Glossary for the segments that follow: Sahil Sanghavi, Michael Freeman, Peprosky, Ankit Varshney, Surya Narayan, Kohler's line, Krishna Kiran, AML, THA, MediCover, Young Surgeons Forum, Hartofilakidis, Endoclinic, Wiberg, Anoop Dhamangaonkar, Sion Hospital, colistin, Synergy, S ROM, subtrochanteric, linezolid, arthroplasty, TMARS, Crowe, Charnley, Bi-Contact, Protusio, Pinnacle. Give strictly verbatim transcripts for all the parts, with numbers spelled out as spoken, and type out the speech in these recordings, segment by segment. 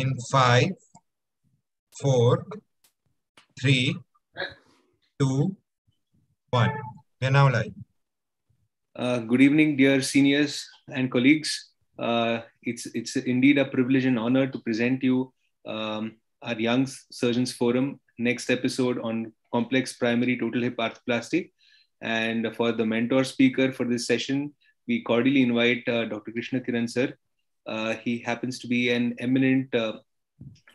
in five, four, three, two, one. We are now live. Uh, good evening, dear seniors and colleagues. Uh, it's, it's indeed a privilege and honor to present you um, our Young Surgeons Forum next episode on complex primary total hip arthroplasty. And for the mentor speaker for this session, we cordially invite uh, Doctor Krishna Kiran, sir. Uh, he happens to be an eminent, uh,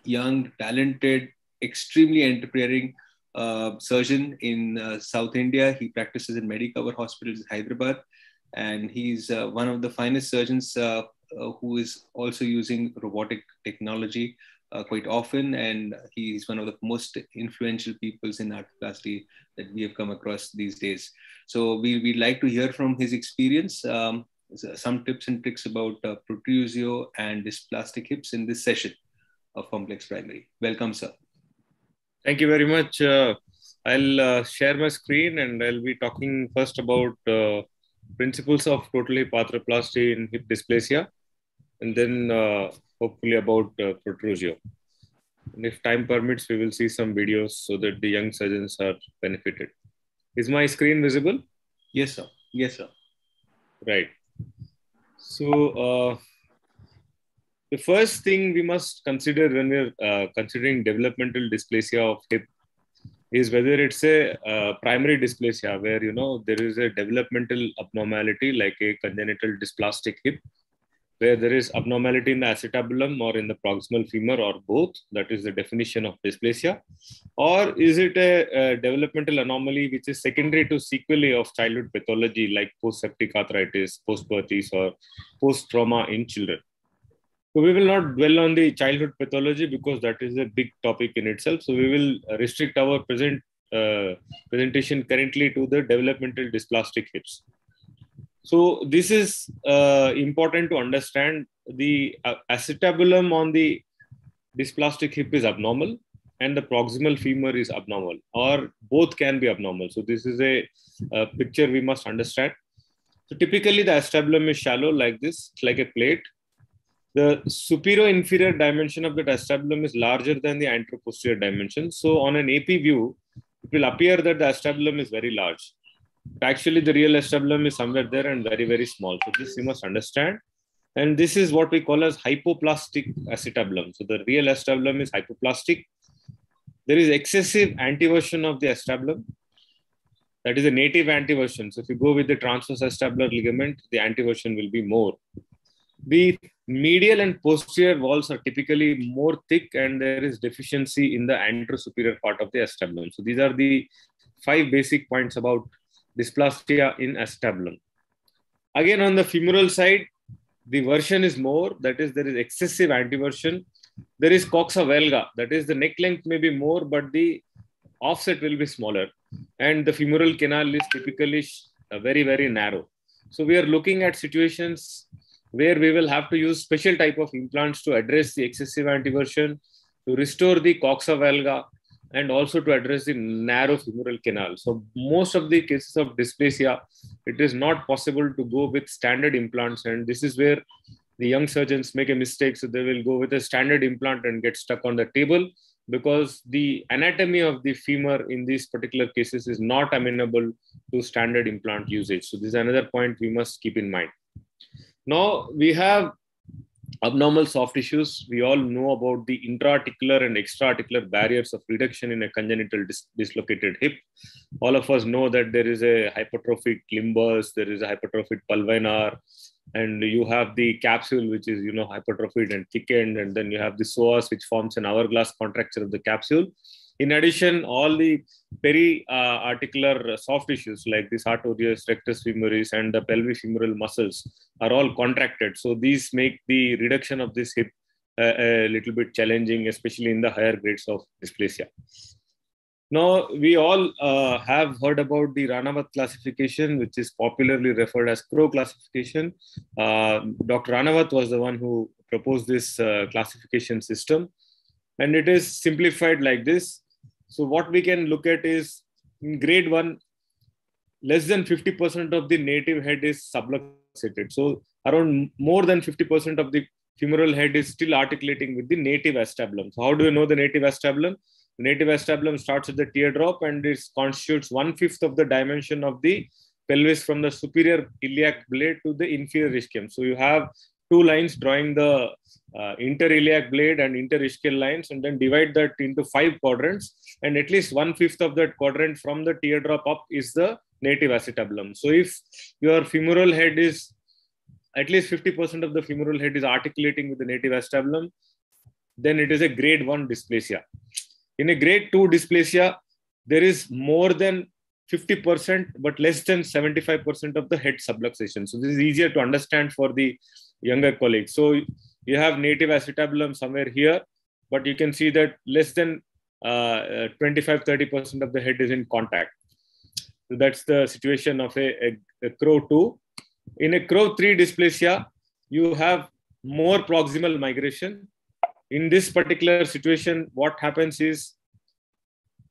young, talented, extremely enterprising uh, surgeon in uh, South India. He practices in MediCover hospitals in Hyderabad. And he's uh, one of the finest surgeons uh, uh, who is also using robotic technology uh, quite often. And he's one of the most influential peoples in arthroplasty that we have come across these days. So we, we'd like to hear from his experience. Um, some tips and tricks about uh, Protusio and dysplastic hips in this session of complex primary. Welcome, sir. Thank you very much. Uh, I'll uh, share my screen and I'll be talking first about uh, principles of total hip arthroplasty in hip dysplasia, and then uh, hopefully about uh, Protusio. And if time permits, we will see some videos so that the young surgeons are benefited. Is my screen visible? Yes, sir. Yes, sir. Right. So uh, the first thing we must consider when we're uh, considering developmental dysplasia of hip is whether it's a uh, primary dysplasia where, you know, there is a developmental abnormality like a congenital dysplastic hip where there is abnormality in the acetabulum or in the proximal femur or both. That is the definition of dysplasia. Or is it a, a developmental anomaly which is secondary to sequelae of childhood pathology like post-septic arthritis, post-births or post-trauma in children? So we will not dwell on the childhood pathology because that is a big topic in itself. So we will restrict our present uh, presentation currently to the developmental dysplastic hips. So this is uh, important to understand. The acetabulum on the dysplastic hip is abnormal and the proximal femur is abnormal, or both can be abnormal. So this is a, a picture we must understand. So typically the acetabulum is shallow like this, it's like a plate. The superior inferior dimension of the acetabulum is larger than the anterior posterior dimension. So on an A P view, it will appear that the acetabulum is very large. Actually, the real acetabulum is somewhere there and very, very small. So this you must understand. And this is what we call as hypoplastic acetabulum. So the real acetabulum is hypoplastic. There is excessive antiversion of the acetabulum. That is a native antiversion. So if you go with the transverse acetabular ligament, the antiversion will be more. The medial and posterior walls are typically more thick and there is deficiency in the anterior superior part of the acetabulum. So these are the five basic points about dysplasia in acetabulum. Again, on the femoral side, the version is more, that is, there is excessive antiversion. There is coxa valga, that is, the neck length may be more, but the offset will be smaller. And the femoral canal is typically very, very narrow. So we are looking at situations where we will have to use special type of implants to address the excessive antiversion, to restore the coxa valga, and also to address the narrow femoral canal. So most of the cases of dysplasia, it is not possible to go with standard implants. And this is where the young surgeons make a mistake. So they will go with a standard implant and get stuck on the table because the anatomy of the femur in these particular cases is not amenable to standard implant usage. So this is another point we must keep in mind. Now we have abnormal soft tissues. We all know about the intra-articular and extra-articular barriers of reduction in a congenital dis dislocated hip. All of us know that there is a hypertrophic limbus, there is a hypertrophic pulvinar, and you have the capsule, which is, you know, hypertrophied and thickened, and then you have the psoas, which forms an hourglass contracture of the capsule. In addition, all the peri-articular soft tissues like the sartorius, rectus femoris, and the pelvic femoral muscles are all contracted. So these make the reduction of this hip uh, a little bit challenging, especially in the higher grades of dysplasia. Now, we all uh, have heard about the Ranawat classification, which is popularly referred as Crowe classification. Uh, Doctor Ranawat was the one who proposed this uh, classification system. And it is simplified like this. So what we can look at is in grade one, less than fifty percent of the native head is subluxated. So around more than fifty percent of the femoral head is still articulating with the native acetabulum. So how do you know the native acetabulum? The native acetabulum starts at the teardrop and it constitutes one-fifth of the dimension of the pelvis from the superior iliac blade to the inferior ischium. So you have two lines drawing the uh, inter-iliac blade and inter-ischial lines, and then divide that into five quadrants, and at least one-fifth of that quadrant from the teardrop up is the native acetabulum. So if your femoral head is, at least fifty percent of the femoral head is articulating with the native acetabulum, then it is a grade one dysplasia. In a grade two dysplasia, there is more than fifty percent, but less than seventy-five percent of the head subluxation. So this is easier to understand for the younger colleagues. So you have native acetabulum somewhere here, but you can see that less than uh, twenty-five to thirty percent of the head is in contact. So that's the situation of a, a, a Crowe two. In a Crowe three dysplasia, you have more proximal migration. In this particular situation, what happens is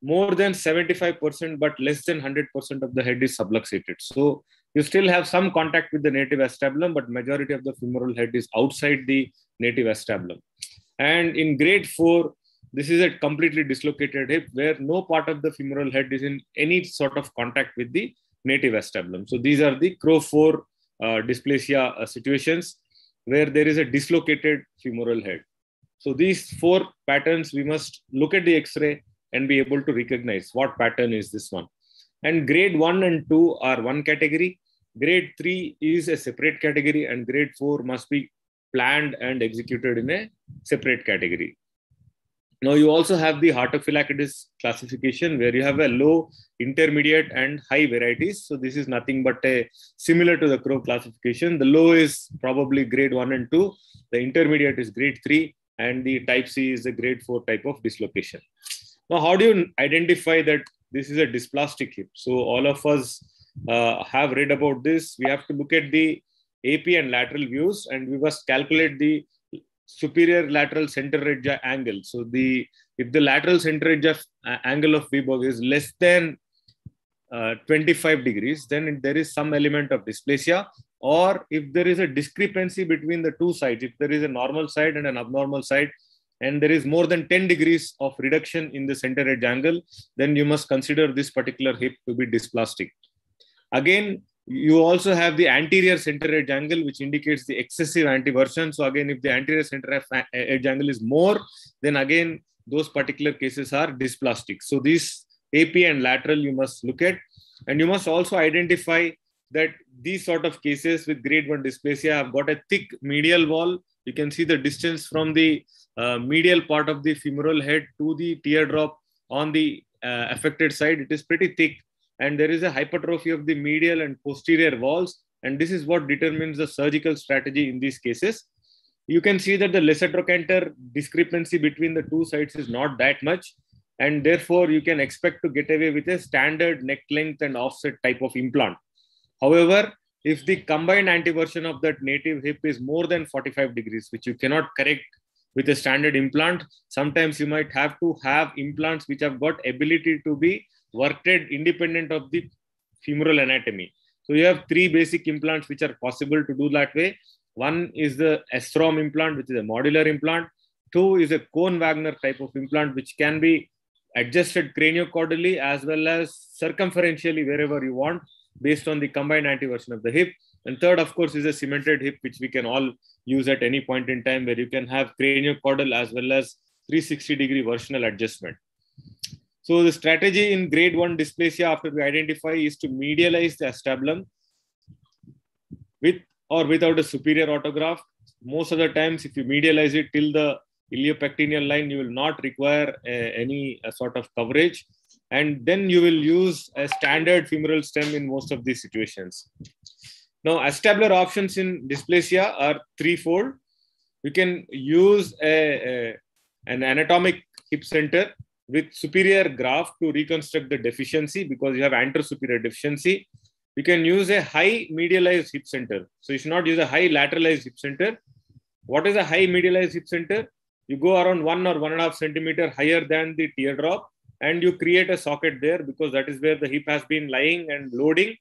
more than seventy-five percent, but less than one hundred percent of the head is subluxated. So you still have some contact with the native acetabulum, but majority of the femoral head is outside the native acetabulum. And in grade four, this is a completely dislocated hip where no part of the femoral head is in any sort of contact with the native acetabulum. So these are the Crowe four uh, dysplasia uh, situations where there is a dislocated femoral head. So these four patterns, we must look at the X-ray and be able to recognize what pattern is this one. And grade one and two are one category. Grade three is a separate category, and grade four must be planned and executed in a separate category. Now you also have the Hartofilakidis classification where you have a low, intermediate and high varieties. So this is nothing but a similar to the Crowe classification. The low is probably grade one and two. The intermediate is grade three, and the type C is the grade four type of dislocation. Now, how do you identify that this is a dysplastic hip? So all of us uh, have read about this. We have to look at the A P and lateral views, and we must calculate the superior lateral center radii angle. So the if the lateral center radii uh, angle of Wiberg is less than uh, twenty-five degrees, then there is some element of dysplasia. Or if there is a discrepancy between the two sides, if there is a normal side and an abnormal side, and there is more than ten degrees of reduction in the center edge angle, then you must consider this particular hip to be dysplastic. Again, you also have the anterior center edge angle, which indicates the excessive antiversion. So again, if the anterior center edge angle is more, then again, those particular cases are dysplastic. So these A P and lateral you must look at, and you must also identify that these sort of cases with grade one dysplasia have got a thick medial wall. You can see the distance from the Uh, medial part of the femoral head to the teardrop on the uh, affected side. It is pretty thick, and there is a hypertrophy of the medial and posterior walls, and this is what determines the surgical strategy in these cases. You can see that the lesser trochanter discrepancy between the two sides is not that much, and therefore you can expect to get away with a standard neck length and offset type of implant. However, if the combined antiversion of that native hip is more than forty-five degrees, which you cannot correct with a standard implant, sometimes you might have to have implants which have got ability to be worked independent of the femoral anatomy. So you have three basic implants which are possible to do that way. One is the S ROM implant, which is a modular implant. Two is a Cone-Wagner type of implant, which can be adjusted craniocaudally as well as circumferentially wherever you want based on the combined antiversion of the hip. And third, of course, is a cemented hip, which we can all use at any point in time, where you can have craniocaudal as well as three hundred sixty degree versional adjustment. So the strategy in grade one dysplasia after we identify is to medialize the acetabulum with or without a superior autograft. Most of the times, if you medialize it till the iliopectineal line, you will not require uh, any uh, sort of coverage. And then you will use a standard femoral stem in most of these situations. Now, acetabular options in dysplasia are threefold. You can use a, a, an anatomic hip center with superior graft to reconstruct the deficiency because you have anterosuperior deficiency. You can use a high medialized hip center. So you should not use a high lateralized hip center. What is a high medialized hip center? You go around one or one and a half centimeter higher than the teardrop, and you create a socket there because that is where the hip has been lying and loading.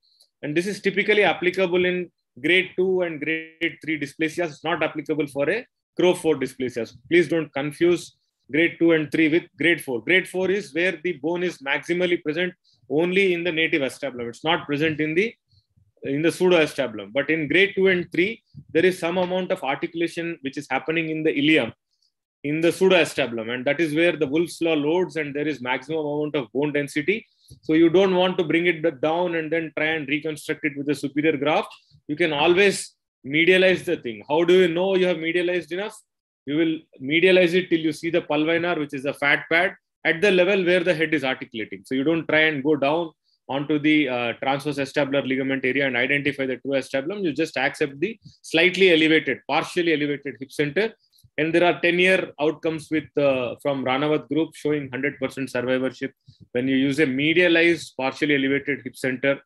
And this is typically applicable in grade two and grade three dysplasia. It's not applicable for a Crowe four dysplasia. So please don't confuse grade two and three with grade four. Grade four is where the bone is maximally present only in the native acetabulum. It's not present in the in the pseudoacetabulum. But in grade two and three, there is some amount of articulation which is happening in the ilium, in the pseudoacetabulum. And that is where the Wolf's law loads and there is maximum amount of bone density. So you don't want to bring it down and then try and reconstruct it with a superior graft. You can always medialize the thing. How do you know you have medialized enough? You will medialize it till you see the pulvinar, which is a fat pad, at the level where the head is articulating. So you don't try and go down onto the uh, transverse acetabular ligament area and identify the true acetabulum. You just accept the slightly elevated, partially elevated hip center. And there are ten-year outcomes with uh, from Ranawat group showing one hundred percent survivorship when you use a medialized, partially elevated hip center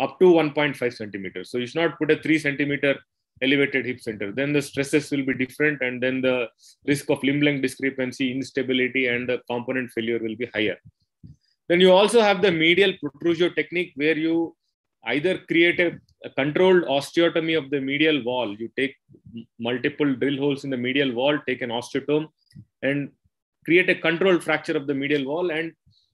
up to one point five centimeters. So you should not put a three centimeter elevated hip center. Then the stresses will be different and then the risk of limb length discrepancy, instability and the component failure will be higher. Then you also have the medial Protusio technique where you either create a, a controlled osteotomy of the medial wall. You take multiple drill holes in the medial wall, take an osteotome and create a controlled fracture of the medial wall and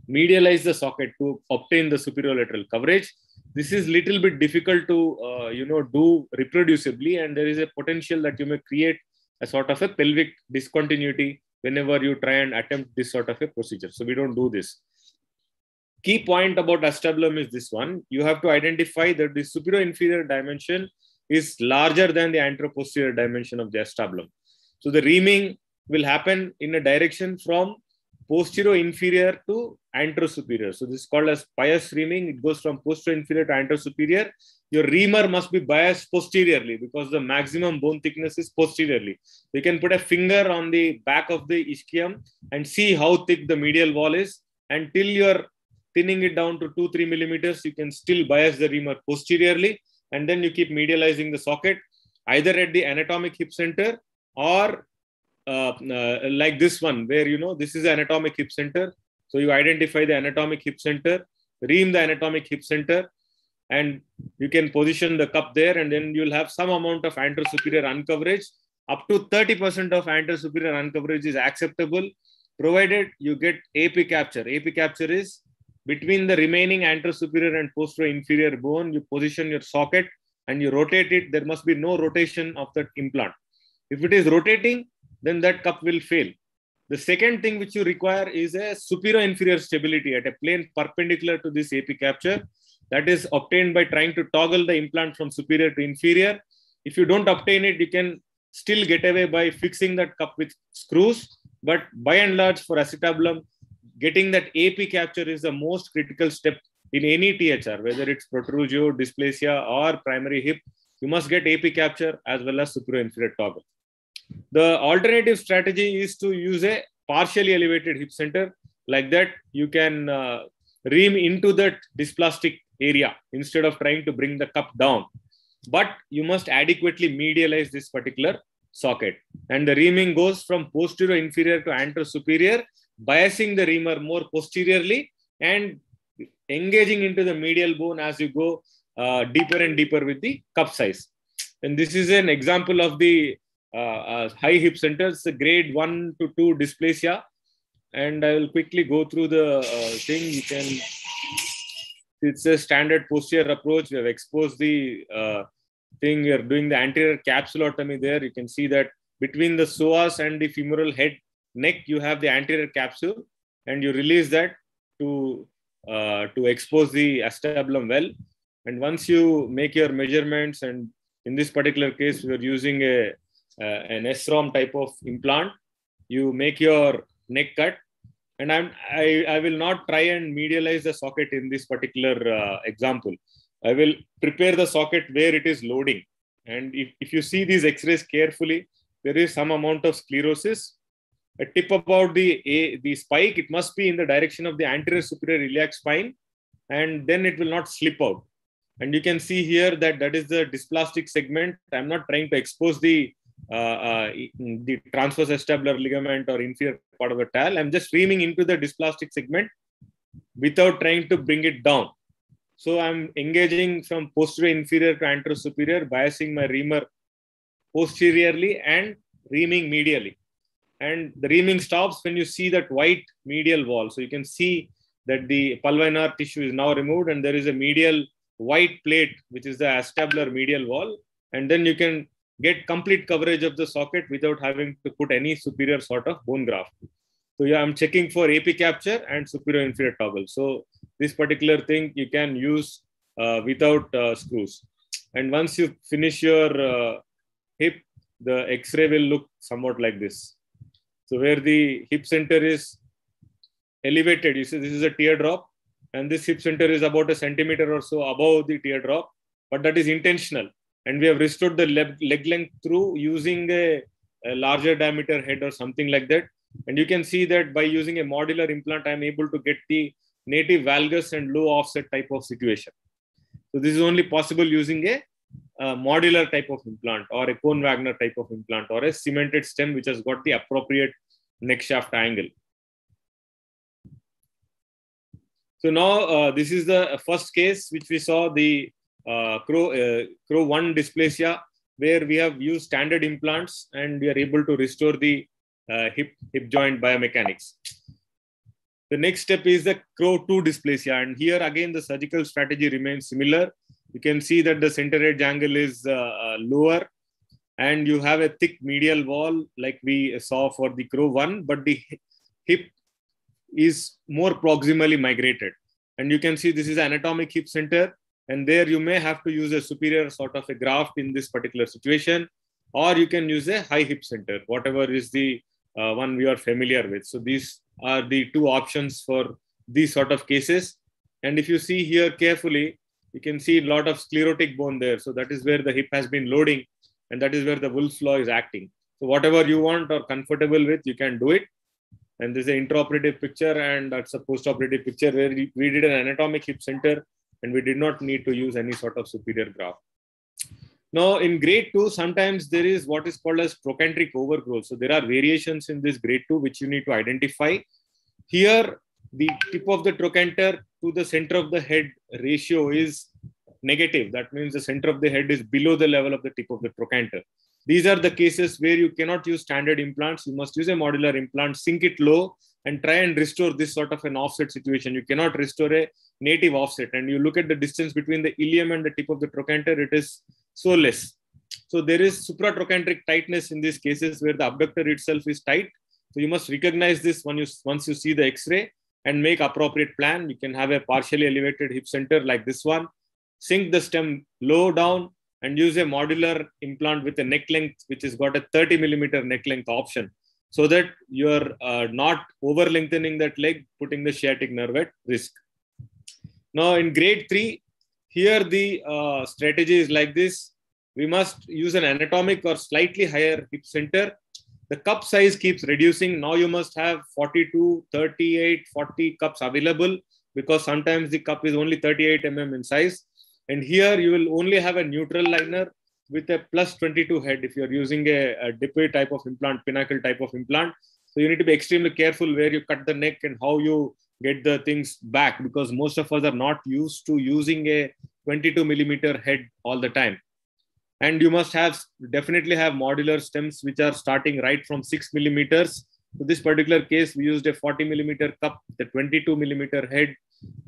medialize the socket to obtain the superolateral coverage. This is little bit difficult to, uh, you know, do reproducibly, and there is a potential that you may create a sort of a pelvic discontinuity whenever you try and attempt this sort of a procedure. So we don't do this. Key point about acetabulum is this one. You have to identify that the superior inferior dimension is larger than the anteroposterior dimension of the acetabulum. So the reaming will happen in a direction from posterior inferior to antero-superior. So this is called as bias reaming. It goes from posterior inferior to antero-superior. Your reamer must be biased posteriorly because the maximum bone thickness is posteriorly. You can put a finger on the back of the ischium and see how thick the medial wall is. Until you're thinning it down to two, three millimeters, you can still bias the reamer posteriorly. And then you keep medializing the socket either at the anatomic hip center or Uh, uh, like this one, where, you know, this is anatomic hip center. So you identify the anatomic hip center, ream the anatomic hip center, and you can position the cup there. And then you'll have some amount of antero-superior uncoverage. Up to thirty percent of antero-superior uncoverage is acceptable, provided you get A P capture. A P capture is between the remaining antero-superior and posterior inferior bone, you position your socket and you rotate it. There must be no rotation of that implant. If it is rotating, then that cup will fail. The second thing which you require is a superior-inferior stability at a plane perpendicular to this A P capture. That is obtained by trying to toggle the implant from superior to inferior. If you don't obtain it, you can still get away by fixing that cup with screws. But by and large, for acetabulum, getting that A P capture is the most critical step in any T H R, whether it's Protusio, dysplasia, or primary hip. You must get A P capture as well as superior-inferior toggle. The alternative strategy is to use a partially elevated hip center. Like that, you can uh, ream into that dysplastic area instead of trying to bring the cup down. But you must adequately medialize this particular socket. And the reaming goes from posterior inferior to antero-superior, biasing the reamer more posteriorly and engaging into the medial bone as you go uh, deeper and deeper with the cup size. And this is an example of the Uh, uh, high hip centers, grade one to two dysplasia, and I will quickly go through the uh, thing. You can, it's a standard posterior approach. We have exposed the uh, thing. We are doing the anterior capsulotomy there. You can see that between the psoas and the femoral head neck, you have the anterior capsule, and you release that to uh, to expose the acetabulum well. And once you make your measurements, and in this particular case, we are using a Uh, an S ROM type of implant, you make your neck cut, and I'm, I, I will not try and medialize the socket in this particular uh, example. I will prepare the socket where it is loading. And if, if you see these x-rays carefully, there is some amount of sclerosis. A tip about the, a, the spike, it must be in the direction of the anterior superior iliac spine, and then it will not slip out. And you can see here that that is the dysplastic segment. I'm not trying to expose the Uh, uh, the transverse acetabular ligament or inferior part of the tal. I'm just reaming into the dysplastic segment without trying to bring it down. So I'm engaging from posterior inferior to antero superior, biasing my reamer posteriorly and reaming medially. And the reaming stops when you see that white medial wall. So you can see that the pulvinar tissue is now removed and there is a medial white plate, which is the acetabular medial wall. And then you can get complete coverage of the socket without having to put any superior sort of bone graft. So yeah, I'm checking for A P capture and superior inferior toggle. So this particular thing you can use uh, without uh, screws. And once you finish your uh, hip, the X-ray will look somewhat like this. So where the hip center is elevated, you see this is a teardrop, and this hip center is about a centimeter or so above the teardrop, but that is intentional. And we have restored the leg length through using a, a larger diameter head or something like that. And you can see that by using a modular implant, I'm able to get the native valgus and low offset type of situation. So this is only possible using a, a modular type of implant or a Cone-Wagner type of implant or a cemented stem which has got the appropriate neck shaft angle. So now uh, this is the first case which we saw, the uh, Crowe, uh, Crowe one dysplasia, where we have used standard implants and we are able to restore the uh, hip, hip joint biomechanics. The next step is the Crowe two dysplasia, and here again the surgical strategy remains similar. You can see that the center edge angle is uh, lower and you have a thick medial wall like we saw for the Crowe one, but the hip is more proximally migrated. And you can see this is anatomic hip center, and there you may have to use a superior sort of a graft in this particular situation, or you can use a high hip center, whatever is the uh, one we are familiar with. So these are the two options for these sort of cases. And if you see here carefully, you can see a lot of sclerotic bone there. So that is where the hip has been loading, and that is where the Wolf's law is acting. So whatever you want or comfortable with, you can do it. And this is an intraoperative picture, and that's a postoperative picture where we did an anatomic hip center and we did not need to use any sort of superior graft. Now in grade two, sometimes there is what is called as trochanteric overgrowth. So there are variations in this grade two, which you need to identify. Here, the tip of the trochanter to the center of the head ratio is negative. That means the center of the head is below the level of the tip of the trochanter. These are the cases where you cannot use standard implants. You must use a modular implant, sink it low, and try and restore this sort of an offset situation. You cannot restore a native offset. And you look at the distance between the ilium and the tip of the trochanter, it is so less. So there is supratrochanteric tightness in these cases where the abductor itself is tight. So you must recognize this when you, once you see the X-ray and make appropriate plan. You can have a partially elevated hip center like this one, sink the stem low down, and use a modular implant with a neck length, which has got a thirty millimeter neck length option, so that you're uh, not over lengthening that leg, putting the sciatic nerve at risk. Now in grade three, here the uh, strategy is like this. We must use an anatomic or slightly higher hip center. The cup size keeps reducing. Now you must have forty-two, thirty-eight, forty cups available, because sometimes the cup is only thirty-eight millimeters in size. And here you will only have a neutral liner with a plus twenty-two head if you're using a, a Dipoi type of implant, Pinnacle type of implant. So you need to be extremely careful where you cut the neck and how you get the things back, because most of us are not used to using a twenty-two millimeter head all the time. And you must have definitely have modular stems which are starting right from six millimeters. So this particular case, we used a forty millimeter cup, the twenty-two millimeter head,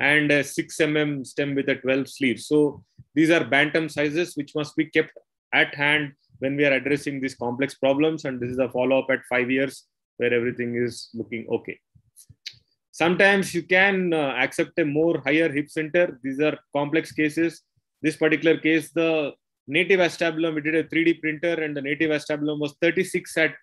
and a six millimeter stem with a twelve sleeve. So these are bantam sizes which must be kept at hand when we are addressing these complex problems. And this is a follow-up at five years where everything is looking okay. Sometimes you can uh, accept a more higher hip center. These are complex cases. This particular case, the native acetabulum, we did a three D printer, and the native acetabulum was thirty-six at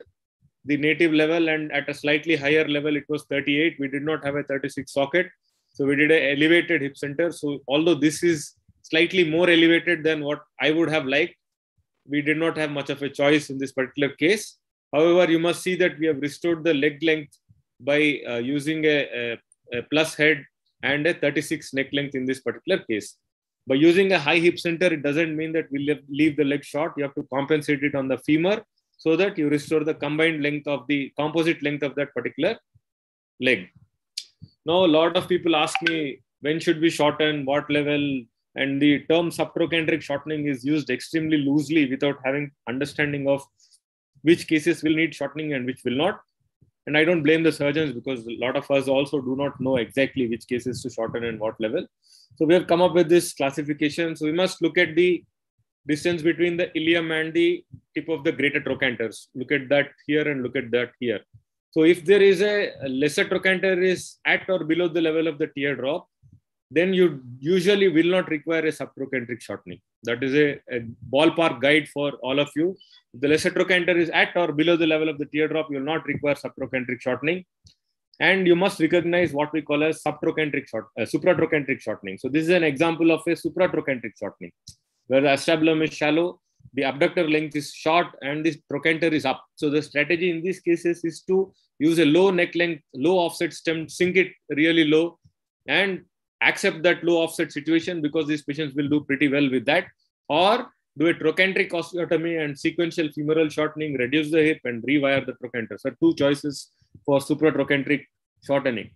the native level, and at a slightly higher level, it was thirty-eight. We did not have a thirty-six socket. So we did an elevated hip center. So although this is slightly more elevated than what I would have liked, we did not have much of a choice in this particular case. However, you must see that we have restored the leg length by uh, using a, a, a plus head and a thirty-six neck length in this particular case. By using a high hip center, it doesn't mean that we leave, leave the leg short. You have to compensate it on the femur so that you restore the combined length of the composite length of that particular leg. Now, a lot of people ask me, when should we shorten, what level? And the term subtrochanteric shortening is used extremely loosely without having understanding of which cases will need shortening and which will not. And I don't blame the surgeons, because a lot of us also do not know exactly which cases to shorten and what level. So we have come up with this classification. So we must look at the distance between the ilium and the tip of the greater trochanters. Look at that here and look at that here. So if there is a lesser trochanter is at or below the level of the teardrop, then you usually will not require a subtrochanteric shortening. That is a, a ballpark guide for all of you. If the lesser trochanter is at or below the level of the teardrop, you will not require subtrochanteric shortening. And you must recognize what we call as subtrochanteric short, uh, supratrochanteric shortening. So this is an example of a supratrochanteric shortening, where the acetabulum is shallow, the abductor length is short, and the trochanter is up. So the strategy in these cases is to use a low neck length, low offset stem, sink it really low, and accept that low offset situation, because these patients will do pretty well with that. Or do a trochanteric osteotomy and sequential femoral shortening, reduce the hip and rewire the trochanter. So two choices for supratrochanteric shortening.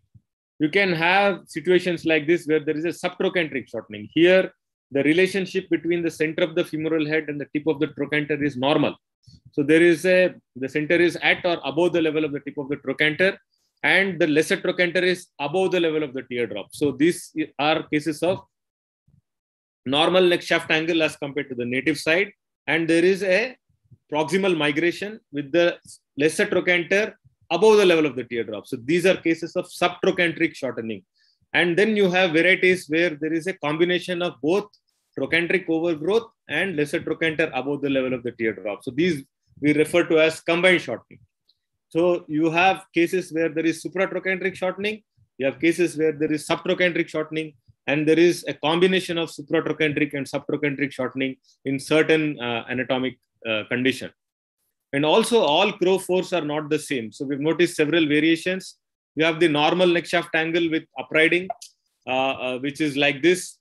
You can have situations like this where there is a subtrochanteric shortening. Here, the relationship between the center of the femoral head and the tip of the trochanter is normal. So there is a, the center is at or above the level of the tip of the trochanter, and the lesser trochanter is above the level of the teardrop. So these are cases of normal neck shaft angle as compared to the native side. And there is a proximal migration with the lesser trochanter above the level of the teardrop. So these are cases of subtrochanteric shortening. And then you have varieties where there is a combination of both trochanteric overgrowth and lesser trochanter above the level of the teardrop. So these we refer to as combined shortening. So you have cases where there is supratrochanteric shortening, you have cases where there is subtrochanteric shortening, and there is a combination of supratrochanteric and subtrochanteric shortening in certain uh, anatomic uh, condition. And also all Crowe fours are not the same. So we've noticed several variations. You have the normal neck shaft angle with upriding, uh, uh, which is like this,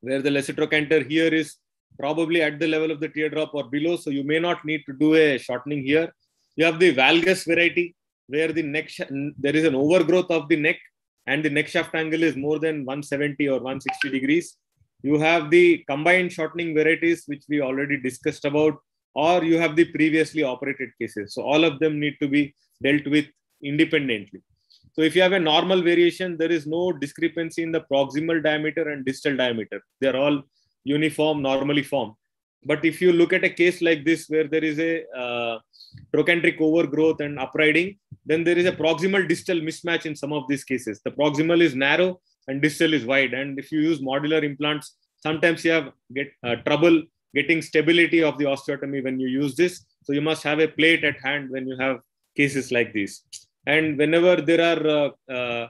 where the lesser trochanter here is probably at the level of the teardrop or below. So you may not need to do a shortening here. You have the valgus variety, where the neck there is an overgrowth of the neck and the neck shaft angle is more than one seventy or one sixty degrees. You have the combined shortening varieties, which we already discussed about, or you have the previously operated cases. So all of them need to be dealt with independently. So if you have a normal variation, there is no discrepancy in the proximal diameter and distal diameter. They are all uniform, normally formed. But if you look at a case like this, where there is a uh, trochanteric overgrowth and upriding, then there is a proximal distal mismatch in some of these cases. The proximal is narrow and distal is wide. And if you use modular implants, sometimes you have get uh, trouble getting stability of the osteotomy when you use this. So you must have a plate at hand when you have cases like these. And whenever there are uh, uh,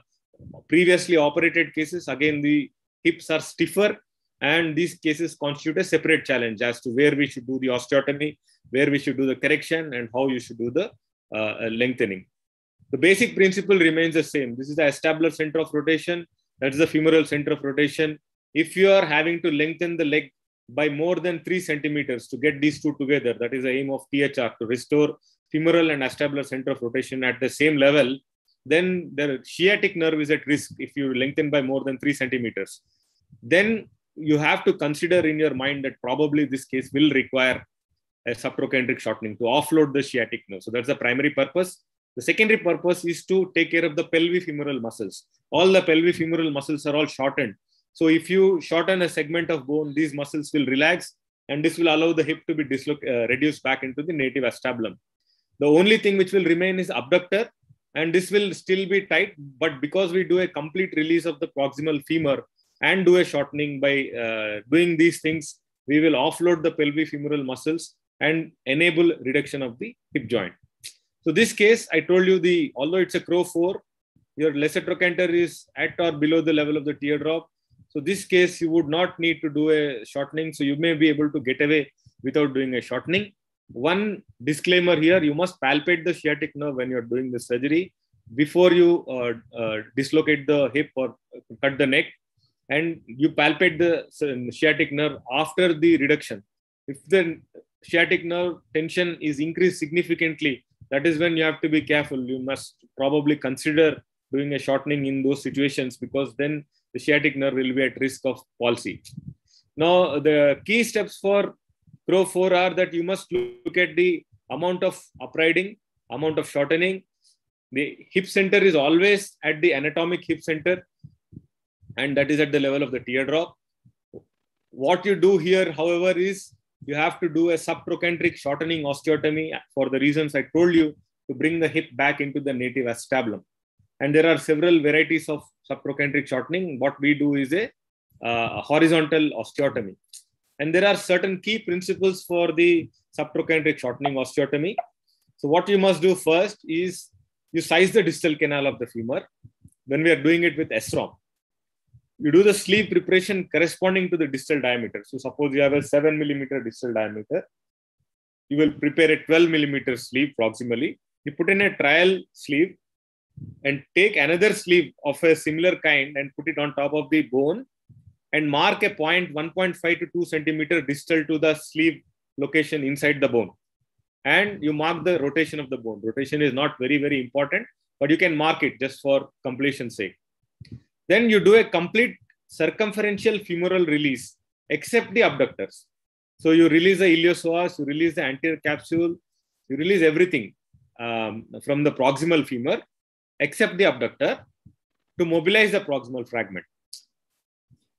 previously operated cases, again, the hips are stiffer. And these cases constitute a separate challenge as to where we should do the osteotomy, where we should do the correction, and how you should do the uh, lengthening. The basic principle remains the same. This is the acetabular center of rotation. That's the femoral center of rotation. If you are having to lengthen the leg by more than three centimeters to get these two together, that is the aim of T H R, to restore femoral and acetabular center of rotation at the same level, then the sciatic nerve is at risk if you lengthen by more than three centimeters. Then you have to consider in your mind that probably this case will require a subtrochanteric shortening to offload the sciatic nerve. So that's the primary purpose. The secondary purpose is to take care of the pelvifemoral muscles. All the pelvifemoral muscles are all shortened. So if you shorten a segment of bone, these muscles will relax, and this will allow the hip to be uh, reduced back into the native acetabulum. The only thing which will remain is abductor, and this will still be tight, but because we do a complete release of the proximal femur and do a shortening by uh, doing these things, we will offload the pelvifemoral muscles and enable reduction of the hip joint. So this case, I told you, the although it's a Crowe four, your lesser trochanter is at or below the level of the teardrop. So this case, you would not need to do a shortening. So you may be able to get away without doing a shortening. One disclaimer here, you must palpate the sciatic nerve when you're doing the surgery before you uh, uh, dislocate the hip or cut the neck. And you palpate the sciatic nerve after the reduction. If the sciatic nerve tension is increased significantly, that is when you have to be careful. You must probably consider doing a shortening in those situations, because then the sciatic nerve will be at risk of palsy. Now, the key steps for Crowe four are that you must look at the amount of upriding, amount of shortening. The hip center is always at the anatomic hip center, and that is at the level of the teardrop. What you do here, however, is you have to do a subtrochanteric shortening osteotomy for the reasons I told you, to bring the hip back into the native acetabulum. And there are several varieties of subtrochanteric shortening. What we do is a, uh, a horizontal osteotomy. And there are certain key principles for the subtrochanteric shortening osteotomy. So what you must do first is you size the distal canal of the femur when we are doing it with S ROM. You do the sleeve preparation corresponding to the distal diameter. So suppose you have a seven millimeter distal diameter. You will prepare a twelve millimeter sleeve proximally. You put in a trial sleeve and take another sleeve of a similar kind and put it on top of the bone and mark a point one point five to two centimeter distal to the sleeve location inside the bone. And you mark the rotation of the bone. Rotation is not very, very important, but you can mark it just for completion's sake. Then you do a complete circumferential femoral release, except the abductors. So you release the iliopsoas, you release the anterior capsule, you release everything um, from the proximal femur, except the abductor, to mobilize the proximal fragment.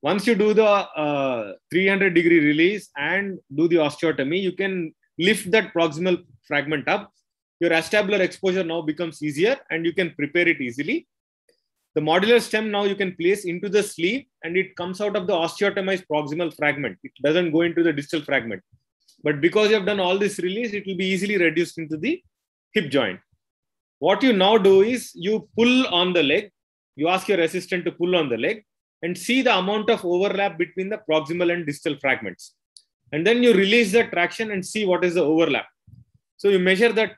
Once you do the uh, three hundred degree release and do the osteotomy, you can lift that proximal fragment up. Your acetabular exposure now becomes easier and you can prepare it easily. The modular stem now you can place into the sleeve and it comes out of the osteotomized proximal fragment. It doesn't go into the distal fragment. But because you have done all this release, it will be easily reduced into the hip joint. What you now do is you pull on the leg. You ask your assistant to pull on the leg and see the amount of overlap between the proximal and distal fragments. And then you release the traction and see what is the overlap. So you measure that.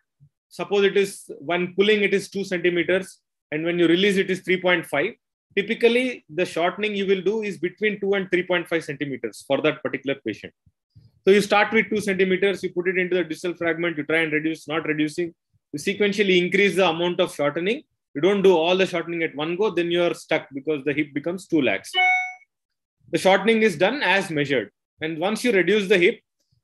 Suppose it is, when pulling it is two centimeters. And when you release it is three point five. Typically, the shortening you will do is between two and three point five centimeters for that particular patient. So you start with two centimeters, you put it into the distal fragment, you try and reduce, not reducing. You sequentially increase the amount of shortening. You don't do all the shortening at one go, then you are stuck because the hip becomes too lax. The shortening is done as measured. And once you reduce the hip,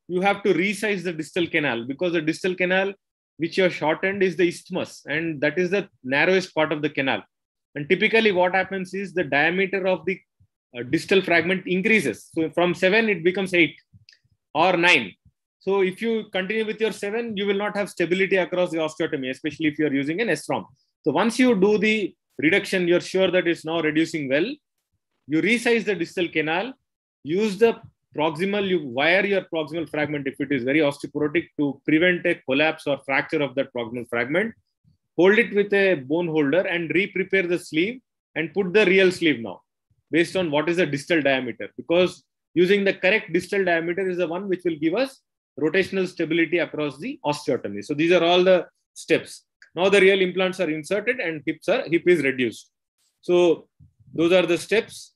you have to resize the distal canal because the distal canal which you have shortened is the isthmus, and that is the narrowest part of the canal. And typically what happens is the diameter of the uh, distal fragment increases. So from seven, it becomes eight or nine. So if you continue with your seven, you will not have stability across the osteotomy, especially if you are using an S ROM. So once you do the reduction, you're sure that it's now reducing well. You resize the distal canal, use the proximal, you wire your proximal fragment if it is very osteoporotic to prevent a collapse or fracture of that proximal fragment. Hold it with a bone holder and re-prepare the sleeve and put the real sleeve now based on what is the distal diameter, because using the correct distal diameter is the one which will give us rotational stability across the osteotomy. So these are all the steps. Now the real implants are inserted and hips are, hip is reduced. So those are the steps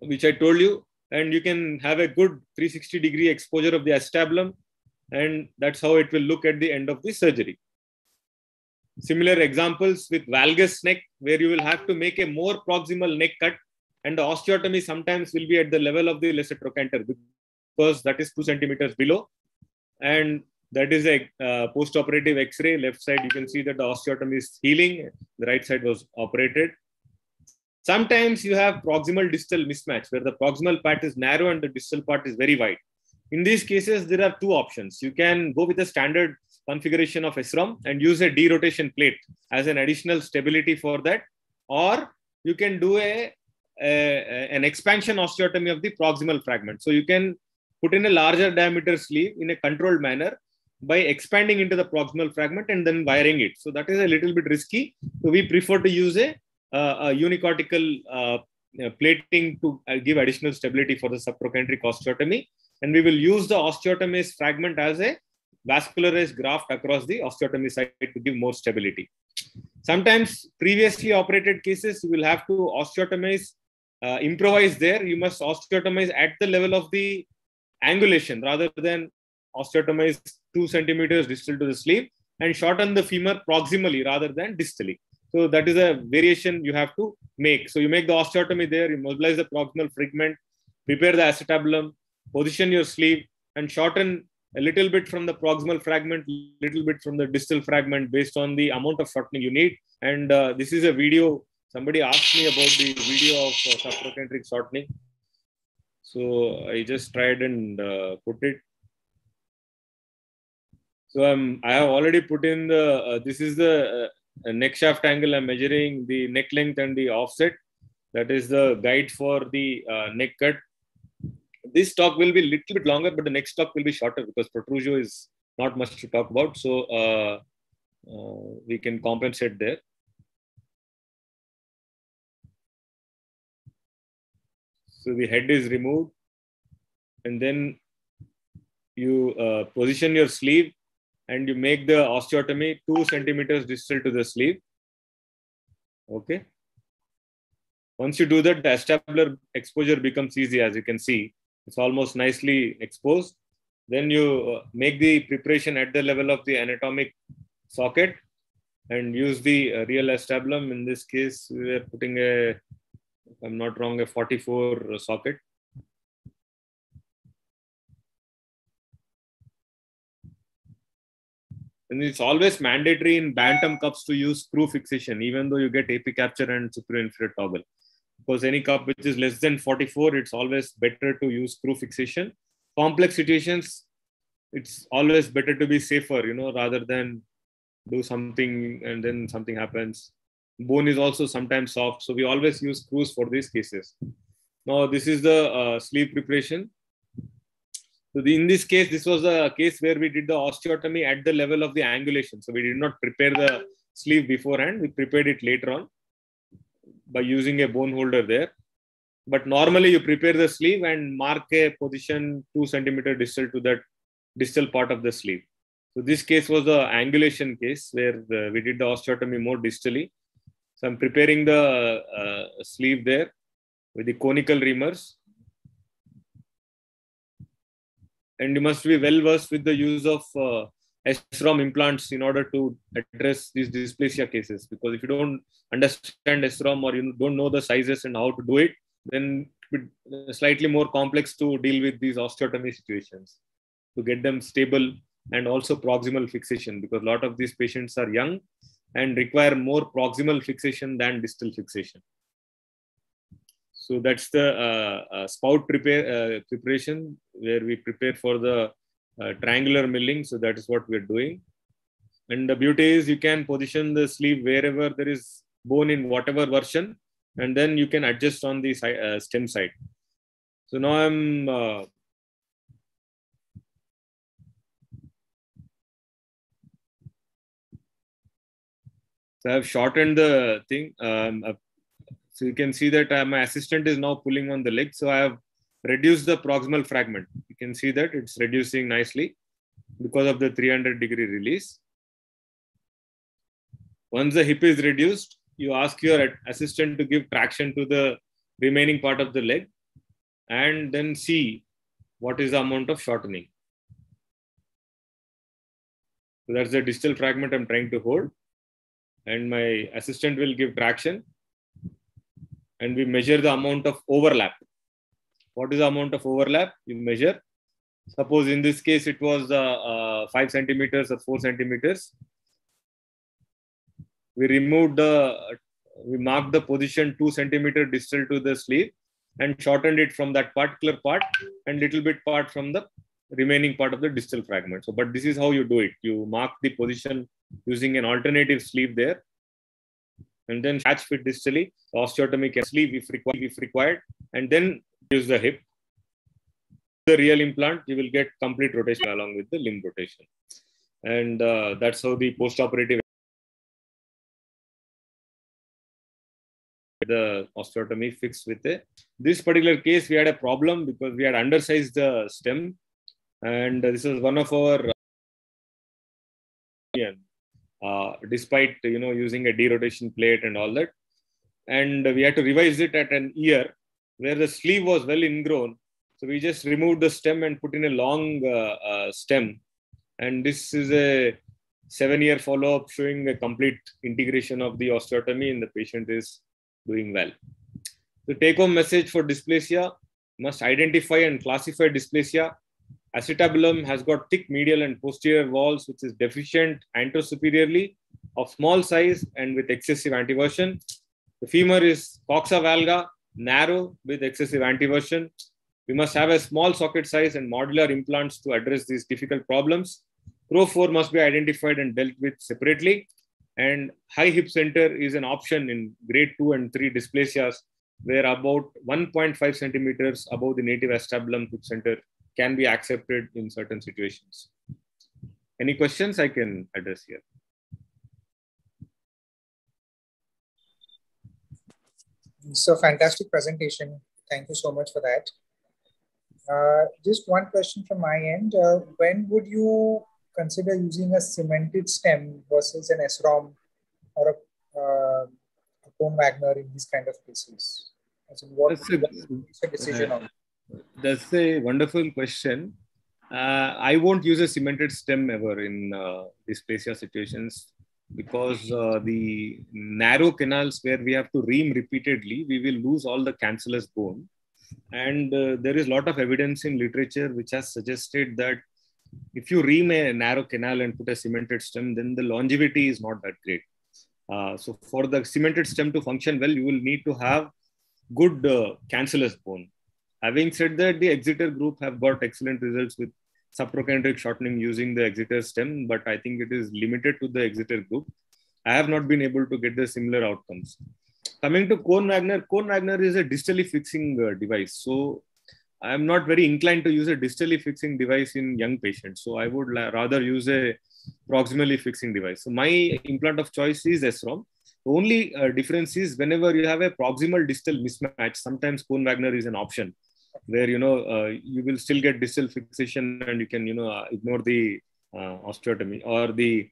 which I told you. And you can have a good three hundred sixty degree exposure of the acetabulum, and that's how it will look at the end of the surgery. Similar examples with valgus neck, where you will have to make a more proximal neck cut, and the osteotomy sometimes will be at the level of the lesser trochanter because that is two centimeters below, and that is a uh, post-operative X-ray. Left side you can see that the osteotomy is healing, the right side was operated. Sometimes you have proximal distal mismatch where the proximal part is narrow and the distal part is very wide. In these cases, there are two options. You can go with a standard configuration of S ROM and use a derotation plate as an additional stability for that. Or you can do a, a, an expansion osteotomy of the proximal fragment. So you can put in a larger diameter sleeve in a controlled manner by expanding into the proximal fragment and then wiring it. So that is a little bit risky. So we prefer to use a Uh, a unicortical uh, uh, plating to uh, give additional stability for the subtrochanteric osteotomy. And we will use the osteotomized fragment as a vascularized graft across the osteotomy site to give more stability. Sometimes previously operated cases, you will have to osteotomize, uh, improvise there. You must osteotomize at the level of the angulation rather than osteotomize two centimeters distal to the sleeve and shorten the femur proximally rather than distally. So that is a variation you have to make. So you make the osteotomy there, you mobilize the proximal fragment, prepare the acetabulum, position your sleeve and shorten a little bit from the proximal fragment, little bit from the distal fragment based on the amount of shortening you need. And uh, this is a video. Somebody asked me about the video of uh, subprocentric shortening. So I just tried and uh, put it. So um, I have already put in the, uh, this is the uh, neck shaft angle. I'm measuring the neck length and the offset. That is the guide for the uh, neck cut. This talk will be a little bit longer, but the next talk will be shorter because Protusio is not much to talk about. So uh, uh, we can compensate there. So the head is removed, and then you uh, position your sleeve and you make the osteotomy two centimeters distal to the sleeve. Okay. Once you do that, the acetabular exposure becomes easy, as you can see. It's almost nicely exposed. Then you make the preparation at the level of the anatomic socket and use the real acetabulum. In this case, we are putting a, if I'm not wrong, a forty-four socket. And it's always mandatory in bantam cups to use screw fixation, even though you get A P capture and superior inferior toggle. Because any cup which is less than forty-four, it's always better to use screw fixation. Complex situations, it's always better to be safer, you know, rather than do something and then something happens. Bone is also sometimes soft, so we always use screws for these cases. Now, this is the uh, sleeve preparation. So the, in this case, this was a case where we did the osteotomy at the level of the angulation. So we did not prepare the sleeve beforehand, we prepared it later on by using a bone holder there. But normally you prepare the sleeve and mark a position two centimeter distal to that distal part of the sleeve. So this case was the angulation case where the, we did the osteotomy more distally. So I'm preparing the uh, sleeve there with the conical reamers. And you must be well versed with the use of uh, S ROM implants in order to address these dysplasia cases. Because if you don't understand S ROM or you don't know the sizes and how to do it, then it's slightly more complex to deal with these osteotomy situations, to get them stable and also proximal fixation, because a lot of these patients are young and require more proximal fixation than distal fixation. So that's the uh, uh, spout prepare, uh, preparation where we prepare for the Uh, triangular milling. So that is what we're doing. And the beauty is you can position the sleeve wherever there is bone in whatever version, and then you can adjust on the si uh, stem side. So now I'm uh, so I've shortened the thing. Um, uh, so you can see that uh, my assistant is now pulling on the leg. So I have reduce the proximal fragment. You can see that it's reducing nicely because of the three hundred degree release. Once the hip is reduced, you ask your assistant to give traction to the remaining part of the leg and then see what is the amount of shortening. So that's the distal fragment I'm trying to hold. And my assistant will give traction and we measure the amount of overlap. What is the amount of overlap you measure? Suppose in this case, it was uh, uh, five centimeters or four centimeters. We removed the, uh, we marked the position two centimeter distal to the sleeve and shortened it from that particular part and little bit part from the remaining part of the distal fragment. So, but this is how you do it. You mark the position using an alternative sleeve there and then hatch fit distally, osteotomy can sleeve if required, if required, and then use the hip. The real implant, you will get complete rotation along with the limb rotation. And uh, that's how the post-operative the osteotomy fixed with it. This particular case, we had a problem because we had undersized the stem. And this was one of our uh, despite, you know, using a derotation plate and all that. And we had to revise it at an year, where the sleeve was well ingrown. So we just removed the stem and put in a long uh, uh, stem. And this is a seven year follow-up showing a complete integration of the osteotomy and the patient is doing well. The take-home message for dysplasia: must identify and classify dysplasia, Acetabulum has got thick medial and posterior walls, which is deficient anterosuperiorly, of small size and with excessive antiversion. The femur is coxa valga, narrow with excessive antiversion. We must have a small socket size and modular implants to address these difficult problems. Crowe four must be identified and dealt with separately. And high hip center is an option in grade two and three dysplasias, where about one point five centimeters above the native acetabulum hip center can be accepted in certain situations. Any questions I can address here? So fantastic presentation. Thank you so much for that. Uh, just one question from my end. Uh, when would you consider using a cemented stem versus an S ROM or a, uh, a Cone-Wagner in these kind of cases? As in what that's, a, a decision uh, on it? That's a wonderful question. Uh, I won't use a cemented stem ever in uh, dysplasia situations, because uh, the narrow canals where we have to ream repeatedly, we will lose all the cancellous bone. And uh, there is a lot of evidence in literature which has suggested that if you ream a narrow canal and put a cemented stem, then the longevity is not that great. Uh, so for the cemented stem to function well, you will need to have good uh, cancellous bone. Having said that, the Exeter group have got excellent results with subprochondric shortening using the Exeter stem, but I think it is limited to the Exeter group. I have not been able to get the similar outcomes. Coming to Cone-Wagner, Cone-Wagner is a distally fixing uh, device. So I am not very inclined to use a distally fixing device in young patients. So I would rather use a proximally fixing device. So my implant of choice is S ROM. The only uh, difference is whenever you have a proximal distal mismatch, sometimes Cone-Wagner is an option, where you know uh, you will still get distal fixation and you can you know uh, ignore the uh, osteotomy, or the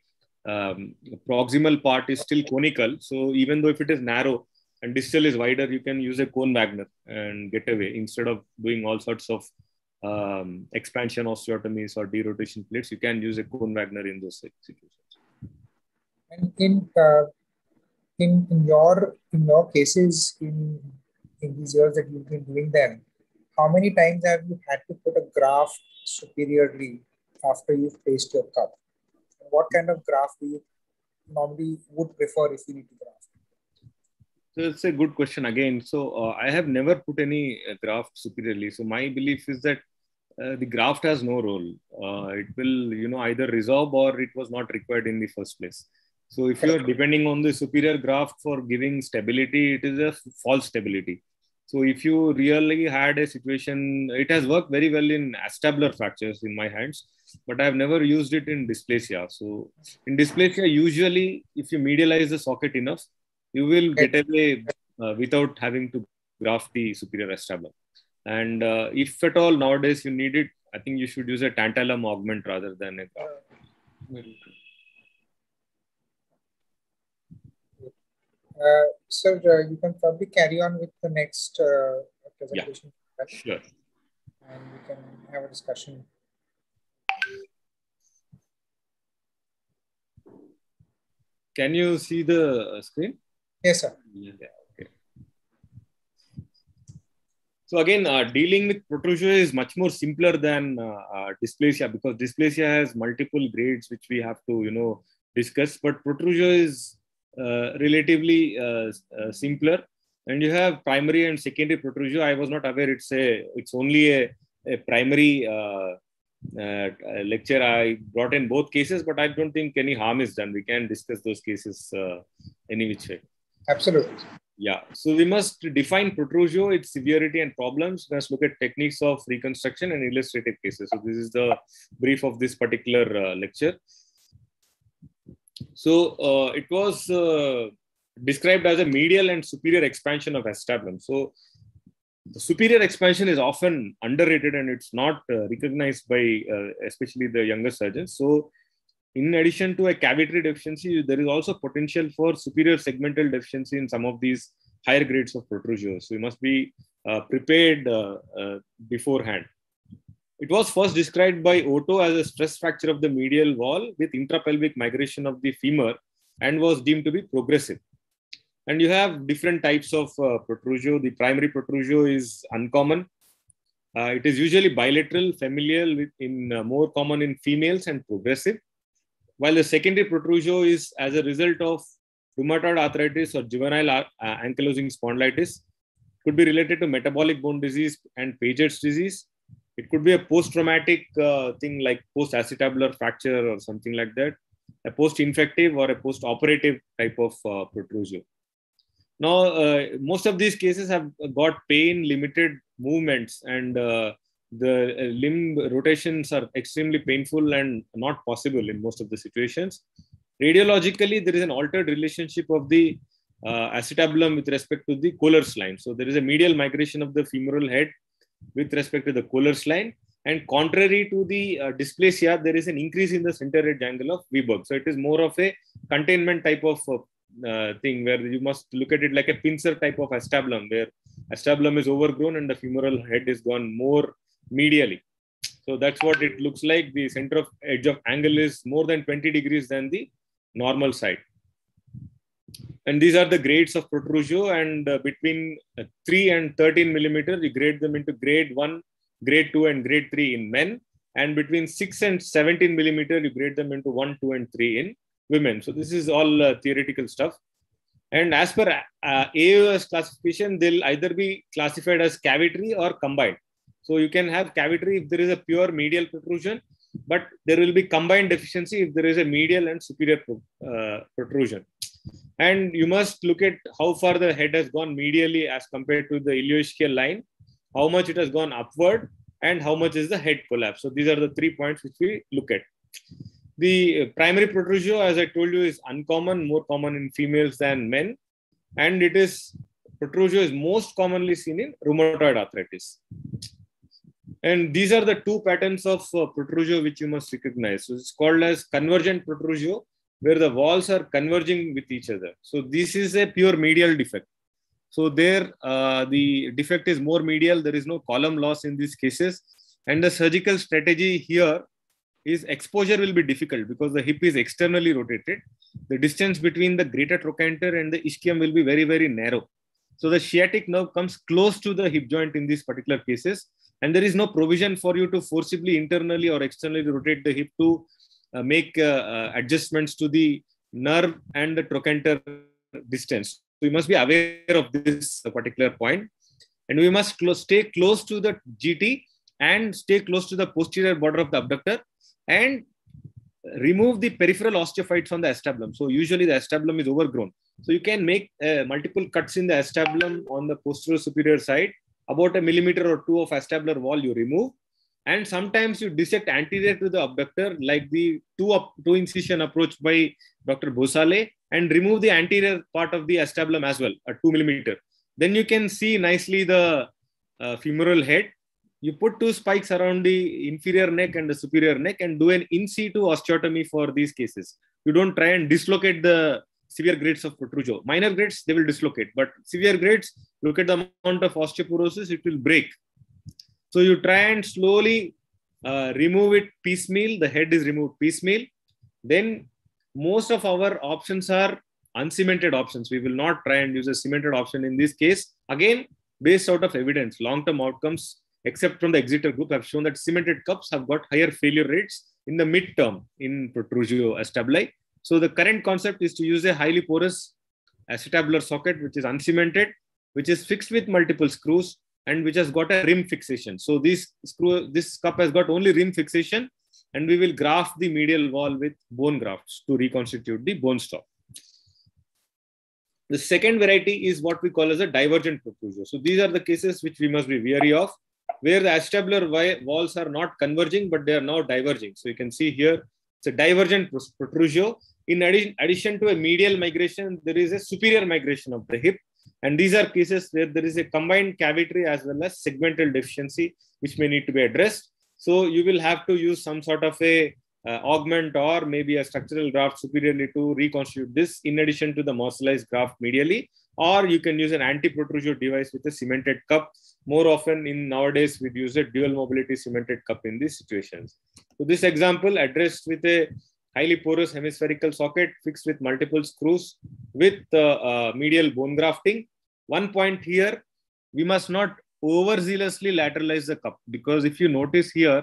um, proximal part is still conical. So even though if it is narrow and distal is wider, you can use a Cone-Wagner and get away instead of doing all sorts of um, expansion osteotomies or derotation plates. You can use a Cone-Wagner in those situations. And in uh, in in your in your cases in in these years that you've been doing them, how many times have you had to put a graft superiorly after you've placed your cup? And what kind of graft do you normally would prefer if you need to graft? So it's a good question again. So uh, I have never put any uh, graft superiorly. So my belief is that uh, the graft has no role. Uh, it will, you know, either resolve or it was not required in the first place. So if you're depending on the superior graft for giving stability, it is a false stability. So if you really had a situation, it has worked very well in acetabular fractures in my hands, but I've never used it in dysplasia. So in dysplasia, usually if you medialize the socket enough, you will get away uh, without having to graft the superior acetabulum. And uh, if at all nowadays you need it, I think you should use a tantalum augment rather than a graft. Uh, sir, uh, you can probably carry on with the next uh, presentation. Yeah, sure. And we can have a discussion. Can you see the screen? Yes, sir. Yeah, okay. So again, uh, dealing with Protusio is much more simpler than uh, uh, dysplasia, because dysplasia has multiple grades which we have to, you know, discuss. But Protusio is Uh, relatively uh, uh, simpler, and you have primary and secondary Protusio. I was not aware it's a it's only a, a primary uh, uh, lecture. I brought in both cases, but I don't think any harm is done. We can discuss those cases uh, any which way. Absolutely. Yeah. So we must define Protusio, its severity and problems. We must look at techniques of reconstruction and illustrative cases. So this is the brief of this particular uh, lecture. So uh, it was uh, described as a medial and superior expansion of acetabulum. So the superior expansion is often underrated and it's not uh, recognized by uh, especially the younger surgeons. So in addition to a cavitary deficiency, there is also potential for superior segmental deficiency in some of these higher grades of Protusio. So you must be uh, prepared uh, uh, beforehand. It was first described by Otto as a stress fracture of the medial wall with intrapelvic migration of the femur and was deemed to be progressive. And you have different types of uh, Protusio. The primary Protusio is uncommon. Uh, it is usually bilateral, familial, with in uh, more common in females and progressive, while the secondary protrusio is as a result of rheumatoid arthritis or juvenile uh, ankylosing spondylitis, could be related to metabolic bone disease and Paget's disease. It could be a post-traumatic uh, thing like post-acetabular fracture or something like that, a post-infective or a post-operative type of uh, protrusio. Now, uh, most of these cases have got pain, limited movements, and uh, the limb rotations are extremely painful and not possible in most of the situations. Radiologically, there is an altered relationship of the uh, acetabulum with respect to the Kohler's line. So there is a medial migration of the femoral head with respect to the Kohler's line. And contrary to the uh, dysplasia, there is an increase in the center edge angle of Wiberg. So it is more of a containment type of uh, Uh, thing where you must look at it like a pincer type of acetabulum, where acetabulum is overgrown and the femoral head is gone more medially. So that's what it looks like. The center of edge of angle is more than twenty degrees than the normal side. And these are the grades of protrusio, and uh, between uh, three and thirteen millimeter, you grade them into grade one, grade two, and grade three in men. And between six and seventeen millimeter, you grade them into one, two, and three in women. So this is all uh, theoretical stuff. And as per uh, A O S classification, they'll either be classified as cavitary or combined. So you can have cavitary if there is a pure medial protrusion, but there will be combined deficiency if there is a medial and superior uh, protrusion. And you must look at how far the head has gone medially as compared to the ilioischial line, how much it has gone upward, and how much is the head collapse. So these are the three points which we look at. The primary protrusio, as I told you, is uncommon, more common in females than men. And it is, protrusio is most commonly seen in rheumatoid arthritis. And these are the two patterns of uh, protrusio which you must recognize. So it's called as convergent protrusio, where the walls are converging with each other. So this is a pure medial defect. So there, uh, the defect is more medial. There is no column loss in these cases. And the surgical strategy here is exposure will be difficult because the hip is externally rotated. The distance between the greater trochanter and the ischium will be very, very narrow. So the sciatic nerve comes close to the hip joint in these particular cases. And there is no provision for you to forcibly internally or externally rotate the hip to uh, make uh, uh, adjustments to the nerve and the trochanter distance. So you must be aware of this particular point. And we must close, stay close to the G T and stay close to the posterior border of the abductor, and remove the peripheral osteophytes on the acetabulum. So usually the acetabulum is overgrown. So you can make uh, multiple cuts in the acetabulum on the posterior superior side, about a millimeter or two of acetabular wall you remove. And sometimes you dissect anterior to the abductor, like the two, up, two incision approach by Doctor Bhosale, and remove the anterior part of the acetabulum as well, a two millimeter. Then you can see nicely the uh, femoral head. You put two spikes around the inferior neck and the superior neck and do an in situ osteotomy for these cases. You don't try and dislocate the severe grades of protrusio. Minor grades, they will dislocate. But severe grades, look at the amount of osteoporosis, it will break. So you try and slowly uh, remove it piecemeal. The head is removed piecemeal. Then most of our options are uncemented options. We will not try and use a cemented option in this case. Again, based out of evidence, long-term outcomes, except from the Exeter group, have shown that cemented cups have got higher failure rates in the midterm in protrusio acetabuli. So the current concept is to use a highly porous acetabular socket, which is uncemented, which is fixed with multiple screws, and which has got a rim fixation. So this screw, this cup has got only rim fixation, and we will graft the medial wall with bone grafts to reconstitute the bone stock. The second variety is what we call as a divergent protrusio. So these are the cases which we must be wary of, where the acetabular walls are not converging, but they are now diverging. So you can see here, it's a divergent protrusio. In addition, addition to a medial migration, there is a superior migration of the hip. And these are cases where there is a combined cavitary as well as segmental deficiency, which may need to be addressed. So you will have to use some sort of a uh, augment or maybe a structural graft superiorly to reconstitute this, in addition to the morselized graft medially. Or you can use an anti-protrusio device with a cemented cup. More often in nowadays, we use a dual mobility cemented cup in these situations. So this example addressed with a highly porous hemispherical socket fixed with multiple screws with uh, uh, medial bone grafting. One point here, we must not overzealously lateralize the cup, because if you notice here,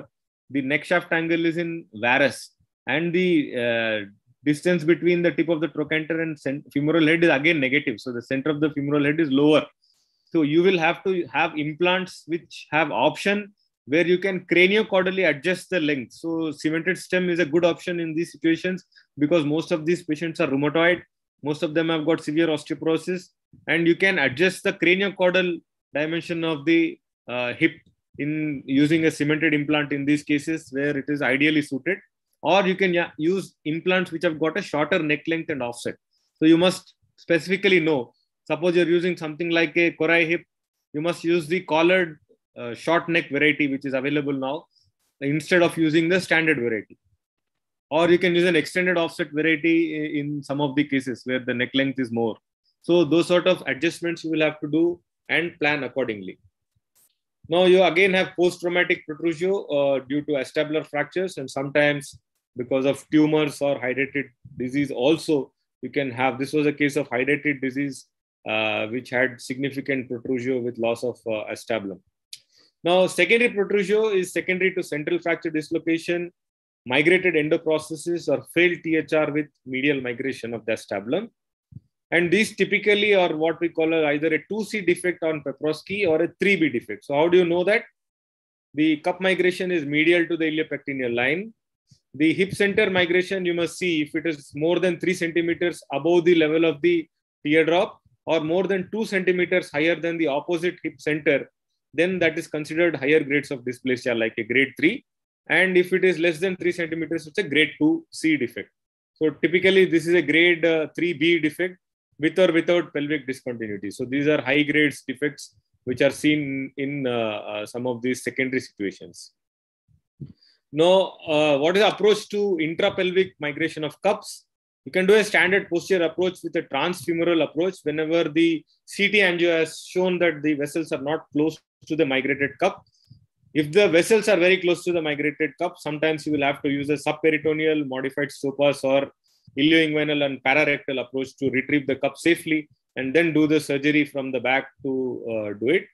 the neck shaft angle is in varus, and the uh, distance between the tip of the trochanter and femoral head is again negative. So the center of the femoral head is lower. So you will have to have implants which have option where you can craniocaudally adjust the length. So cemented stem is a good option in these situations, because most of these patients are rheumatoid. Most of them have got severe osteoporosis, and you can adjust the craniocaudal dimension of the uh, hip in using a cemented implant in these cases where it is ideally suited. Or you can use implants which have got a shorter neck length and offset. So you must specifically know, suppose you're using something like a Corail hip, you must use the collared uh, short neck variety, which is available now, instead of using the standard variety. Or you can use an extended offset variety in some of the cases where the neck length is more. So those sort of adjustments you will have to do and plan accordingly. Now you again have post-traumatic Protusio uh, due to acetabular fractures, and sometimes because of tumors or hydrated disease also, you can have, this was a case of hydrated disease uh, which had significant Protusio with loss of uh, acetabulum. Now secondary Protusio is secondary to central fracture dislocation, migrated endoprosthesis, or failed T H R with medial migration of the acetabulum. And these typically are what we call either a two C defect on Peprosky or a three B defect. So how do you know that? The cup migration is medial to the iliopectineal line. The hip center migration, you must see if it is more than three centimeters above the level of the teardrop or more than two centimeters higher than the opposite hip center, then that is considered higher grades of dysplasia, like a grade three. And if it is less than three centimeters, it's a grade two C defect. So typically this is a grade uh, three B defect, with or without pelvic discontinuity. So these are high grades defects which are seen in uh, uh, some of these secondary situations. Now, uh, what is the approach to intrapelvic migration of cups? You can do a standard posterior approach with a transfemoral approach whenever the C T angio has shown that the vessels are not close to the migrated cup. If the vessels are very close to the migrated cup, sometimes you will have to use a subperitoneal modified stopas or ilioinguinal and pararectal approach to retrieve the cup safely and then do the surgery from the back to uh, do it.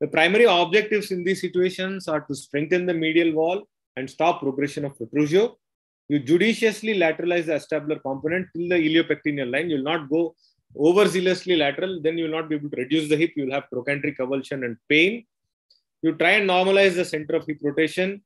The primary objectives in these situations are to strengthen the medial wall and stop progression of Protusio. You judiciously lateralize the acetabular component till the iliopectineal line. You will not go overzealously lateral, then you will not be able to reduce the hip. You will have trochanteric avulsion and pain. You try and normalize the center of hip rotation.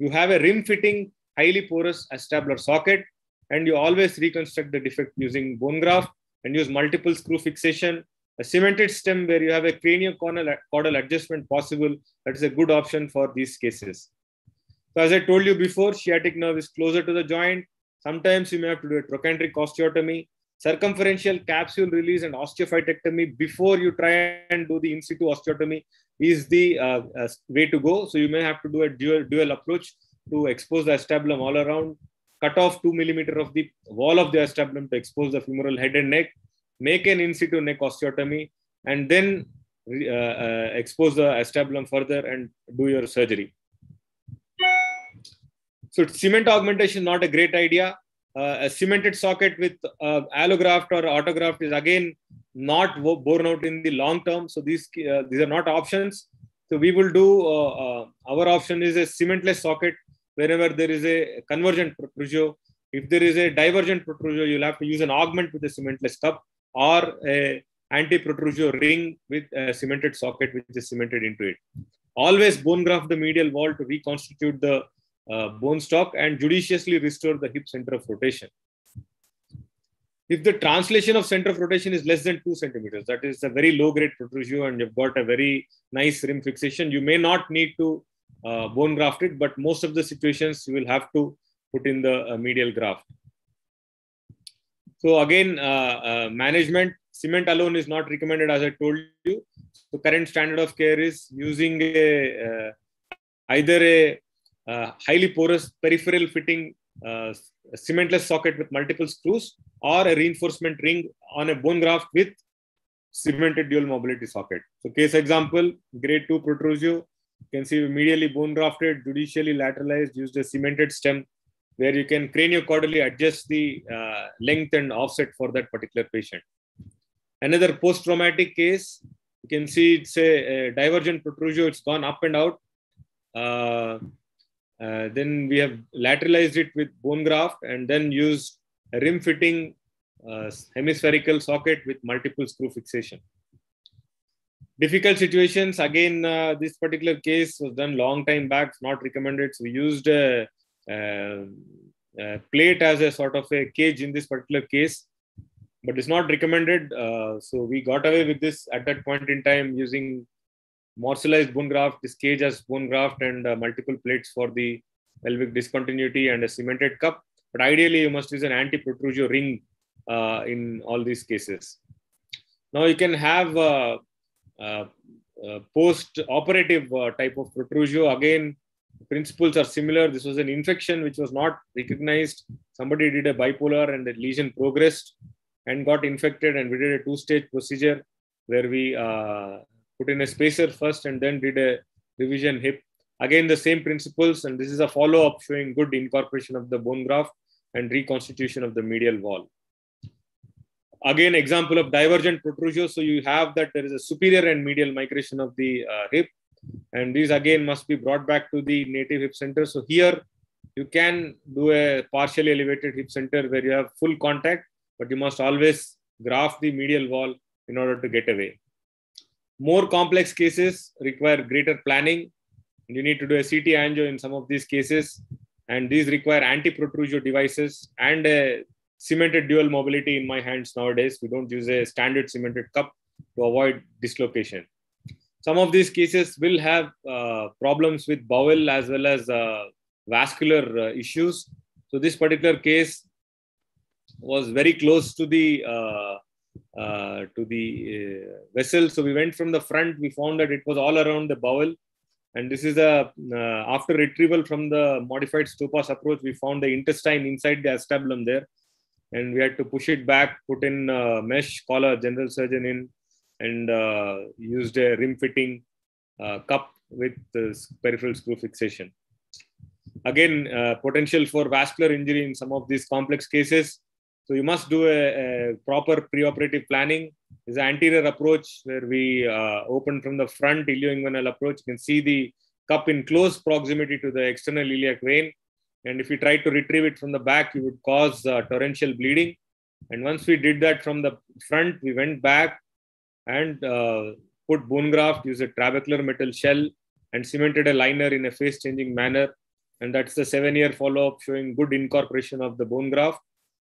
You have a rim-fitting, highly porous acetabular socket. And you always reconstruct the defect using bone graft and use multiple screw fixation. A cemented stem where you have a craniocaudal adjustment possible, that is a good option for these cases. So as I told you before, sciatic nerve is closer to the joint. Sometimes you may have to do a trochanteric osteotomy, circumferential capsule release and osteophytectomy before you try and do the in situ osteotomy is the uh, uh, way to go. So you may have to do a dual, dual approach to expose the acetabulum all around, cut off two millimeter of the wall of the acetabulum to expose the femoral head and neck, make an in situ neck osteotomy, and then uh, uh, expose the acetabulum further and do your surgery. So cement augmentation, not a great idea. Uh, a cemented socket with uh, allograft or autograft is again not borne out in the long term. So these, uh, these are not options. So we will do, uh, uh, our option is a cementless socket. Whenever there is a convergent Protusio, if there is a divergent Protusio, you'll have to use an augment with a cementless cup or a anti-Protusio ring with a cemented socket which is cemented into it. Always bone graft the medial wall to reconstitute the uh, bone stock and judiciously restore the hip center of rotation. If the translation of center of rotation is less than two centimeters, that is a very low grade Protusio and you've got a very nice rim fixation, you may not need to Uh, bone grafted, but most of the situations you will have to put in the uh, medial graft. So again, uh, uh, management, cement alone is not recommended, as I told you. The current standard of care is using a, uh, either a uh, highly porous peripheral fitting uh, cementless socket with multiple screws or a reinforcement ring on a bone graft with cemented dual mobility socket. So case example, grade two Protusio. You can see medially bone grafted, judicially lateralized, used a cemented stem where you can craniocaudally adjust the uh, length and offset for that particular patient. Another post-traumatic case, You can see it's a, a divergent Protusio. It's gone up and out. Uh, uh, then we have lateralized it with bone graft and then used a rim fitting uh, hemispherical socket with multiple screw fixation. Difficult situations. Again, uh, this particular case was done long time back, not recommended. So we used a, a, a plate as a sort of a cage in this particular case, but it's not recommended. Uh, so we got away with this at that point in time using morselized bone graft, this cage as bone graft, and uh, multiple plates for the pelvic discontinuity and a cemented cup. But ideally, you must use an anti-Protusio ring uh, in all these cases. Now you can have uh, uh, uh, post-operative uh, type of Protusio. Again, the principles are similar. This was an infection which was not recognized. Somebody did a bipolar and the lesion progressed and got infected, and we did a two-stage procedure where we uh, put in a spacer first and then did a revision hip. Again, the same principles, and this is a follow-up showing good incorporation of the bone graft and reconstitution of the medial wall. Again, example of divergent Protusio. So you have that there is a superior and medial migration of the uh, hip, and these again must be brought back to the native hip center. So here you can do a partially elevated hip center where you have full contact, but you must always graft the medial wall in order to get away. More complex cases require greater planning. You need to do a C T angio in some of these cases, and these require anti-Protusio devices and a cemented dual mobility in my hands nowadays. We don't use a standard cemented cup to avoid dislocation. Some of these cases will have uh, problems with bowel as well as uh, vascular uh, issues. So this particular case was very close to the uh, uh, to the uh, vessel. So we went from the front. We found that it was all around the bowel. And this is a, uh, after retrieval from the modified stopas approach, we found the intestine inside the acetabulum there. And we had to push it back, put in a mesh, call a general surgeon in, and uh, used a rim fitting uh, cup with uh, peripheral screw fixation. Again, uh, potential for vascular injury in some of these complex cases. So you must do a, a proper preoperative planning. There's an anterior approach where we uh, open from the front ilioinguinal approach. You can see the cup in close proximity to the external iliac vein. And if you try to retrieve it from the back, you would cause uh, torrential bleeding. And once we did that from the front, we went back and uh, put bone graft, used a trabecular metal shell, and cemented a liner in a phase-changing manner. And that's the seven-year follow-up showing good incorporation of the bone graft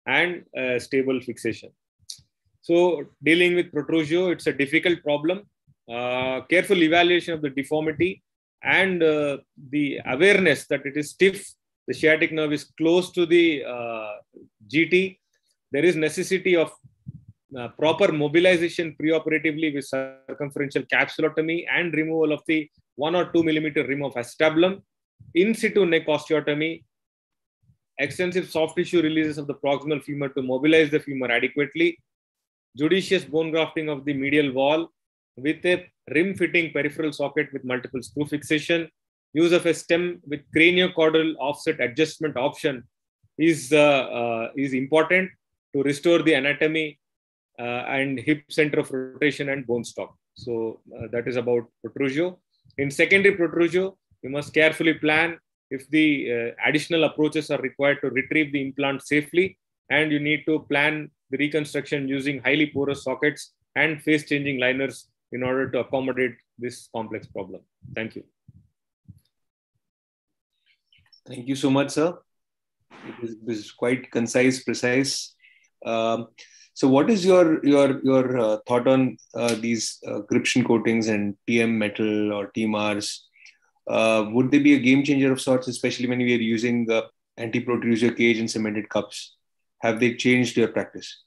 and uh, stable fixation. So dealing with Protusio, it's a difficult problem. Uh, careful evaluation of the deformity and uh, the awareness that it is stiff. The sciatic nerve is close to the uh, G T. There is necessity of uh, proper mobilization preoperatively with circumferential capsulotomy and removal of the one or two millimeter rim of acetabulum, in situ neck osteotomy, extensive soft tissue releases of the proximal femur to mobilize the femur adequately, judicious bone grafting of the medial wall with a rim-fitting peripheral socket with multiple screw fixation, use of a stem with craniocaudal offset adjustment option is, uh, uh, is important to restore the anatomy uh, and hip center of rotation and bone stock. So uh, that is about Protusio. In secondary Protusio, you must carefully plan if the uh, additional approaches are required to retrieve the implant safely, and you need to plan the reconstruction using highly porous sockets and phase-changing liners in order to accommodate this complex problem. Thank you. Thank you so much, sir. It is, it is quite concise, precise. Um, so what is your, your, your uh, thought on uh, these uh, cryption coatings and T M metal or T MARS? Uh, would they be a game changer of sorts, especially when we are using the anti-Protusio cage and cemented cups? Have they changed your practice?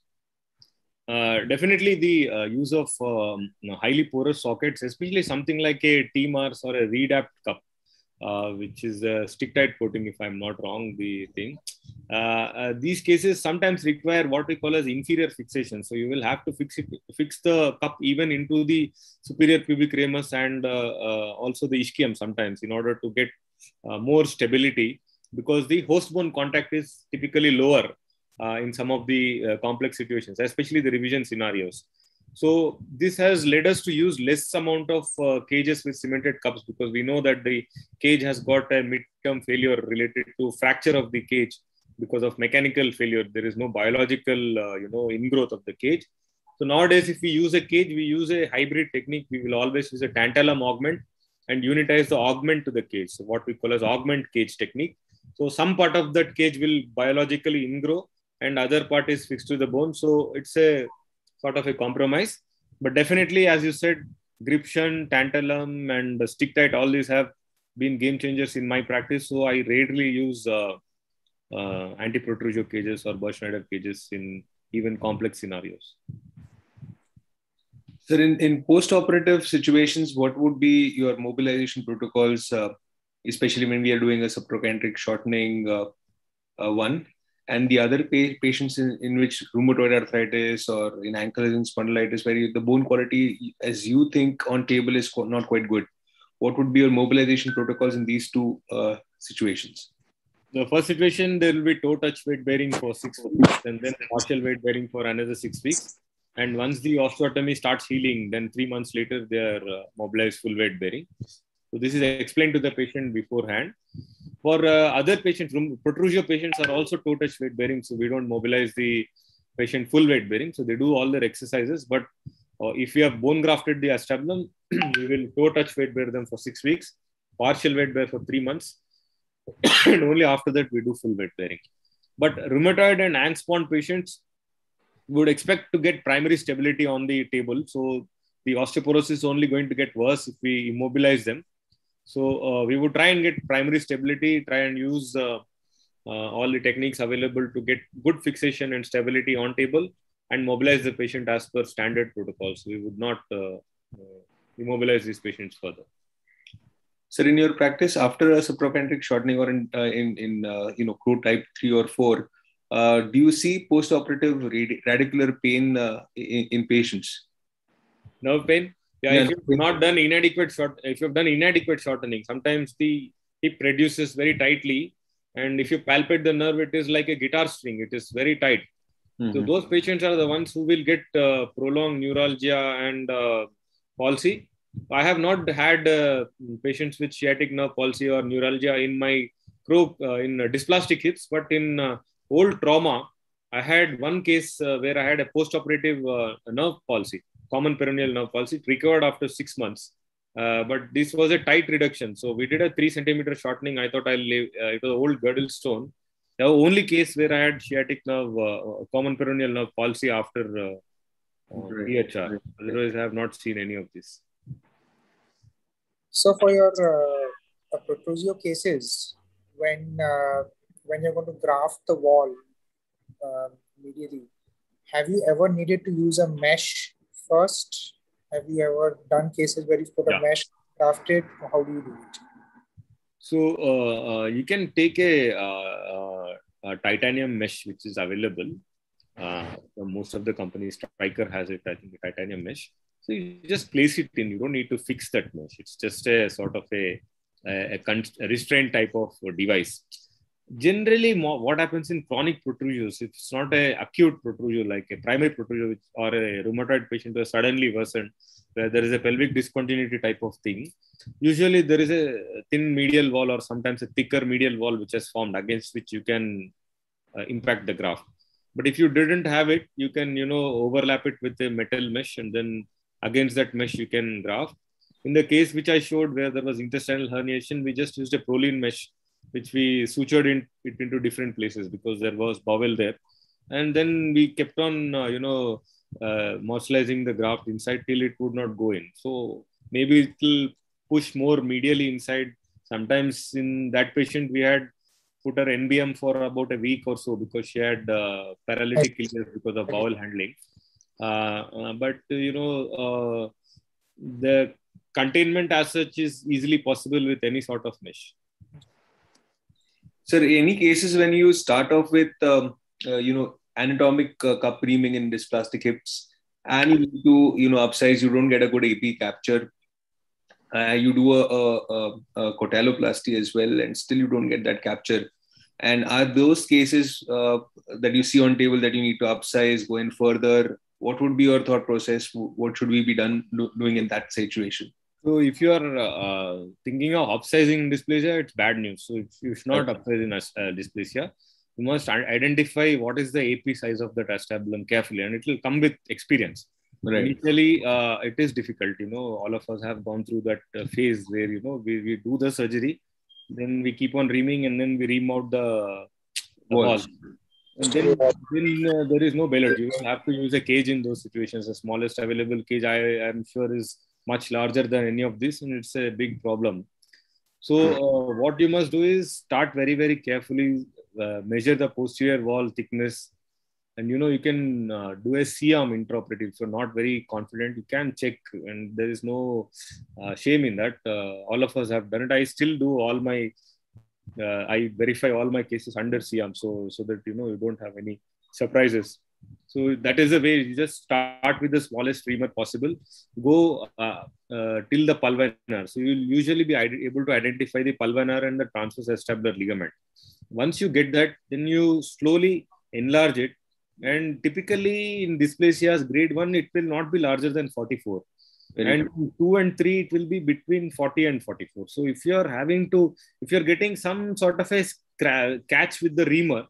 Uh, definitely the uh, use of um, you know, highly porous sockets, especially something like a T MARS or a Redapt cup, uh, which is a stick-tight coating, if I'm not wrong, the thing. Uh, uh, these cases sometimes require what we call as inferior fixation. So you will have to fix, it, fix the cup even into the superior pubic ramus and uh, uh, also the ischium sometimes in order to get uh, more stability, because the host bone contact is typically lower Uh, in some of the uh, complex situations, especially the revision scenarios. So this has led us to use less amount of uh, cages with cemented cups, because we know that the cage has got a midterm failure related to fracture of the cage because of mechanical failure. There is no biological, uh, you know, ingrowth of the cage. So nowadays, if we use a cage, we use a hybrid technique. We will always use a tantalum augment and unitize the augment to the cage. So what we call as augment cage technique. So some part of that cage will biologically ingrow and other part is fixed to the bone. So it's a sort of a compromise, but definitely, as you said, gription, tantalum, and sticktite, all these have been game changers in my practice. So I rarely use uh, uh, anti-Protusio cages or Burch-Schneider cages in even complex scenarios. Sir, in, in post-operative situations, what would be your mobilization protocols, uh, especially when we are doing a subtrochanteric shortening uh, uh, one? And the other pa patients in, in which rheumatoid arthritis or in ankylosing spondylitis, where you, the bone quality, as you think on table, is not quite good. What would be your mobilization protocols in these two uh, situations? The first situation, there will be toe touch weight bearing for six weeks and then partial weight bearing for another six weeks. And once the osteotomy starts healing, then three months later, they are uh, mobilized full weight bearing. So this is explained to the patient beforehand. For uh, other patients, Protusio patients are also toe touch weight bearing. So we don't mobilize the patient full weight bearing. So they do all their exercises. But uh, if we have bone grafted the acetabulum, we will toe touch weight bear them for six weeks, partial weight bear for three months. And only after that, we do full weight bearing. But rheumatoid and ank-spond patients would expect to get primary stability on the table. So the osteoporosis is only going to get worse if we immobilize them. So uh, we would try and get primary stability, try and use uh, uh, all the techniques available to get good fixation and stability on table and mobilize the patient as per standard protocols. We would not uh, uh, immobilize these patients further. Sir, in your practice, after a subtrochanteric shortening or in, uh, in, in uh, you know, Crowe type three or four, uh, do you see post-operative rad radicular pain uh, in, in patients? Nerve pain? Yeah, if you've not done inadequate short, if you've done inadequate shortening, sometimes the hip reduces very tightly, and if you palpate the nerve, it is like a guitar string. It is very tight. Mm-hmm. So those patients are the ones who will get uh, prolonged neuralgia and uh, palsy. I have not had uh, patients with sciatic nerve palsy or neuralgia in my group uh, in uh, dysplastic hips, but in uh, old trauma, I had one case uh, where I had a post-operative uh, nerve palsy. Common peroneal nerve palsy, recovered after six months. Uh, but this was a tight reduction. So we did a three centimeter shortening. I thought I'll leave, uh, it was an old girdle stone. The only case where I had sciatic nerve, uh, common peroneal nerve palsy after uh, uh, D H R. Otherwise, I have not seen any of this. So for your uh, Protusio cases, when, uh, when you're going to graft the wall uh, medially, have you ever needed to use a mesh first? Have you ever done cases where you put yeah. a mesh, graft it, or how do you do it? So uh, uh, you can take a, uh, uh, a titanium mesh, which is available. Uh, most of the companies, Stryker has it, I think, a titanium mesh. So you just place it in. You don't need to fix that mesh. It's just a sort of a, a, a restraint type of device. Generally, more, what happens in chronic protrusions, if it's not an acute protrusion like a primary protrusion or a rheumatoid patient who has suddenly worsened, where there is a pelvic discontinuity type of thing, usually there is a thin medial wall or sometimes a thicker medial wall which has formed against which you can uh, impact the graft. But if you didn't have it, you can, you know, overlap it with a metal mesh and then against that mesh you can graft. In the case which I showed where there was intestinal herniation, we just used a proline mesh, which we sutured in, it into different places because there was bowel there. And then we kept on, uh, you know, uh, morselizing the graft inside till it would not go in. So maybe it will push more medially inside. Sometimes in that patient, we had put her N B M for about a week or so because she had uh, paralytic illness because of bowel handling. Uh, uh, but, you know, uh, the containment as such is easily possible with any sort of mesh. Sir, any cases when you start off with, um, uh, you know, anatomic uh, cup reaming in dysplastic hips and you need to, you know, upsize, you don't get a good A P capture. Uh, you do a, a, a cortaloplasty as well and still you don't get that capture. And are those cases uh, that you see on table that you need to upsize, go in further? what would be your thought process? What should we be done do, doing in that situation? So if you are uh, thinking of upsizing dysplasia, it's bad news. So if you should not okay. upsize in uh, dysplasia. You must identify what is the A P size of the acetabulum carefully, and it will come with experience. Right. Initially, uh, it is difficult. You know, all of us have gone through that uh, phase where, you know, we, we do the surgery, then we keep on reaming, and then we ream out the, the ball. And then, then uh, there is no bailout. You have to use a cage in those situations. The smallest available cage, I am sure, is much larger than any of this, and it's a big problem. So uh, what you must do is start very, very carefully, uh, measure the posterior wall thickness. And, you know, you can uh, do a C arm intraoperative. If you're not very confident, you can check, and there is no uh, shame in that. Uh, all of us have done it. I still do all my, uh, I verify all my cases under C arm, so, so that, you know, you don't have any surprises. So that is the way. You just start with the smallest femur possible. Go uh, uh, till the pulvinar. So you'll usually be able to identify the pulvinar and the transverse acetabular ligament. Once you get that, then you slowly enlarge it. And typically in dysplasias grade one, it will not be larger than forty-four. Very and good. two and three, it will be between forty and forty-four. So if you're having to, if you're getting some sort of a catch with the reamer,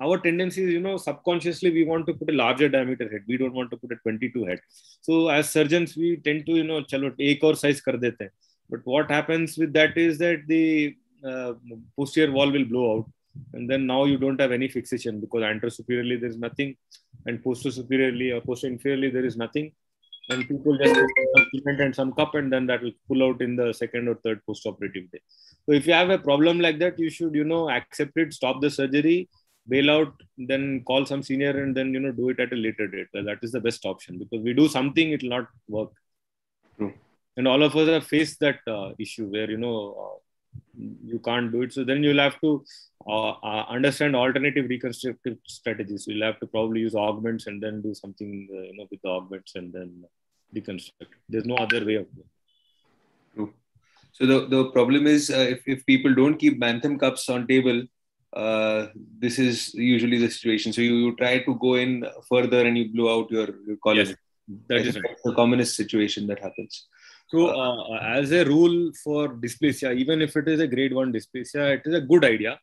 our tendency is, you know, subconsciously we want to put a larger diameter head. We don't want to put a twenty-two head. So as surgeons, we tend to, you know, chalo, ek aur size kar dete. But what happens with that is that the uh, posterior wall will blow out. And then now you don't have any fixation, because anterosuperiorly there is nothing, and posteriorly or posteriorly there is nothing, and people just implement and some cup, and then that will pull out in the second or third post-operative day. So if you have a problem like that, you should, you know, accept it, stop the surgery, bail out, then call some senior, and then, you know, do it at a later date. So that is the best option, because we do something, it will not work. True. And all of us have faced that uh, issue where, you know, uh, you can't do it. So then you'll have to uh, uh, understand alternative reconstructive strategies. You'll have to probably use augments and then do something, uh, you know, with the augments and then reconstruct. There's no other way of doing it. True. So the, the problem is uh, if, if people don't keep Bantam cups on table, uh, this is usually the situation. So you, you try to go in further and you blow out your, your column. Yes, that is the commonest situation that happens. So uh, as a rule for dysplasia, even if it is a grade one dysplasia, it is a good idea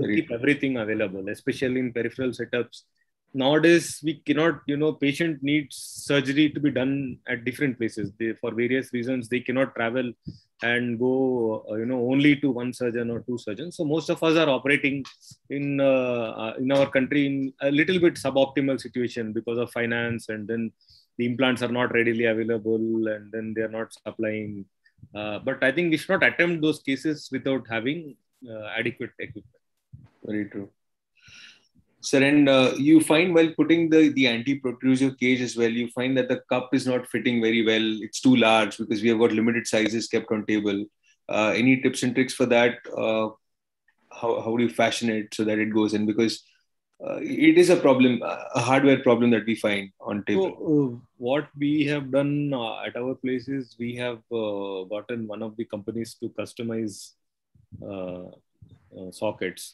to keep everything available, especially in peripheral setups. Nowadays, we cannot, you know, patient needs surgery to be done at different places. They, for various reasons, they cannot travel and go, uh, you know, only to one surgeon or two surgeons. So most of us are operating in, uh, uh, in our country in a little bit suboptimal situation because of finance, and then the implants are not readily available, and then they are not supplying. Uh, but I think we should not attempt those cases without having uh, adequate equipment. Very true. Sir, and uh, you find while putting the, the anti-protrusive cage as well, you find that the cup is not fitting very well. It's too large because we have got limited sizes kept on table. Uh, any tips and tricks for that? Uh, how, how do you fashion it so that it goes in? Because Uh, it is a problem, a hardware problem that we find on table. So, uh, what we have done uh, at our place is we have uh, gotten one of the companies to customize uh, uh, sockets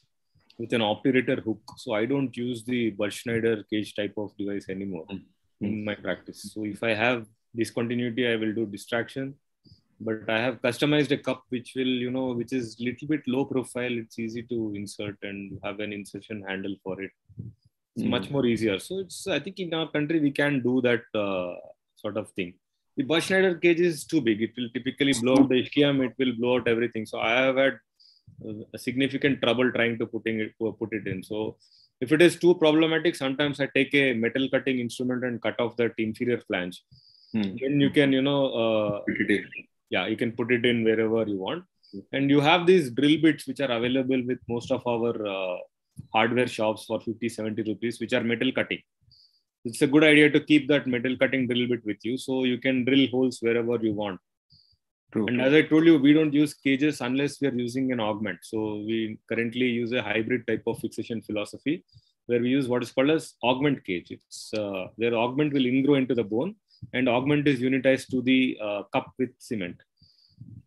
with an obturator hook. So I don't use the Burch-Schneider cage type of device anymore mm-hmm. in my practice. So if I have discontinuity, I will do distraction. But I have customized a cup which will, you know, which is little bit low profile. It's easy to insert and have an insertion handle for it. It's mm. much more easier. So it's, I think in our country, we can do that uh, sort of thing. The Burch-Schneider cage is too big. It will typically blow out the ischium. It will blow out everything. So I have had uh, a significant trouble trying to putting it, put it in. So if it is too problematic, sometimes I take a metal cutting instrument and cut off that inferior flange. Mm. Then you can, you know, uh, yeah, you can put it in wherever you want. And you have these drill bits which are available with most of our uh, hardware shops for fifty, seventy rupees, which are metal cutting. It's a good idea to keep that metal cutting drill bit with you. So you can drill holes wherever you want. True. And as I told you, we don't use cages unless we are using an augment. So we currently use a hybrid type of fixation philosophy where we use what is called as augment cage. It's uh, where augment will ingrow into the bone, and augment is unitized to the uh, cup with cement.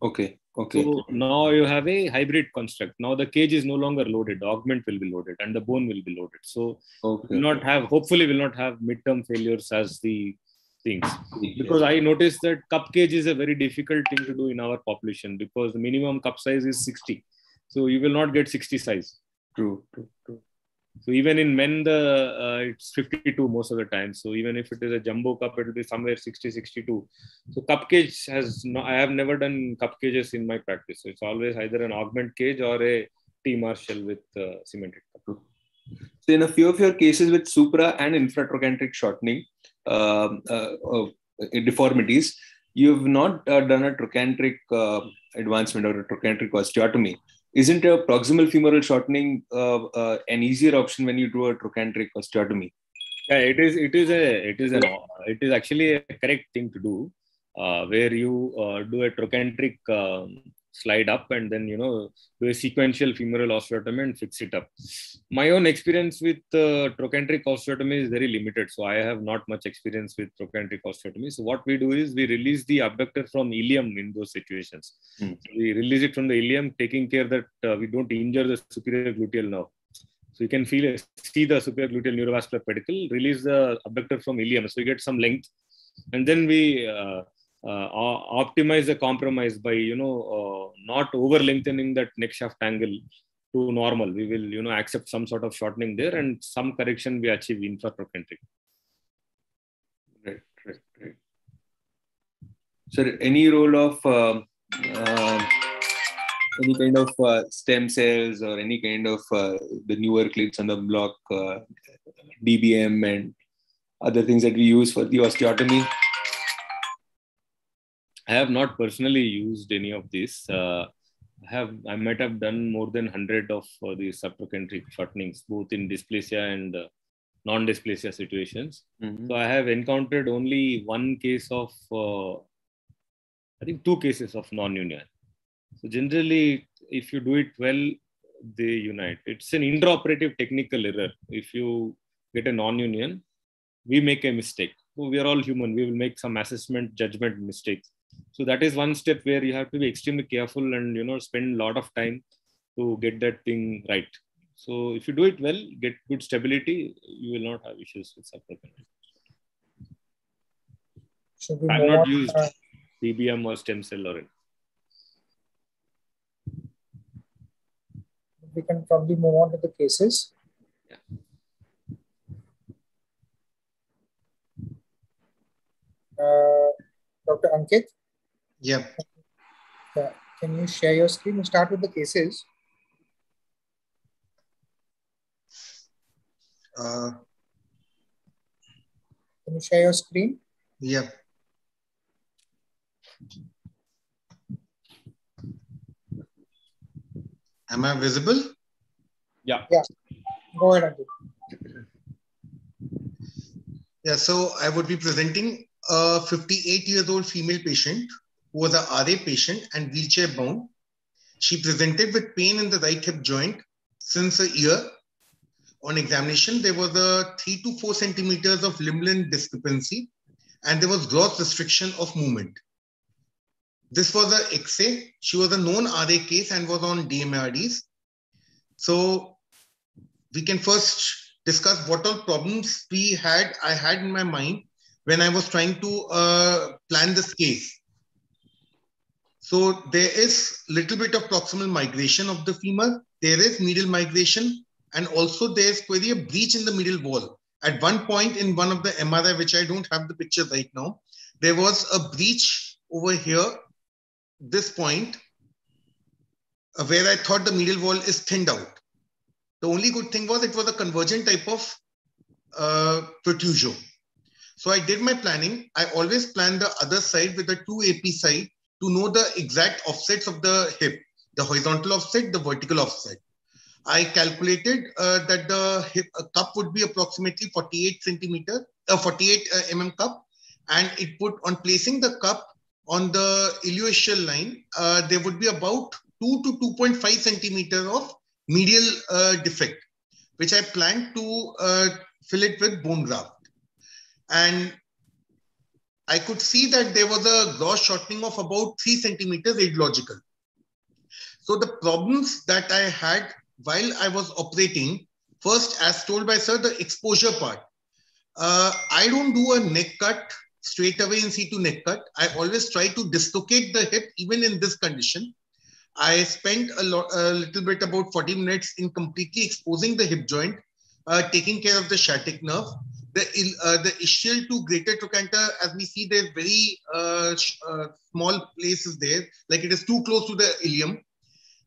Okay. Okay. So now you have a hybrid construct. Now the cage is no longer loaded. The augment will be loaded and the bone will be loaded. So okay. will not have, hopefully will not have midterm failures as the things. Because I noticed that cup cage is a very difficult thing to do in our population because the minimum cup size is sixty. So you will not get sixty size. True, true, true. So even in men, the uh, it's fifty-two most of the time. So even if it is a jumbo cup, it will be somewhere sixty, sixty-two. So cup cage has no, I have never done cup cages in my practice. So it's always either an augment cage or a T MARS shell with uh, cemented cup. So in a few of your cases with supra and infratrochanteric shortening um, uh, uh, deformities, you have not uh, done a trochanteric uh, advancement or a trochanteric osteotomy. Isn't a proximal femoral shortening uh, uh, an easier option when you do a trochanteric osteotomy? Yeah, it is. It is a. It is an. It is actually a correct thing to do, uh, where you uh, do a trochanteric um, slide up and then you know do a sequential femoral osteotomy and fix it up. My own experience with uh, trochanteric osteotomy is very limited, so I have not much experience with trochanteric osteotomy. So what we do is we release the abductor from ilium in those situations. Mm. So we release it from the ilium, taking care that uh, we don't injure the superior gluteal nerve. So you can feel see the superior gluteal neurovascular pedicle, release the abductor from ilium, so you get some length, and then we. Uh, Uh, optimize the compromise by, you know, uh, not over lengthening that neck shaft angle to normal. We will, you know, accept some sort of shortening there and some correction we achieve infratrochanteric. Right, right, right. So any role of uh, uh, any kind of uh, stem cells or any kind of uh, the newer clits on the block, uh, D B M and other things that we use for the osteotomy? I have not personally used any of these. Uh, I have I might have done more than one hundred of uh, these subtrochanteric shortenings, both in dysplasia and uh, non-dysplasia situations. Mm-hmm. So I have encountered only one case of, uh, I think two cases of non-union. So generally, if you do it well, they unite. It's an intraoperative technical error. If you get a non-union, we make a mistake. So we are all human. We will make some assessment, judgment mistakes. So that is one step where you have to be extremely careful and, you know, spend a lot of time to get that thing right. So if you do it well, get good stability, you will not have issues with subtrochanteric. I have not used uh, D B M or stem cell or anything. We can probably move on to the cases. Yeah. Uh, Doctor Ankit? Yeah. Uh, can you share your screen and start with the cases? Uh, can you share your screen? Yeah. Am I visible? Yeah. Yeah. Go ahead, Ankit. Yeah, so I would be presenting a fifty-eight years old female patient who was a R A patient and wheelchair bound. She presented with pain in the right hip joint since a year. On examination, there was a three to four centimeters of limb length discrepancy and there was gross restriction of movement. This was an X A. She was a known R A case and was on D M A R Ds. So we can first discuss what all problems we had, I had in my mind when I was trying to uh, plan this case. So there is little bit of proximal migration of the femur. There is medial migration. And also there's quite a breach in the medial wall. At one point in one of the M R I, which I don't have the picture right now, there was a breach over here, this point, where I thought the medial wall is thinned out. The only good thing was it was a convergent type of uh, Protusio. So I did my planning. I always plan the other side with the two A P side to know the exact offsets of the hip, the horizontal offset, the vertical offset. I calculated uh, that the hip uh, cup would be approximately forty-eight centimeter, uh, forty-eight millimeter cup. And it would, on placing the cup on the iliotibial line, uh, there would be about two to two point five centimeter of medial uh, defect, which I planned to uh, fill it with bone graft. And I could see that there was a gross shortening of about three centimeters radiological. So the problems that I had while I was operating, first, as told by sir, the exposure part. Uh, I don't do a neck cut straight away in situ neck cut. I always try to dislocate the hip even in this condition. I spent a, lot, a little bit about forty minutes in completely exposing the hip joint, uh, taking care of the sciatic nerve. The, uh, the ischial to greater trochanter, as we see, there's very uh, uh, small places there, like it is too close to the ilium.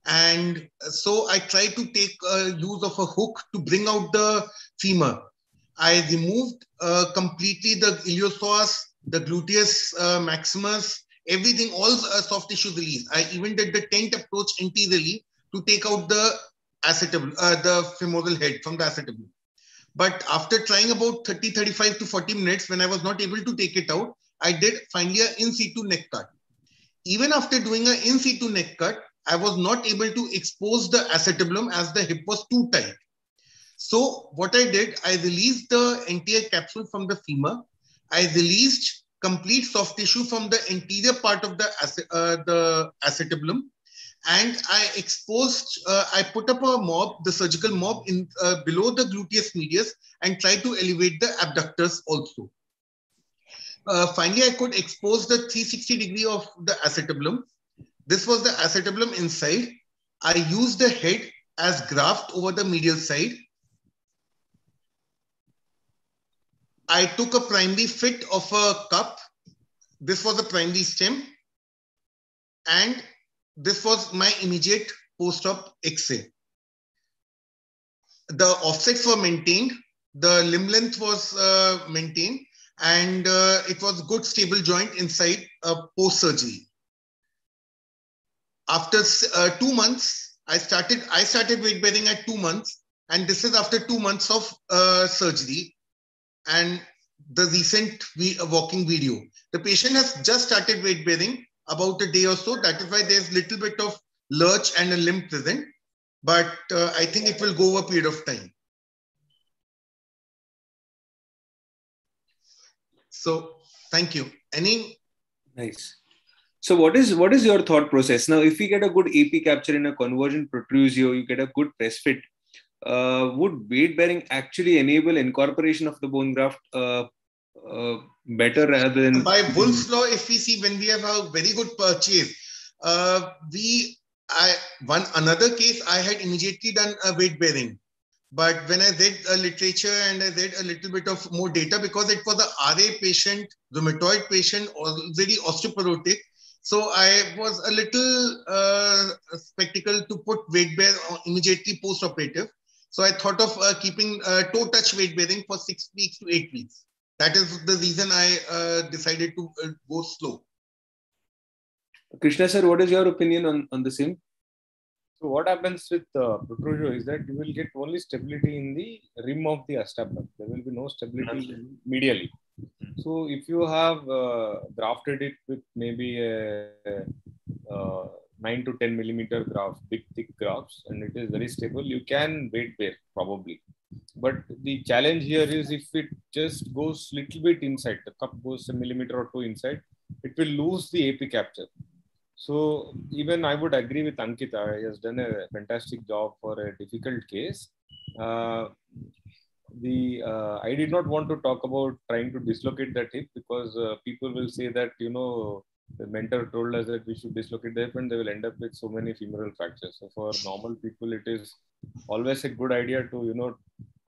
And so I try to take uh, use of a hook to bring out the femur. I removed uh, completely the iliopsoas, the gluteus uh, maximus, everything, all uh, soft tissue release. I even did the tent approach anteriorly to take out the acetabulum, uh, the femoral head from the acetabulum. But after trying about thirty, thirty-five to forty minutes, when I was not able to take it out, I did finally an in situ neck cut. Even after doing an in situ neck cut, I was not able to expose the acetabulum as the hip was too tight. So what I did, I released the anterior capsule from the femur. I released complete soft tissue from the anterior part of the, uh, the acetabulum. And I exposed, uh, I put up a mob, the surgical mob in uh, below the gluteus medius and tried to elevate the abductors also. Uh, finally, I could expose the three sixty degree of the acetabulum. This was the acetabulum inside. I used the head as graft over the medial side. I took a primary fit of a cup. This was a primary stem. And this was my immediate post-op X-ray. The offsets were maintained. The limb length was uh, maintained. And uh, it was good stable joint inside uh, post-surgery. After uh, two months, I started, I started weight bearing at two months. And this is after two months of uh, surgery. And the recent we, uh, walking video. The patient has just started weight bearing about a day or so. That is why there's a little bit of lurch and a limp present, but uh, I think it will go over a period of time. So thank you. Any? Nice. So what is, what is your thought process? Now, if we get a good A P capture in a convergent protrusio, you get a good press fit, uh, would weight bearing actually enable incorporation of the bone graft uh, Uh, better rather than... By Wolf's law, if we see when we have a very good purchase, uh, we, I, one another case, I had immediately done a weight bearing. But when I read a literature and I read a little bit of more data, because it was a R A patient, rheumatoid patient, already osteoporotic. So I was a little uh, skeptical to put weight bear immediately post-operative. So I thought of uh, keeping uh, toe touch weight bearing for six weeks to eight weeks. That is the reason I uh, decided to uh, go slow. Krishna sir, what is your opinion on, on the same? So what happens with uh, protrusio is that you will get only stability in the rim of the acetabulum. There will be no stability medially. So if you have uh, grafted it with maybe a, a, a nine to ten millimeter graft, big thick grafts, and it is very stable, you can weight bear probably. But the challenge here is if it just goes little bit inside, the cup goes a millimeter or two inside, it will lose the A P capture. So even I would agree with Ankita, he has done a fantastic job for a difficult case. Uh, the uh, I did not want to talk about trying to dislocate that hip because uh, people will say that, you know, the mentor told us that we should dislocate the hip and they will end up with so many femoral fractures. So for normal people, it is always a good idea to, you know,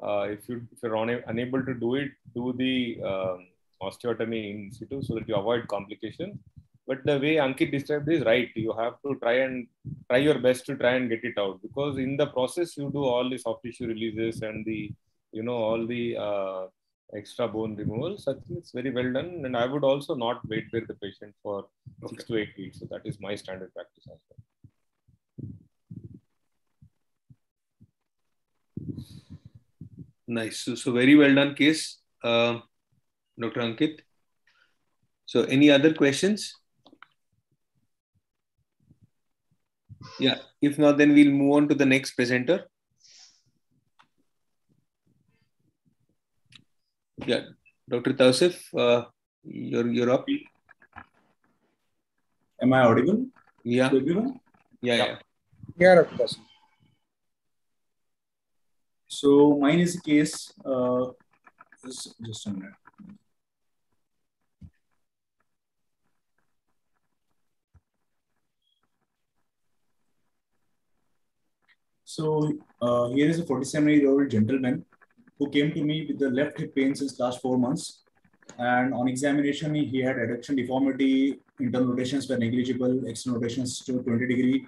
uh, if, you, if you're una unable to do it, do the um, osteotomy in situ so that you avoid complication. But the way Ankit described is right. You have to try and try your best to try and get it out because in the process, you do all the soft tissue releases and the, you know, all the uh, extra bone removal. So I think it's very well done. And I would also not weight bear the patient for okay. six to eight weeks. So that is my standard practice as well. Nice. So, so very well done case, uh, Doctor Ankit. So any other questions? Yeah, if not, then we'll move on to the next presenter. Yeah, Doctor Tawasif, uh, You're, you're up. Am I audible? Yeah. Everyone? Yeah, yeah. Yeah, yeah, of course. So mine is a case, uh, just, just a minute. So uh, here is a forty-seven-year-old gentleman who came to me with the left hip pain since last four months. And on examination, he had adduction deformity, internal rotations were negligible, external rotations to twenty degree,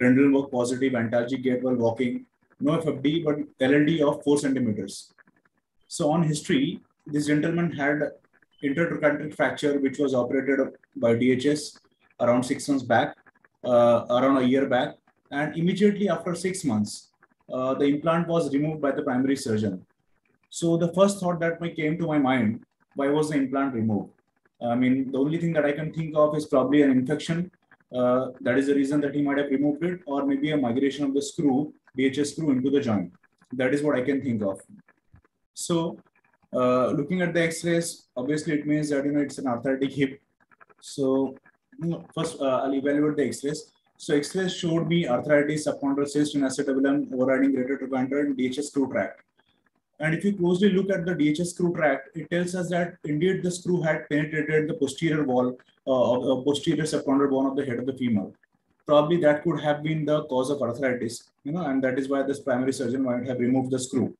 trendle work positive, antalgic gait while walking, no F F D, but L L D of four centimeters. So on history, this gentleman had intertrochanteric fracture, which was operated by D H S around six months back, uh, around a year back. And immediately after six months, uh, the implant was removed by the primary surgeon. So the first thought that came to my mind, why was the implant removed? I mean, the only thing that I can think of is probably an infection. Uh, that is the reason that he might have removed it, or maybe a migration of the screw, D H S screw into the joint. That is what I can think of. So uh, looking at the x-rays, obviously it means that, you know, it's an arthritic hip. So first uh, I'll evaluate the x-rays. So x-rays showed me arthritis, subchondral cyst, and acetabulum overriding greater trochanter and D H S screw tract. And if you closely look at the D H S screw tract, it tells us that indeed the screw had penetrated the posterior wall, uh, posterior subchondral bone of the head of the femur. Probably that could have been the cause of arthritis, you know, and that is why this primary surgeon might have removed the screw.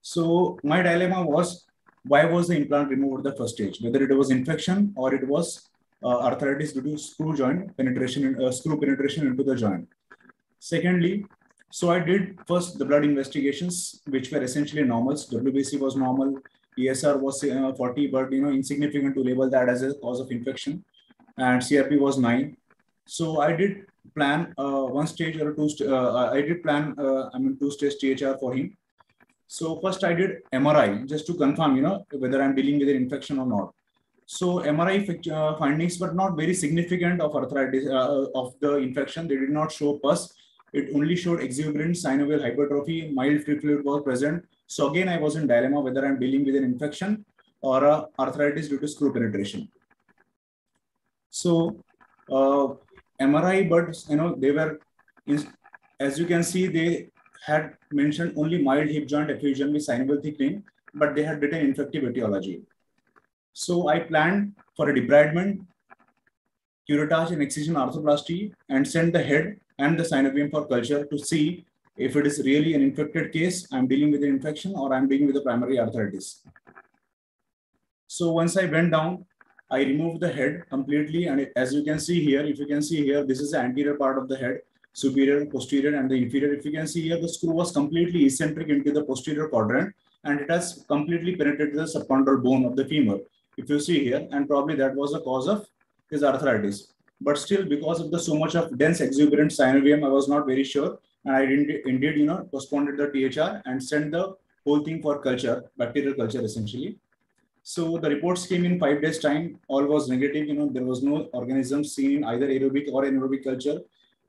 So my dilemma was, why was the implant removed at the first stage? Whether it was infection or it was uh, arthritis due to screw joint penetration, uh, screw penetration into the joint. Secondly, so I did first the blood investigations, which were essentially normals. W B C was normal, E S R was uh, forty, but you know, insignificant to label that as a cause of infection, and C R P was nine. So I did plan uh, one stage or two. St uh, I did plan uh, I mean two stage T H R for him. So first I did M R I just to confirm, you know, whether I'm dealing with an infection or not. So M R I uh, findings were not very significant of arthritis uh, of the infection. They did not show pus. It only showed exuberant synovial hypertrophy, mild free fluid was present. So again, I was in dilemma whether I'm dealing with an infection or a arthritis due to screw penetration. So uh, M R I, but you know, they were, as you can see, they had mentioned only mild hip joint effusion with synovial thickening, but they had written infective etiology. So I planned for a debridement, curettage and excision arthroplasty, and sent the head and the synovium for culture to see if it is really an infected case, I'm dealing with an infection, or I'm dealing with a primary arthritis. So once I went down, I removed the head completely. And it, as you can see here, if you can see here, this is the anterior part of the head, superior, posterior, and the inferior. If you can see here, the screw was completely eccentric into the posterior quadrant, and it has completely penetrated the subchondral bone of the femur. If you see here, and probably that was the cause of his arthritis. But still, because of the so much of dense exuberant synovium, I was not very sure. And I didn't, indeed, you know, postponed the T H R and sent the whole thing for culture, bacterial culture essentially. So the reports came in five days time, all was negative. You know, there was no organism seen in either aerobic or anaerobic culture.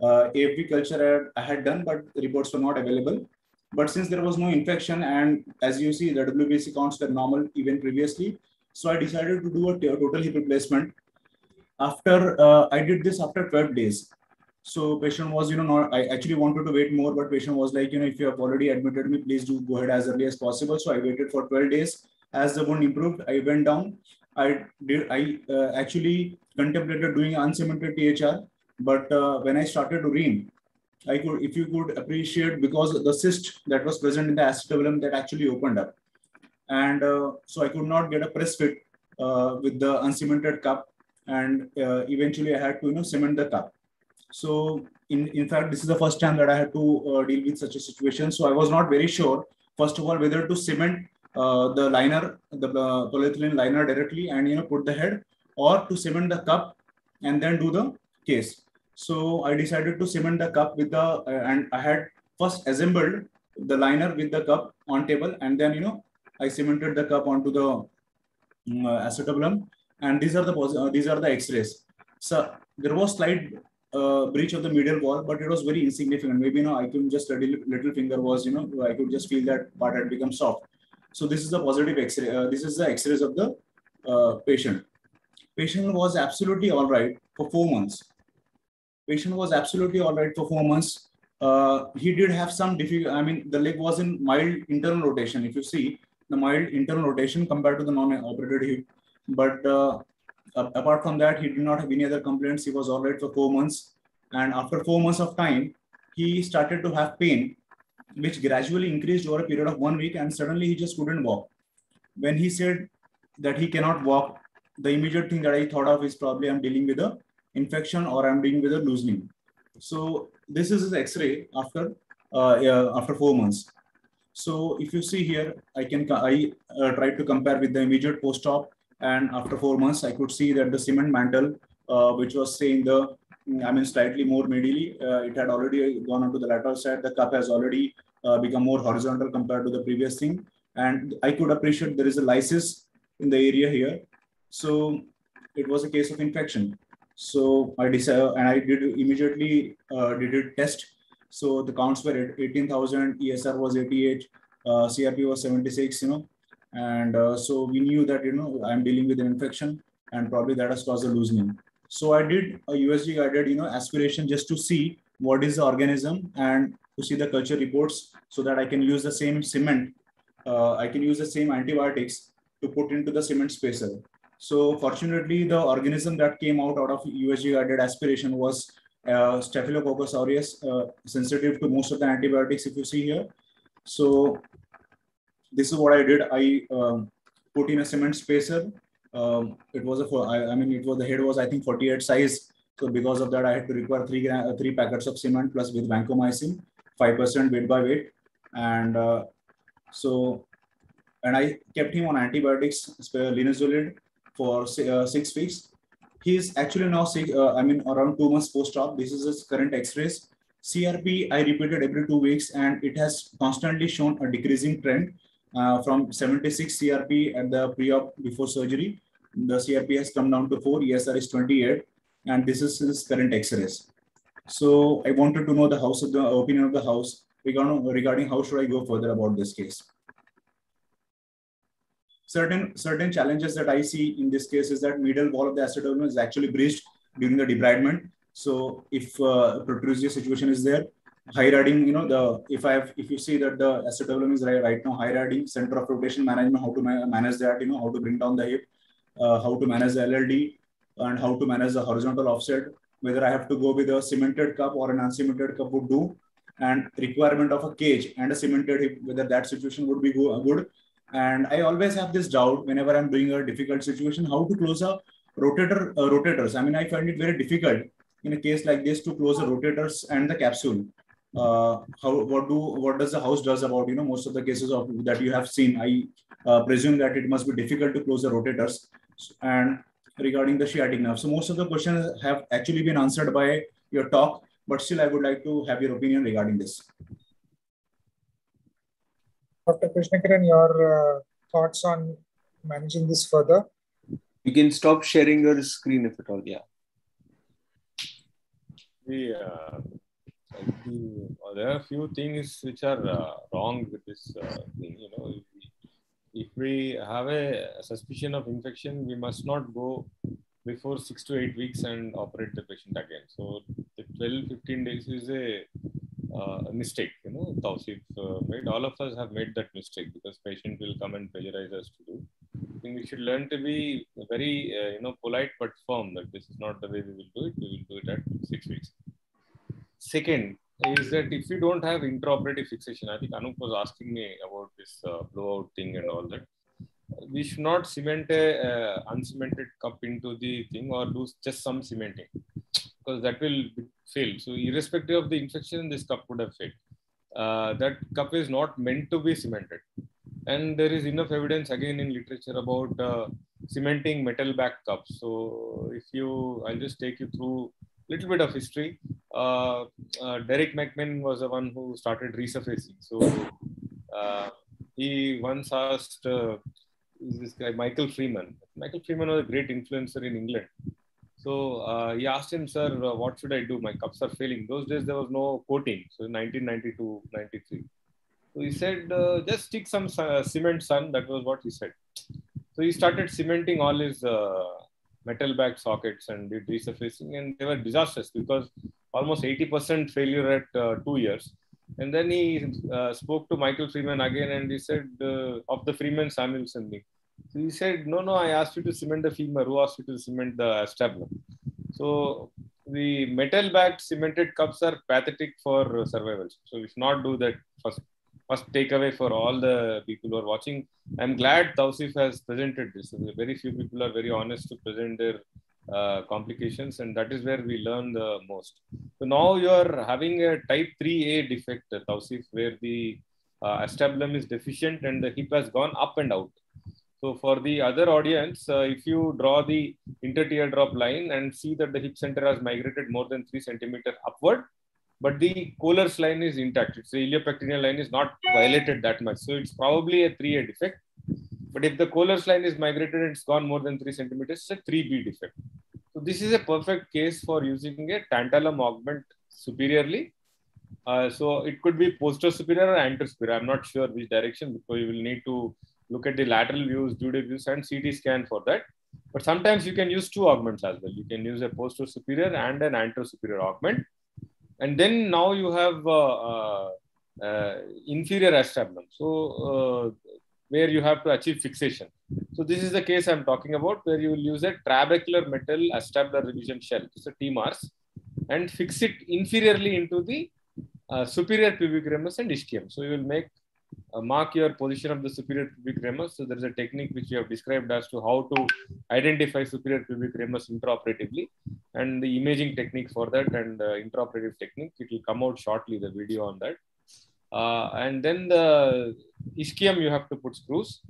Uh, A F B culture I had, I had done, but the reports were not available. But since there was no infection, and as you see, the W B C counts were normal even previously. So I decided to do a total hip replacement. After uh, I did this after twelve days. So patient was, you know, not, I actually wanted to wait more, but patient was like, you know, if you have already admitted me, please do go ahead as early as possible. So I waited for twelve days. As the wound improved, I went down. I did, I uh, actually contemplated doing uncemented T H R, but uh, when I started to ream, I could, if you could appreciate, because the cyst that was present in the acetabulum that actually opened up. And uh, so I could not get a press fit uh, with the uncemented cup. And uh, eventually I had to, you know, cement the cup. So in, in fact, this is the first time that I had to uh, deal with such a situation. So I was not very sure, first of all, whether to cement uh, the liner, the uh, polyethylene liner directly and, you know, put the head, or to cement the cup and then do the case. So I decided to cement the cup with the, uh, and I had first assembled the liner with the cup on table. And then, you know, I cemented the cup onto the um, acetabulum. And these are the uh, these are the X-rays. So there was slight uh, breach of the medial wall, but it was very insignificant. Maybe, you know, I could just a little finger was, you know, I could just feel that part had become soft. So this is the positive X-ray. Uh, this is the X-rays of the uh, patient. Patient was absolutely all right for four months. Patient was absolutely all right for four months. Uh, he did have some difficult, I mean, the leg was in mild internal rotation. If you see the mild internal rotation compared to the non-operated hip, but uh, apart from that, he did not have any other complaints. He was all right for four months. And after four months of time, he started to have pain, which gradually increased over a period of one week. And suddenly he just couldn't walk. When he said that he cannot walk, the immediate thing that I thought of is probably I'm dealing with a infection or I'm dealing with a loosening. So this is his X-ray after uh, yeah, after four months. So if you see here, I can I uh, tried to compare with the immediate post-op, and after four months, I could see that the cement mantle, uh, which was say in the I mean slightly more medially, uh, it had already gone onto the lateral side. The cup has already uh, become more horizontal compared to the previous thing, and I could appreciate there is a lysis in the area here. So it was a case of infection. So I decided, and I did immediately uh, did a test. So the counts were eighteen thousand, E S R was eighty-eight, uh, C R P was seventy-six, you know. And uh, so we knew that, you know, I'm dealing with an infection and probably that has caused a loosening. So I did a U S G guided, you know, aspiration just to see what is the organism and to see the culture reports so that I can use the same cement. Uh, I can use the same antibiotics to put into the cement spacer. So fortunately, the organism that came out, out of U S G guided aspiration was uh, Staphylococcus aureus, uh, sensitive to most of the antibiotics if you see here. So this is what I did. I uh, put in a cement spacer. Um, it was a, I, I mean, it was the head was I think forty-eight size. So because of that, I had to require three uh, three packets of cement plus with vancomycin, five percent weight by weight, and uh, so and I kept him on antibiotics, linezolid, for uh, six weeks. He is actually now, six, uh, I mean, around two months post-op. This is his current X-rays. C R P, I repeated every two weeks, and it has constantly shown a decreasing trend uh, from seventy-six C R P at the pre-op before surgery. The C R P has come down to four, E S R is twenty-eight, and this is his current X-rays. So I wanted to know the house of the opinion of the house regarding, regarding how should I go further about this case. Certain, certain challenges that I see in this case is that medial wall of the acetabulum is actually breached during the debridement. So if uh, Protusio situation is there, high riding, you know, the if I have, if you see that the acetabulum is right, right now high riding, center of rotation management, how to ma manage that, you know, how to bring down the hip, uh, how to manage the L L D, and how to manage the horizontal offset, whether I have to go with a cemented cup or an uncemented cup would do, and requirement of a cage and a cemented hip, whether that situation would be go good. And I always have this doubt whenever I'm doing a difficult situation, how to close a rotator, uh, rotators. I mean, I find it very difficult in a case like this to close the rotators and the capsule. Uh, how, what do, what does the house does about, you know, most of the cases of that you have seen, I uh, presume that it must be difficult to close the rotators and regarding the sciatic nerve. So most of the questions have actually been answered by your talk, but still I would like to have your opinion regarding this. Doctor Krishna Kiran, your uh, thoughts on managing this further? You can stop sharing your screen if at all, yeah. Yeah, there are a few things which are uh, wrong with this uh, thing, you know. If we, if we have a suspicion of infection, we must not go before six to eight weeks and operate the patient again. So the twelve, fifteen days is a Uh, mistake, you know, Tawasif uh, made. All of us have made that mistake because patient will come and plagiarize us to do. I think we should learn to be very, uh, you know, polite but firm that this is not the way we will do it. We will do it at six weeks. Second is that if you don't have intraoperative fixation, I think Anup was asking me about this uh, blowout thing and all that. We should not cement a uh, uncemented cup into the thing or do just some cementing, because that will fail. So irrespective of the infection, this cup would have failed. Uh, that cup is not meant to be cemented. And there is enough evidence again in literature about uh, cementing metal back cups. So if you, I'll just take you through a little bit of history. Uh, uh, Derek McMahon was the one who started resurfacing. So uh, he once asked uh, this guy, Michael Freeman. Michael Freeman was a great influencer in England. So uh, he asked him, sir, uh, what should I do? My cups are failing. Those days there was no coating. So nineteen ninety-two, ninety-three. So he said, uh, just stick some uh, cement, son. That was what he said. So So he started cementing all his uh, metal back sockets and did resurfacing, and they were disastrous because almost eighty percent failure at uh, two years. And then he uh, spoke to Michael Freeman again, and he said uh, of the Freeman Samuelson thing. So he said, no, no, I asked you to cement the femur. Who asked you to cement the stapler? So the metal back cemented cups are pathetic for survival. So we should not do that first. First takeaway for all the people who are watching. I'm glad Tawasif has presented this. Very few people are very honest to present their uh, complications, and that is where we learn the most. So now you're having a type three A defect, Tawasif, where the uh, acetabulum is deficient and the hip has gone up and out. So for the other audience, uh, if you draw the inter-tear drop line and see that the hip center has migrated more than three centimeters upward, but the Kohler's line is intact. It's the iliopectineal line is not violated that much. So it's probably a three A defect. But if the Kohler's line is migrated and it's gone more than three centimeters, it's a three B defect. So this is a perfect case for using a tantalum augment superiorly. Uh, so it could be posterior superior or anterior superior. I'm not sure which direction, because you will need to look at the lateral views, judo views, and C T scan for that. But sometimes you can use two augments as well. You can use a posterior superior and an anterior superior augment. And then now you have uh, uh, uh, inferior acetabulum, so uh, where you have to achieve fixation. So this is the case I'm talking about, where you will use a trabecular metal acetabular revision shell, it's a T MARS, and fix it inferiorly into the uh, superior pubic ramus and ischium. So you will make uh, mark your position of the superior pubic ramus. So there is a technique which we have described as to how to identify superior pubic ramus intraoperatively, and the imaging technique for that and the intraoperative technique. It will come out shortly, the video on that. Uh, and then the ischium, you have to put screws,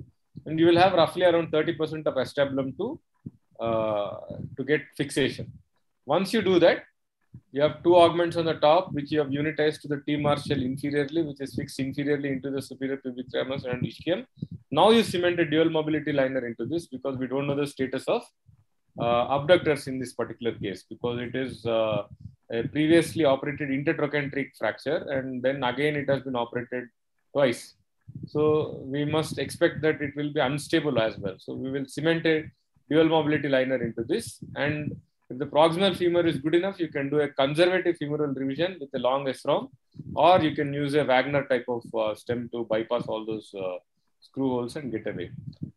and you will have roughly around thirty percent of acetabulum to, uh, to get fixation. Once you do that, you have two augments on the top, which you have unitized to the T MARS shell inferiorly, which is fixed inferiorly into the superior pubic ramus and ischium. Now you cement a dual mobility liner into this, because we don't know the status of Uh, abductors in this particular case, because it is uh, a previously operated intertrochanteric fracture, and then again it has been operated twice. So we must expect that it will be unstable as well. So we will cement a dual mobility liner into this, and if the proximal femur is good enough, you can do a conservative femoral revision with a long S ROM, or you can use a Wagner type of uh, stem to bypass all those uh, screw holes and get away.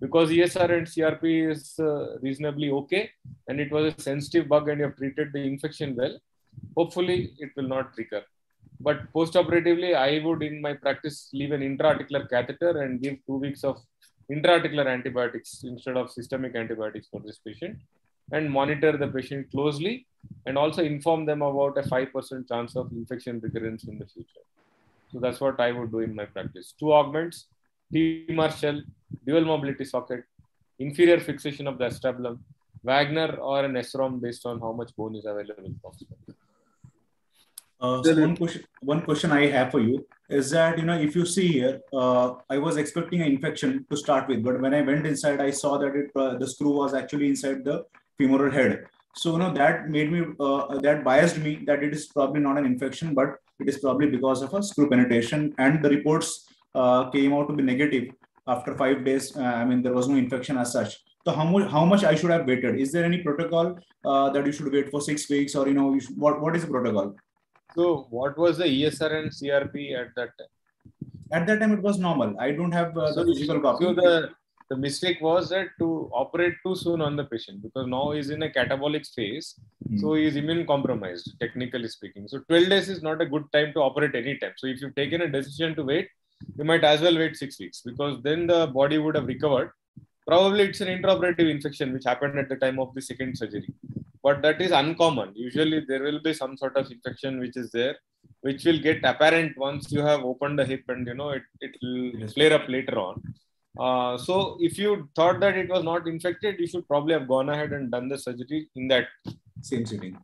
Because E S R and C R P is uh, reasonably okay, and it was a sensitive bug and you have treated the infection well, hopefully it will not recur. But post-operatively, I would in my practice leave an intra-articular catheter and give two weeks of intra-articular antibiotics instead of systemic antibiotics for this patient, and monitor the patient closely and also inform them about a five percent chance of infection recurrence in the future. So that's what I would do in my practice. Two augments, T MARS shell, dual mobility socket, inferior fixation of the acetabulum, Wagner or an S ROM based on how much bone is available in the uh, so one question. One question I have for you is that, you know, if you see here, uh, I was expecting an infection to start with, but when I went inside, I saw that it uh, the screw was actually inside the femoral head. So, you know, that made me uh, that biased me that it is probably not an infection, but it is probably because of a screw penetration, and the reports Uh, came out to be negative after five days. Uh, I mean, there was no infection as such. So how much, how much I should have waited? Is there any protocol uh, that you should wait for six weeks or, you know, you should, what, what is the protocol? So what was the E S R and C R P at that time? At that time, it was normal. I don't have uh, so the physical copy. So the, the mistake was that to operate too soon on the patient, because now he's in a catabolic phase. Mm. So he's immune compromised, technically speaking. So twelve days is not a good time to operate any time. So if you've taken a decision to wait, you might as well wait six weeks because then the body would have recovered. Probably it's an intraoperative infection which happened at the time of the second surgery. But that is uncommon. Usually there will be some sort of infection which is there, which will get apparent once you have opened the hip and, you know, it, it will flare up later on. Uh, so if you thought that it was not infected, you should probably have gone ahead and done the surgery in that same sitting.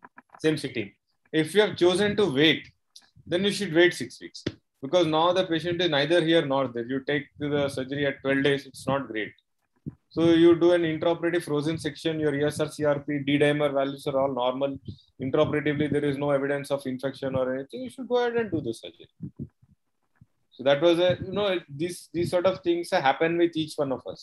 Same sitting. If you have chosen to wait, then you should wait six weeks. Because now the patient is neither here nor there. You take the surgery at twelve days, it's not great. So you do an intraoperative frozen section, your E S R, C R P, D-dimer values are all normal. Intraoperatively, there is no evidence of infection or anything. You should go ahead and do the surgery. So that was a, you know, these, these sort of things happen with each one of us.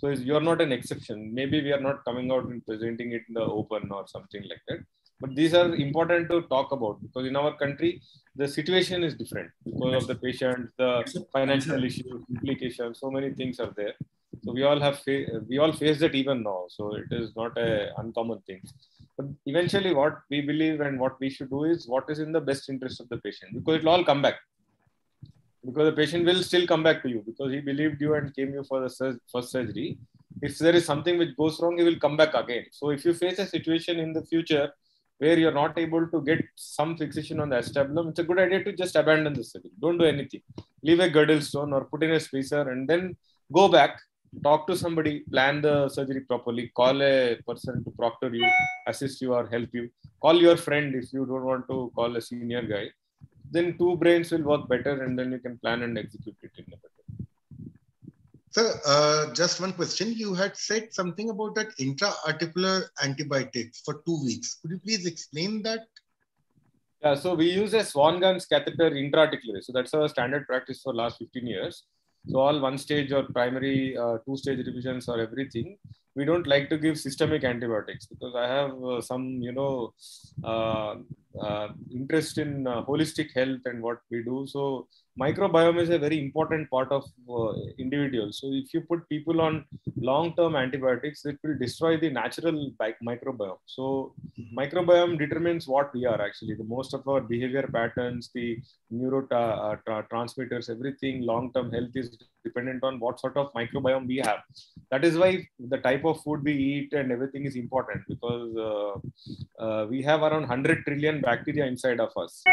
So So you're not an exception. Maybe we are not coming out and presenting it in the open or something like that. But these are important to talk about, because in our country, the situation is different because of the patients, the financial issues, implications, so many things are there. So we all have, we all face that even now. So it is not an uncommon thing. But eventually what we believe and what we should do is what is in the best interest of the patient, because it will all come back. Because the patient will still come back to you because he believed you and came you for the first surgery. If there is something which goes wrong, he will come back again. So if you face a situation in the future where you're not able to get some fixation on the acetabulum, it's a good idea to just abandon the surgery. Don't do anything. Leave a girdle stone or put in a spacer and then go back, talk to somebody, plan the surgery properly, call a person to proctor you, assist you or help you. Call your friend if you don't want to call a senior guy. Then two brains will work better and then you can plan and execute it in a better way. Sir, uh, just one question. You had said something about that intra-articular antibiotics for two weeks. Could you please explain that? Yeah, so we use a Swan-Ganz catheter intra-articularly. So that's our standard practice for last fifteen years. So all one stage or primary uh, two stage revisions or everything. We don't like to give systemic antibiotics because I have uh, some, you know, uh, uh, interest in uh, holistic health and what we do. So microbiome is a very important part of uh, individuals. So if you put people on long-term antibiotics, it will destroy the natural microbiome. So microbiome determines what we are actually. The most of our behavior patterns, the neurotransmitters, everything, long-term health is dependent on what sort of microbiome we have. That is why the type of food we eat and everything is important, because uh, uh, we have around one hundred trillion bacteria inside of us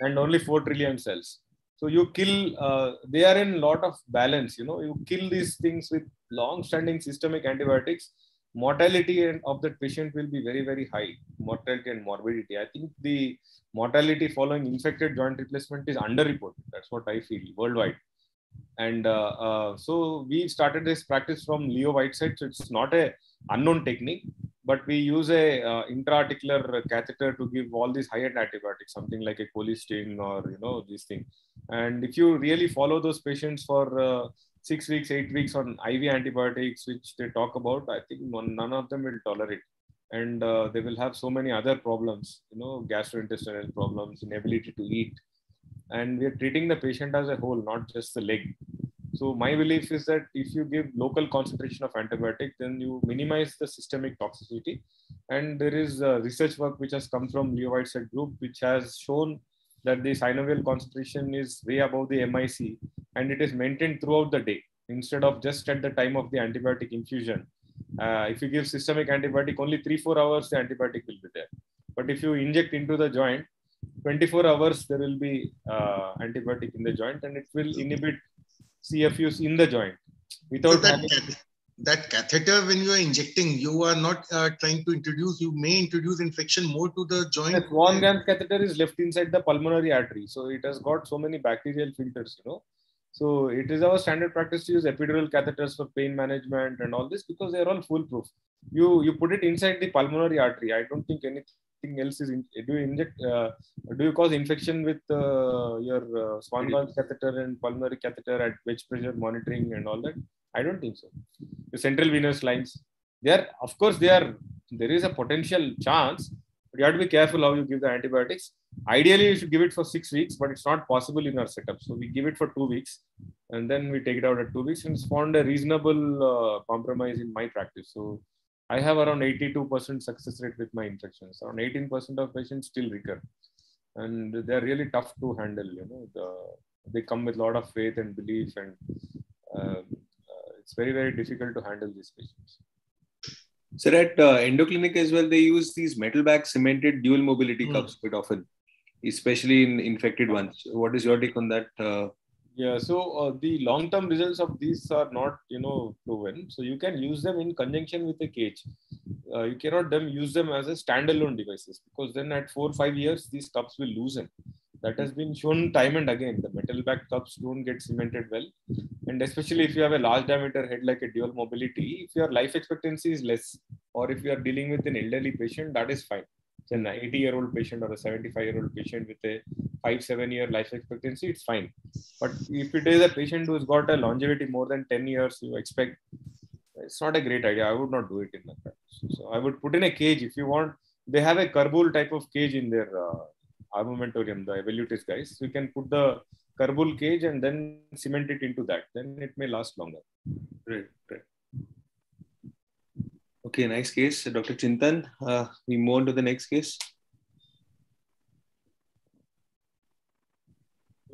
and only four trillion cells. So you kill, uh, they are in lot of balance, you know, you kill these things with long-standing systemic antibiotics, mortality and of that patient will be very, very high, mortality and morbidity. I think the mortality following infected joint replacement is underreported. That's what I feel worldwide. And uh, uh, so we started this practice from Leo Whiteside. So it's not a unknown technique, but we use a uh, intra-articular catheter to give all these high-end antibiotics, something like a colistin or, you know, these things. And if you really follow those patients for uh, six weeks, eight weeks on I V antibiotics, which they talk about, I think none of them will tolerate. And uh, they will have so many other problems, you know, gastrointestinal problems, inability to eat. And we are treating the patient as a whole, not just the leg. So my belief is that if you give local concentration of antibiotic, then you minimize the systemic toxicity. And there is a research work which has come from Leo Whiteside group, which has shown that the synovial concentration is way above the M I C and it is maintained throughout the day instead of just at the time of the antibiotic infusion. Uh, if you give systemic antibiotic, only three, four hours, the antibiotic will be there. But if you inject into the joint, twenty-four hours, there will be uh, antibiotic in the joint and it will inhibit C F Us in the joint. Without so that, cath that catheter, when you are injecting, you are not uh, trying to introduce, you may introduce infection more to the joint. The Swan-Ganz catheter is left inside the pulmonary artery. So it has got so many bacterial filters, you know. So it is our standard practice to use epidural catheters for pain management and all this because they are all foolproof. You, you put it inside the pulmonary artery. I don't think anything else is in, do you inject uh, do you cause infection with uh, your uh, Swan-Ganz catheter and pulmonary catheter at wedge pressure monitoring and all that? I don't think so. The central venous lines, they are, of course, they are, there is a potential chance, but you have to be careful how you give the antibiotics. Ideally, you should give it for six weeks, but it's not possible in our setup. So we give it for two weeks and then we take it out at two weeks and it's found a reasonable uh, compromise in my practice. So I have around eighty-two percent success rate with my infections. Around eighteen percent of patients still recur. And they're really tough to handle, you know. The, they come with a lot of faith and belief and uh, uh, it's very, very difficult to handle these patients. Sir, so at uh, Endoclinic as well, they use these metal back cemented dual mobility mm. cups quite often, especially in infected ones. What is your take on that? Uh, Yeah, so uh, the long-term results of these are not, you know, proven. So you can use them in conjunction with a cage. Uh, you cannot them use them as a standalone devices because then at four or five years, these cups will loosen. That has been shown time and again. The metal back cups don't get cemented well. And especially if you have a large diameter head like a dual mobility, if your life expectancy is less, or if you are dealing with an elderly patient, that is fine. It's an eighty year old patient or a seventy-five year old patient with a five, seven year life expectancy, it's fine. But if it is a patient who's got a longevity more than ten years, you expect it's not a great idea. I would not do it in the practice. So I would put in a cage if you want. They have a Kerboull type of cage in their uh, armamentarium, the evolutist guys. So you can put the Kerboull cage and then cement it into that. Then it may last longer. Great, great. Okay, nice case, Doctor Chintan. Uh, we move on to the next case.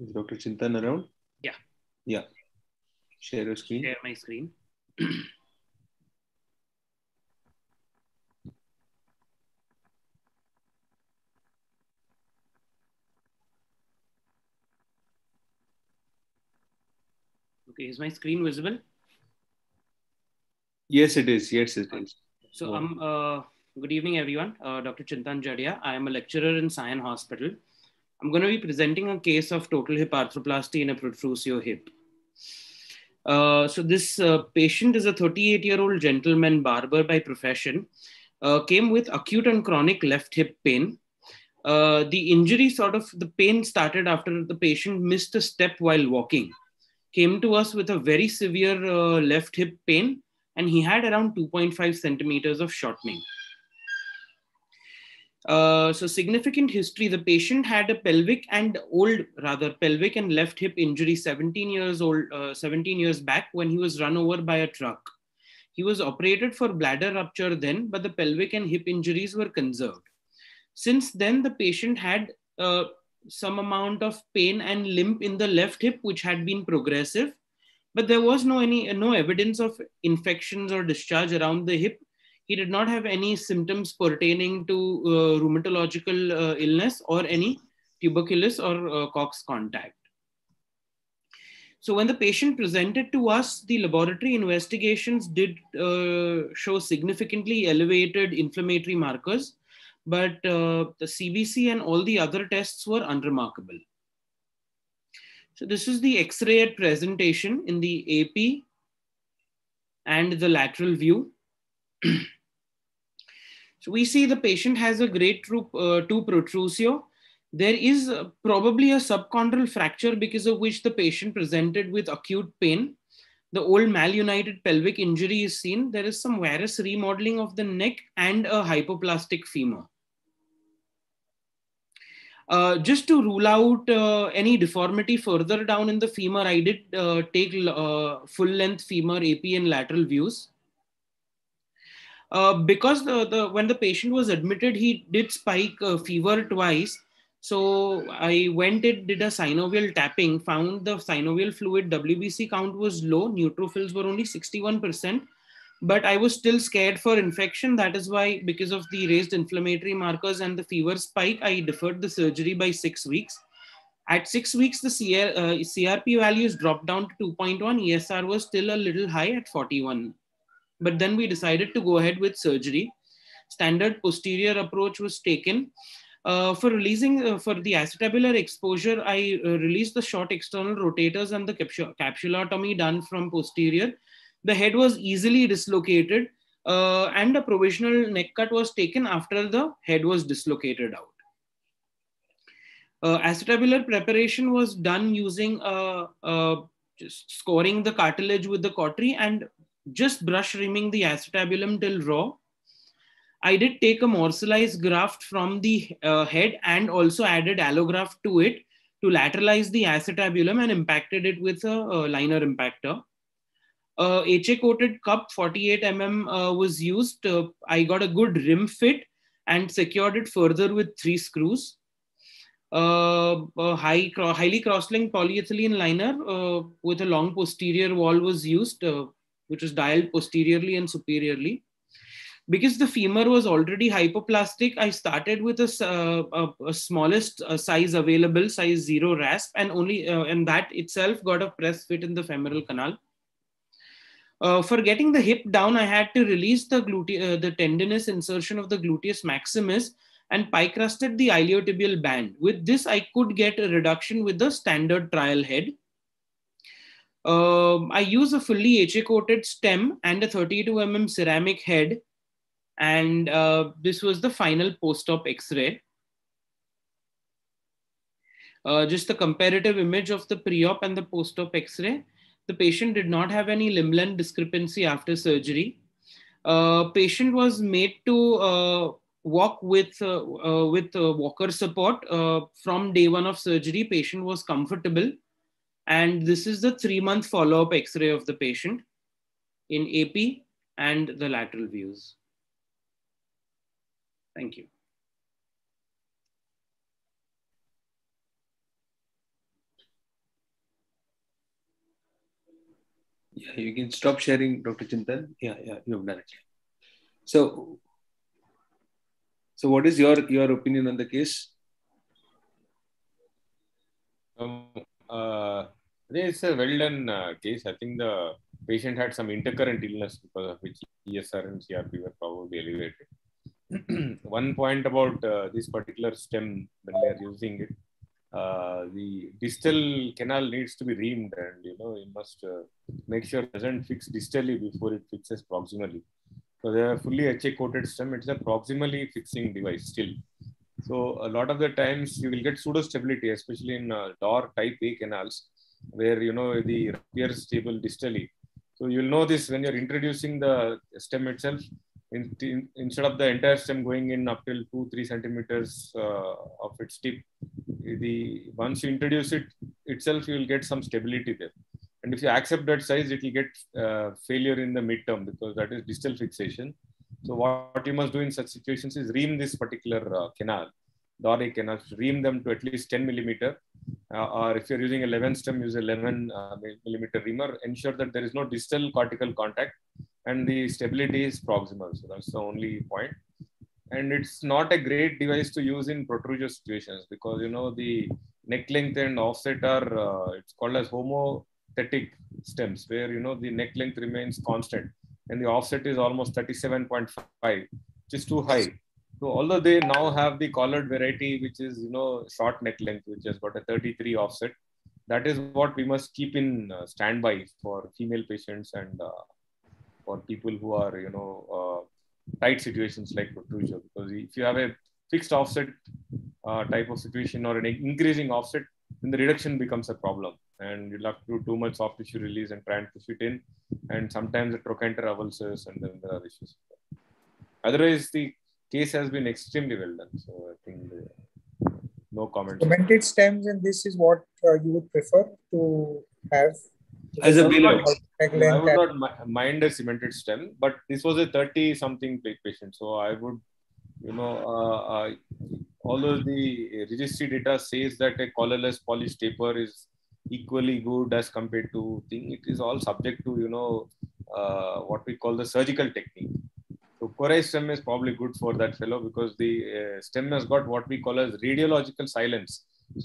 Is Doctor Chintan around? Yeah. Yeah. Share your screen. Share my screen. Okay, is my screen visible? Yes, it is. Yes, it is. So, um, uh, good evening, everyone. Uh, Doctor Chintan Jadia. I am a lecturer in Sion Hospital. I'm going to be presenting a case of total hip arthroplasty in a Protusio hip. Uh, so this uh, patient is a thirty-eight-year-old gentleman, barber by profession, uh, came with acute and chronic left hip pain. Uh, the injury sort of, the pain started after the patient missed a step while walking, came to us with a very severe uh, left hip pain, and he had around two point five centimeters of shortening. Uh, so significant history, the patient had a pelvic and old, rather pelvic and left hip injury seventeen years old, uh, seventeen years back when he was run over by a truck. He was operated for bladder rupture then, but the pelvic and hip injuries were conserved. Since then, the patient had uh, some amount of pain and limp in the left hip, which had been progressive, but there was no, any, no evidence of infections or discharge around the hip. He did not have any symptoms pertaining to uh, rheumatological uh, illness or any tuberculosis or uh, Cox contact. So when the patient presented to us, the laboratory investigations did uh, show significantly elevated inflammatory markers, but uh, the C B C and all the other tests were unremarkable. So this is the X-ray at presentation in the A P and the lateral view. So we see the patient has a grade two, uh, two Protusio. There is uh, probably a subchondral fracture because of which the patient presented with acute pain. The old malunited pelvic injury is seen. There is some varus remodeling of the neck and a hypoplastic femur. Uh, just to rule out uh, any deformity further down in the femur, I did uh, take uh, full-length femur A P and lateral views. Uh, because the, the, when the patient was admitted, he did spike uh, fever twice. So I went and did a synovial tapping, found the synovial fluid W B C count was low. Neutrophils were only sixty-one percent, but I was still scared for infection. That is why, because of the raised inflammatory markers and the fever spike, I deferred the surgery by six weeks. At six weeks, the C R, uh, C R P values dropped down to two point one. E S R was still a little high at forty-one. But then we decided to go ahead with surgery. Standard posterior approach was taken. Uh, for releasing, uh, for the acetabular exposure, I uh, released the short external rotators and the capsule capsulotomy done from posterior. The head was easily dislocated uh, and a provisional neck cut was taken after the head was dislocated out. Uh, acetabular preparation was done using uh, uh, just scoring the cartilage with the cautery and just brush reaming the acetabulum till raw. I did take a morselized graft from the uh, head and also added allograft to it to lateralize the acetabulum and impacted it with a, a liner impactor. Uh, H A coated cup forty-eight millimeters uh, was used. Uh, I got a good rim fit and secured it further with three screws. Uh, a high, highly cross-linked polyethylene liner uh, with a long posterior wall was used, Uh, which was dialed posteriorly and superiorly. Because the femur was already hypoplastic, I started with a, uh, a, a smallest uh, size available, size zero rasp, and only uh, and that itself got a press fit in the femoral canal. Uh, for getting the hip down, I had to release the glute uh, the tendinous insertion of the gluteus maximus and picrusted the iliotibial band. With this, I could get a reduction with the standard trial head. Um, I use a fully H A coated stem and a thirty-two millimeter ceramic head, and uh, this was the final post-op X-ray. Uh, just the comparative image of the pre-op and the post-op X-ray. The patient did not have any limb-length discrepancy after surgery. Uh, patient was made to uh, walk with, uh, uh, with uh, walker support uh, from day one of surgery. Patient was comfortable. And this is the three-month follow-up X-ray of the patient in A P and the lateral views. Thank you. Yeah, you can stop sharing, Doctor Chintan. Yeah, yeah, you've done it. So, so what is your, your opinion on the case? Um, uh, it's a well-done uh, case. I think the patient had some intercurrent illness because of which E S R and C R P were probably elevated. One point about uh, this particular stem when they are using it, uh, the distal canal needs to be reamed, and you know you must uh, make sure it doesn't fix distally before it fixes proximally. So they are fully H A coated stem. It's a proximally fixing device still. So a lot of the times you will get pseudo stability, especially in uh, D O R type A canals, where you know the appears stable distally. So you'll know this when you're introducing the stem itself. In, in, instead of the entire stem going in up till two, three centimeters uh, of its tip, the once you introduce it itself, you will get some stability there. And if you accept that size, it will get uh, failure in the midterm because that is distal fixation. So what, what you must do in such situations is ream this particular uh, canal, D O R A canal, ream them to at least ten millimeter. Uh, or if you're using eleven stem, use eleven uh, millimeter reamer. Ensure that there is no distal cortical contact. And the stability is proximal, so that's the only point. And it's not a great device to use in protrusion situations because you know the neck length and offset are uh, it's called as homothetic stems, where you know the neck length remains constant and the offset is almost thirty-seven point five, which is too high. So although they now have the collared variety, which is you know short neck length, which has got a thirty-three offset, that is what we must keep in uh, standby for female patients and. Uh, For people who are, you know, uh, tight situations like Protusio, because if you have a fixed offset uh, type of situation or an increasing offset, then the reduction becomes a problem, and you'll have to do too much soft tissue release and try and push it in, and sometimes the trochanter avulses, and then there are issues. Otherwise, the case has been extremely well done. So I think the, no comment. Cemented stems, and this is what uh, you would prefer to have. As a below, I would not mind a cemented stem, but this was a thirty something patient. So I would, you know, uh, uh, although the registry data says that a collarless polished taper is equally good as compared to thing, it is all subject to, you know, uh, what we call the surgical technique. So Corail stem is probably good for that fellow because the uh, stem has got what we call as radiological silence.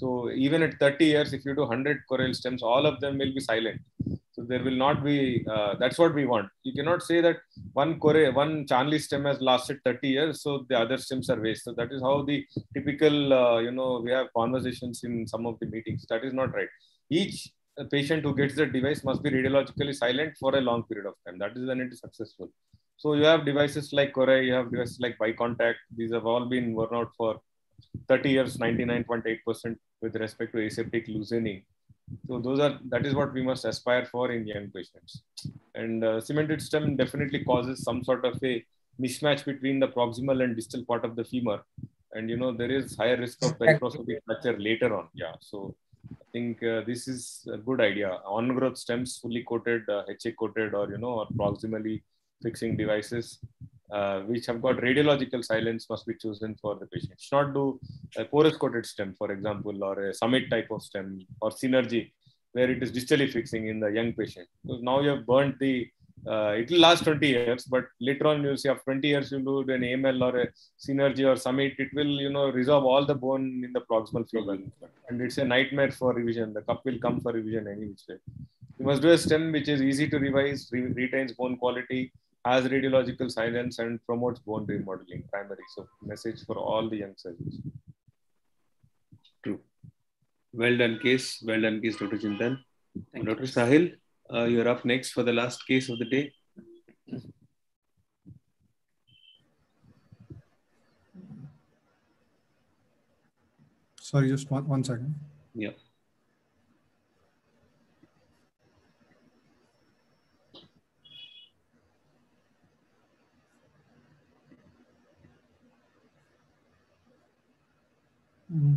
So even at thirty years, if you do one hundred Corail stems, all of them will be silent. So there will not be, uh, that's what we want. You cannot say that one Corail, one Charnley stem has lasted thirty years, so the other stems are waste. So that is how the typical, uh, you know, we have conversations in some of the meetings. That is not right. Each patient who gets the device must be radiologically silent for a long period of time. That is when it is successful. So you have devices like Corail, you have devices like Bi-Contact. These have all been worn out for thirty years, ninety-nine point eight percent with respect to aseptic loosening. So those are, that is what we must aspire for in young patients. And uh, cemented stem definitely causes some sort of a mismatch between the proximal and distal part of the femur. And you know, there is higher risk of hypertrophic fracture later on. Yeah, so I think uh, this is a good idea. On-growth stems, fully coated, uh, H A coated, or you know, or proximally fixing devices. Uh, which have got radiological silence must be chosen for the patient. Should not do a porous coated stem, for example, or a Summit type of stem or Synergy, where it is distally fixing in the young patient. So now you have burnt the, uh, it will last twenty years, but later on you see after twenty years, you do an A M L or a Synergy or Summit, it will, you know, resolve all the bone in the proximal femur. And it's a nightmare for revision. The cup will come for revision any which way. You must do a stem which is easy to revise, re retains bone quality, has radiological silence, and promotes bone remodeling primary. So message for all the young surgeons. True. Well done case. Well done case, Doctor Chintan. Thank Doctor You. Sahil, uh, you're up next for the last case of the day. Sorry, just one, one second. Yeah. Mm.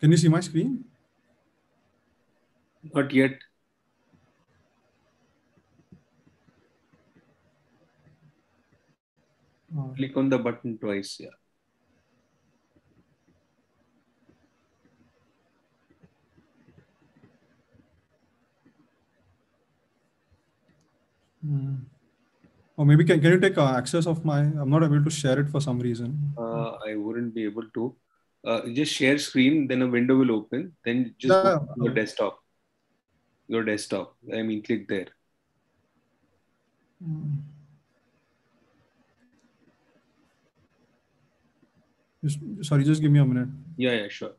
Can you see my screen? Not yet. Oh. Click on the button twice. Yeah. Mm. Or maybe can, can you take uh, access of my, I'm not able to share it for some reason. Uh, I wouldn't be able to. Uh, just share screen, then a window will open. Then just yeah. go to your desktop. Your desktop. I mean, click there. Just, sorry, just give me a minute. Yeah, yeah, sure.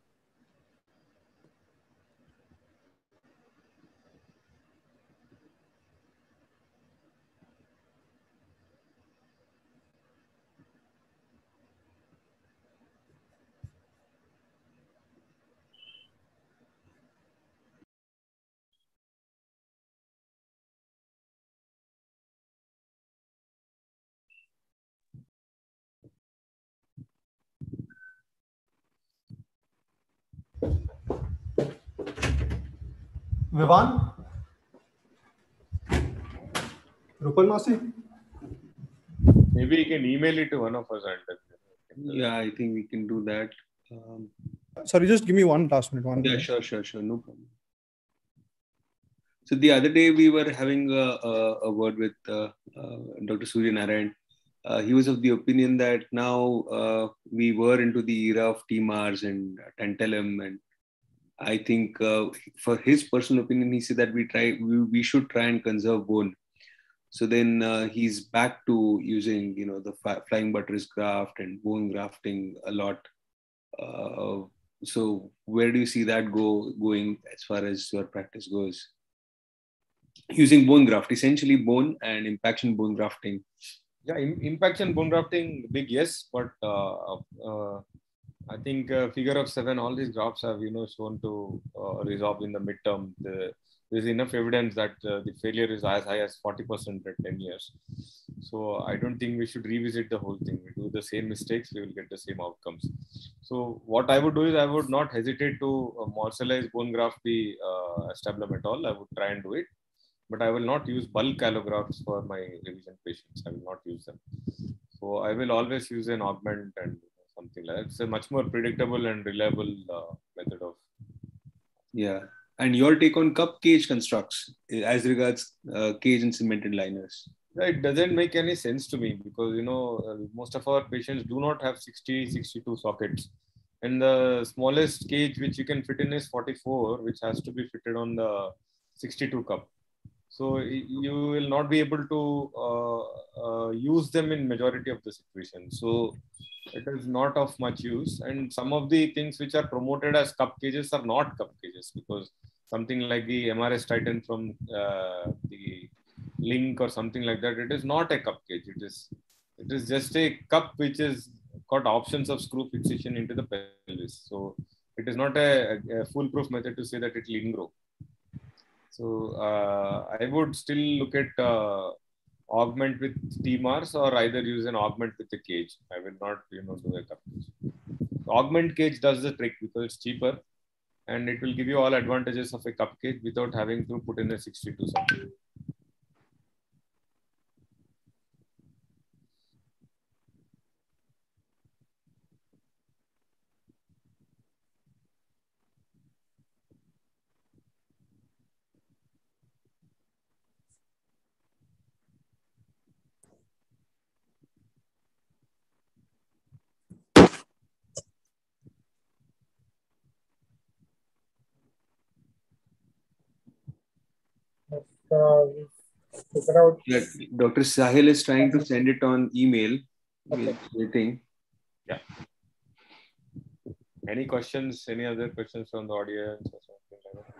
Vivan? Rupal Masi? Maybe you can email it to one of us. Yeah, I think we can do that. Um, Sorry, just give me one last minute. One yeah, minute. sure, sure, sure. No problem. So the other day we were having a, a, a word with uh, uh, Doctor Surya Narayan. Uh, he was of the opinion that now uh, we were into the era of T MARS and Tantalum, and I think uh, for his personal opinion, he said that we try, we, we should try and conserve bone. So then uh, he's back to using, you know, the flying buttress graft and bone grafting a lot. Uh, so where do you see that go going as far as your practice goes? Using bone graft, essentially bone and impaction bone grafting. Yeah, impaction bone grafting, big yes, but uh, uh, I think uh, figure of seven, all these graphs have, you know, shown to uh, resolve in the midterm. The, there's enough evidence that uh, the failure is as high as forty percent at ten years. So I don't think we should revisit the whole thing. We do the same mistakes, we will get the same outcomes. So what I would do is I would not hesitate to uh, morsellize bone graft the uh, acetabulum at all. I would try and do it. But I will not use bulk allografts for my revision patients. I will not use them. So I will always use an augment and something like that. It's a much more predictable and reliable uh, method of. Yeah. And your take on cup cage constructs as regards uh, cage and cemented liners? Yeah, it doesn't make any sense to me because, you know, uh, most of our patients do not have sixty, sixty-two sockets. And the smallest cage which you can fit in is forty-four, which has to be fitted on the sixty-two cup. So you will not be able to uh, uh, use them in majority of the situation. So it is not of much use. And some of the things which are promoted as cup cages are not cup cages because something like the M R S Titan from uh, the link or something like that, it is not a cup cage. It is, it is just a cup which has got options of screw fixation into the pelvis. So it is not a, a foolproof method to say that it will ingrow. So uh, I would still look at uh, augment with T MARS or either use an augment with a cage. I will not, you know, do a cup cage. The augment cage does the trick because it's cheaper and it will give you all advantages of a cup cage without having to put in a sixty-two socket. Uh, figure out. Yeah, Doctor Sahil is trying to send it on email. Okay. Waiting. Yeah. Any questions? Any other questions from the audience or something like that?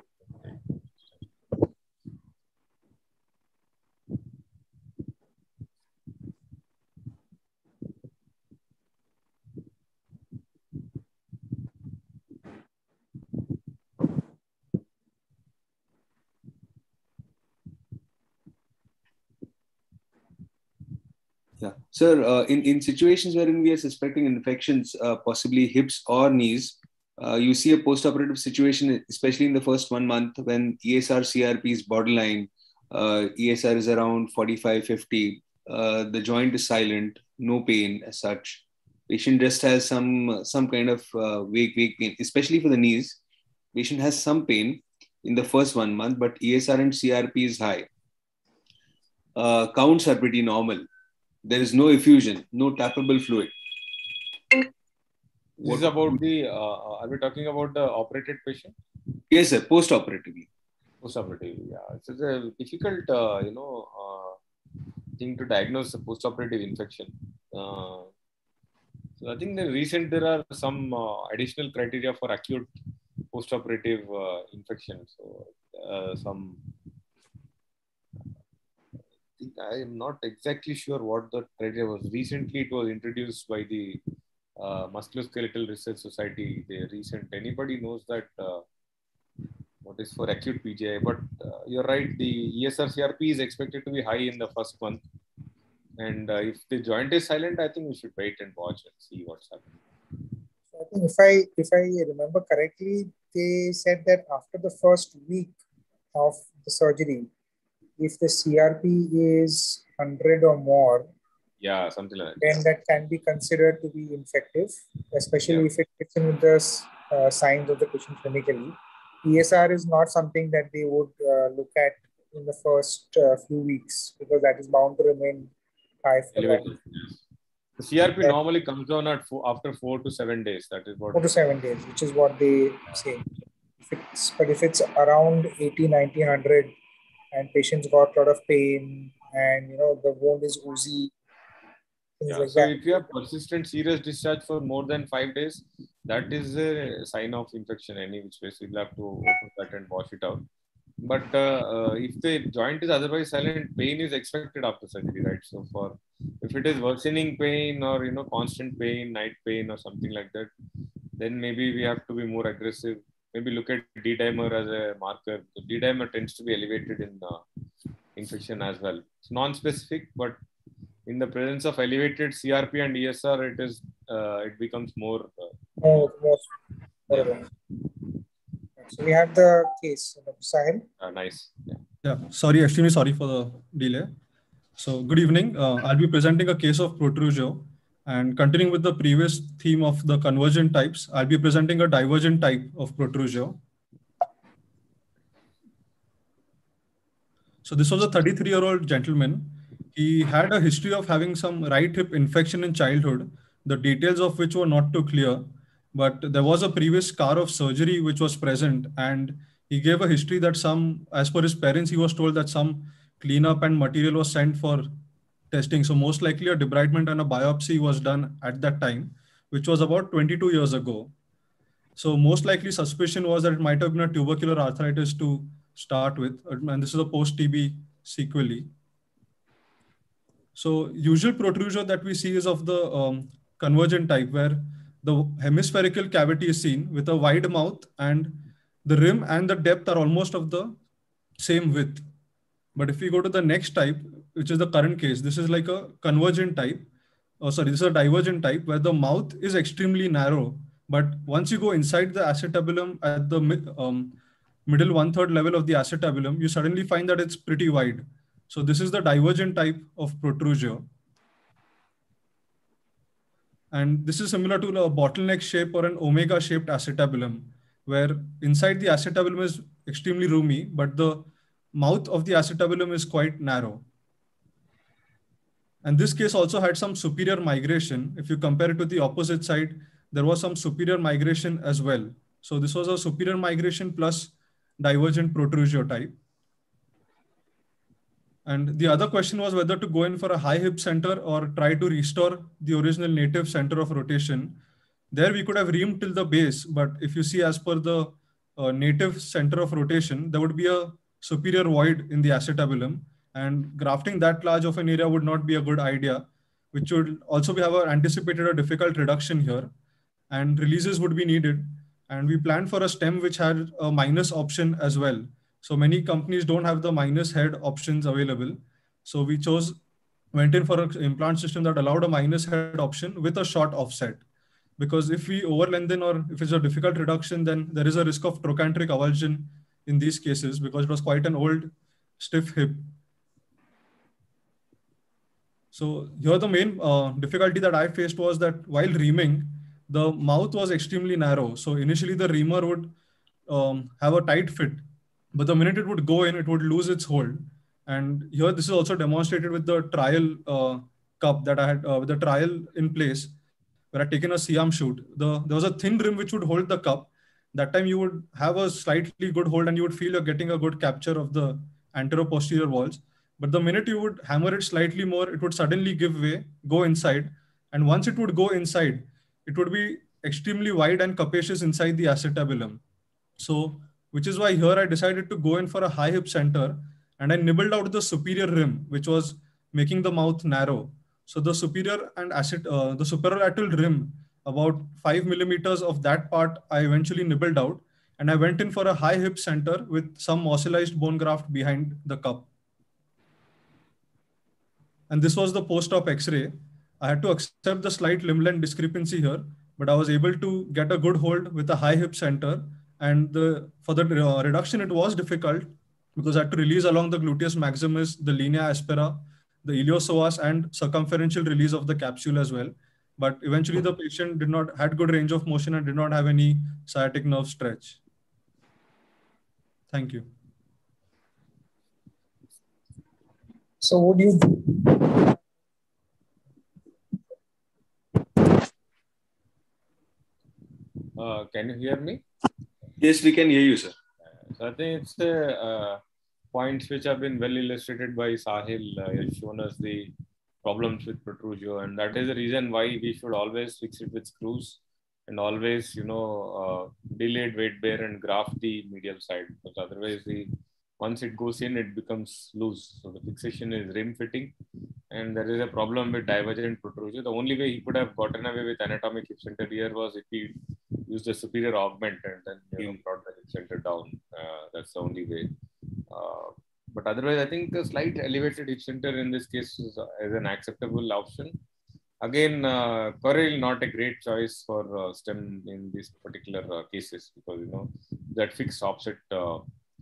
Yeah, sir, uh, in, in situations wherein we are suspecting infections, uh, possibly hips or knees, uh, you see a post-operative situation, especially in the first one month when E S R C R P is borderline, uh, E S R is around forty-five, fifty, uh, the joint is silent, no pain as such. Patient just has some, some kind of uh, vague, vague pain, especially for the knees. Patient has some pain in the first one month, but E S R and C R P is high. Uh, counts are pretty normal. There is no effusion, no tappable fluid. This is about the, uh, are we talking about the operated patient? Yes, sir, post-operatively. Post-operatively, yeah. It's a difficult, uh, you know, uh, thing to diagnose a post-operative infection. Uh, so I think the recent, there are some uh, additional criteria for acute post-operative uh, infection. So uh, some... I am not exactly sure what the criteria was. Recently, it was introduced by the uh, Musculoskeletal Research Society. The recent, anybody knows that uh, what is for acute P G I. But uh, you're right, the E S R C R P is expected to be high in the first month. And uh, if the joint is silent, I think we should wait and watch and see what's happening. I think if I if I remember correctly, they said that after the first week of the surgery, if the C R P is one hundred or more, yeah, something like that, then that can be considered to be infective, especially yeah. if it fits in with the uh, signs of the patient clinically. E S R is not something that they would uh, look at in the first uh, few weeks because that is bound to remain high for long. Yes. The C R P that, normally comes down at four, after four to seven days. That is what four to seven days, which is what they say. If it's, but if it's around eighty, ninety, one hundred. And patients got a lot of pain, and you know the wound is oozy. Yeah, like so that. If you have persistent serious discharge for more than five days, that is a sign of infection. Any which way, so you'll have to open that and wash it out. But uh, uh, if the joint is otherwise silent, pain is expected after surgery, right? So for if it is worsening pain or you know constant pain, night pain or something like that, then maybe we have to be more aggressive. Maybe look at D-dimer as a marker. So D-dimer tends to be elevated in uh, infection as well. It's non-specific, but in the presence of elevated C R P and E S R, it is uh, it becomes more. Uh, oh, yes. Yeah. So we have the case, Sahil. Uh, nice. Yeah. yeah. Sorry, extremely sorry for the delay. So good evening. Uh, I'll be presenting a case of Protusio, and continuing with the previous theme of the convergent types, I'll be presenting a divergent type of Protusio. So this was a thirty-three-year-old gentleman. He had a history of having some right hip infection in childhood, the details of which were not too clear, but there was a previous scar of surgery which was present, and he gave a history that some, as per his parents, he was told that some cleanup and material was sent for testing. So most likely a debridement and a biopsy was done at that time, which was about twenty-two years ago. So most likely suspicion was that it might have been a tubercular arthritis to start with. And this is a post-T B sequelae. So usual Protusio that we see is of the um, convergent type, where the hemispherical cavity is seen with a wide mouth, and the rim and the depth are almost of the same width. But if we go to the next type, which is the current case, this is like a convergent type. Oh, sorry, this is a divergent type where the mouth is extremely narrow. But once you go inside the acetabulum at the mid, um, middle one-third level of the acetabulum, you suddenly find that it's pretty wide. So this is the divergent type of Protusio. And this is similar to a bottleneck shape or an omega-shaped acetabulum, where inside the acetabulum is extremely roomy, but the mouth of the acetabulum is quite narrow. And this case also had some superior migration. If you compare it to the opposite side, there was some superior migration as well. So this was a superior migration plus divergent Protusio type. And the other question was whether to go in for a high hip center or try to restore the original native center of rotation. There we could have reamed till the base, but if you see as per the uh, native center of rotation, there would be a superior void in the acetabulum. And grafting that large of an area would not be a good idea, which would also be have anticipated a difficult reduction here, and releases would be needed. And we planned for a stem which had a minus option as well. So many companies don't have the minus head options available. So we chose went in for an implant system that allowed a minus head option with a short offset. Because if we overlengthen or if it's a difficult reduction, then there is a risk of trochanteric avulsion in these cases because it was quite an old stiff hip. So here the main uh, difficulty that I faced was that while reaming, the mouth was extremely narrow. So initially the reamer would um, have a tight fit, but the minute it would go in, it would lose its hold. And here this is also demonstrated with the trial uh, cup that I had, uh, with the trial in place, where I'd taken a Siam shoot. The, there was a thin rim which would hold the cup. That time you would have a slightly good hold and you would feel you're getting a good capture of the anteroposterior walls. But the minute you would hammer it slightly more, it would suddenly give way, go inside. And once it would go inside, it would be extremely wide and capacious inside the acetabulum. So, which is why here I decided to go in for a high hip center and I nibbled out the superior rim, which was making the mouth narrow. So the superior and acet, uh, the superlateral rim, about five millimeters of that part, I eventually nibbled out and I went in for a high hip center with some fossilized bone graft behind the cup. And this was the post-op X-ray. I had to accept the slight limb length discrepancy here, but I was able to get a good hold with a high hip center. And the, for the uh, reduction, it was difficult because I had to release along the gluteus maximus, the linea aspera, the iliopsoas, and circumferential release of the capsule as well. But eventually the patient did not had good range of motion and did not have any sciatic nerve stretch. Thank you. So would you do? Uh, can you hear me? Yes, we can hear you, sir. Uh, so I think it's the uh, points which have been well illustrated by Sahil. Uh, has shown us the problems with Protusio, and that is the reason why we should always fix it with screws and always, you know, uh, delayed weight bear and graft the medial side, because otherwise the once it goes in, it becomes loose. So the fixation is rim fitting, and there is a problem with divergent Protusio. The only way he could have gotten away with anatomic hip center here was if he used the superior augment and then, you know, brought the hip center down. Uh, that's the only way. Uh, but otherwise, I think a slight elevated hip center in this case is, is an acceptable option. Again, uh, Corail not a great choice for uh, stem in these particular uh, cases, because, you know, that fixed offset Uh,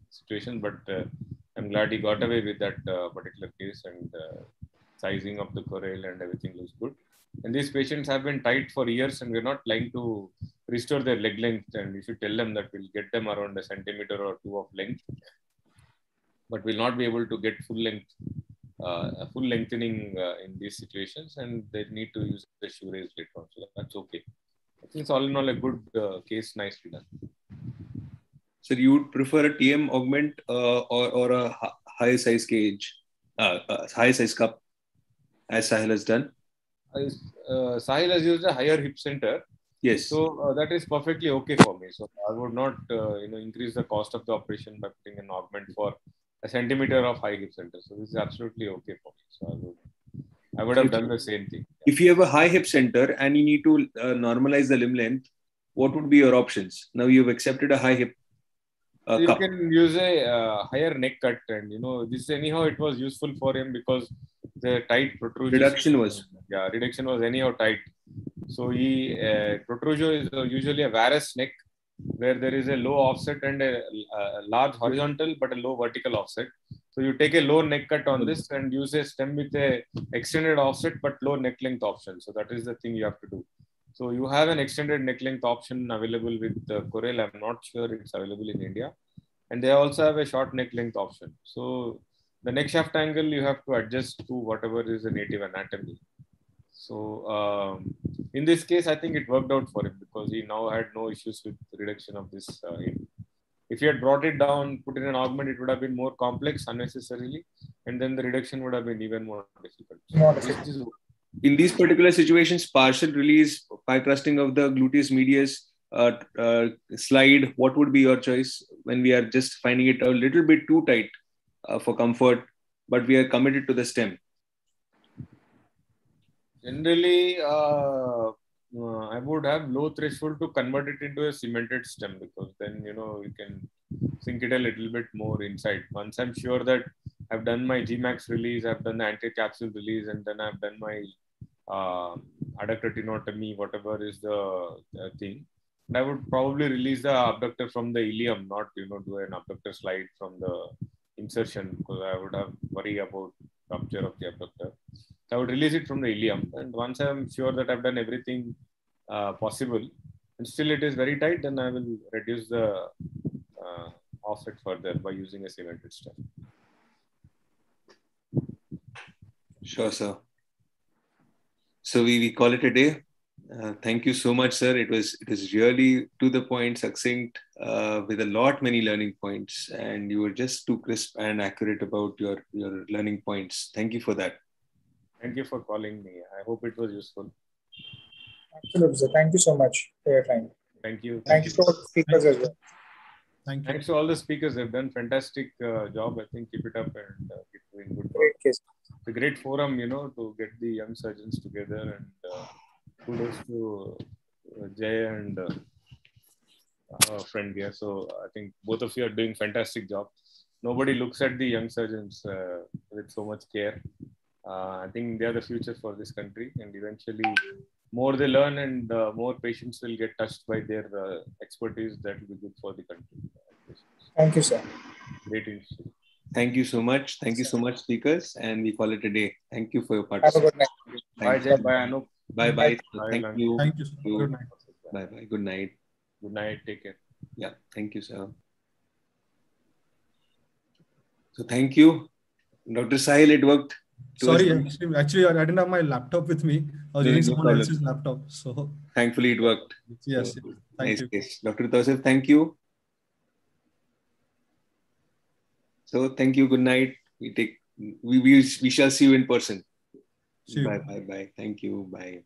situation, but uh, I'm glad he got away with that uh, particular case, and uh, sizing of the Corail and everything looks good. And these patients have been tight for years and we're not trying to restore their leg length, and we should tell them that we'll get them around a centimeter or two of length, but we'll not be able to get full length, uh, a full lengthening uh, in these situations, and they need to use the shoe raise later on. So that's okay. I think it's all in all a good uh, case, nicely done. So you would prefer a T M augment uh, or, or a high size cage, uh, a high size cup, as Sahil has done? Uh, Sahil has used a higher hip center. Yes. So uh, that is perfectly okay for me. So I would not uh, you know, increase the cost of the operation by putting an augment for a centimeter of high hip center. So this is absolutely okay for me. So I would, I would have done the same thing. If you have a high hip center and you need to uh, normalize the limb length, what would be your options? Now you've accepted a high hip. So you can use a uh, higher neck cut, and, you know, this anyhow it was useful for him because the tight Protusio reduction was yeah reduction was anyhow tight. So he uh, Protusio is usually a varus neck where there is a low offset and a, a large horizontal but a low vertical offset. So you take a low neck cut on this and use a stem with a extended offset but low neck length option. So that is the thing you have to do. So you have an extended neck length option available with uh, Corail. I'm not sure it's available in India. And they also have a short neck length option. So the neck shaft angle you have to adjust to whatever is the native anatomy. So um, in this case, I think it worked out for him because he now had no issues with reduction of this uh, hip. If he had brought it down, put in an augment, it would have been more complex unnecessarily. And then the reduction would have been even more difficult. So this is in these particular situations, partial release, pie crusting of the gluteus medius, uh, uh, slide, what would be your choice when we are just finding it a little bit too tight uh, for comfort, but we are committed to the stem? Generally, uh, I would have low threshold to convert it into a cemented stem, because then, you know, you can sink it a little bit more inside. Once I'm sure that I've done my G max release, I've done the anti-capsule release, and then I've done my uh, adductotenotomy, whatever is the, the thing. And I would probably release the abductor from the ilium, not you know do an abductor slide from the insertion, because I would have worry about rupture of the abductor. So I would release it from the ilium. And once I'm sure that I've done everything uh, possible, and still it is very tight, then I will reduce the uh, offset further by using a cemented stem. Sure, sir. So we, we call it a day. Uh, thank you so much, sir. It was it is really to the point, succinct, uh, with a lot many learning points, and you were just too crisp and accurate about your your learning points. Thank you for that. Thank you for calling me. I hope it was useful. Absolutely, sir. Thank you so much for your time. Thank you. Thank Thanks you for all the speakers as well. Thank you. Thanks to all the speakers. They've done fantastic uh, job. I think keep it up and uh, keep doing good work. Great case. It's a great forum, you know, to get the young surgeons together, and uh, kudos to uh, Jay and uh, our friend here. So I think both of you are doing fantastic job. Nobody looks at the young surgeons uh, with so much care. Uh, I think they are the future for this country, and eventually more they learn and uh, more patients will get touched by their uh, expertise. That will be good for the country. Thank you, sir. Great institute. Thank you so much. Thank you so much, speakers. And we call it a day. Thank you for your participation. Have a good night. Bye, Jay. Bye, Anup. Bye, bye. Bye. Thank you. Thank you. Good night. Bye, bye. Good night. Good night. Take care. Yeah. Thank you, sir. So thank you, Doctor Sahil. It worked. Sorry, actually, actually, I didn't have my laptop with me. I was no, using no someone problem. else's laptop. So thankfully, it worked. Yes. So, yes. Thank nice you, case. Doctor Tawasif. Thank you. So thank you. Good night. We take. We we we shall see you in person. See you. Bye bye bye. Thank you. Bye.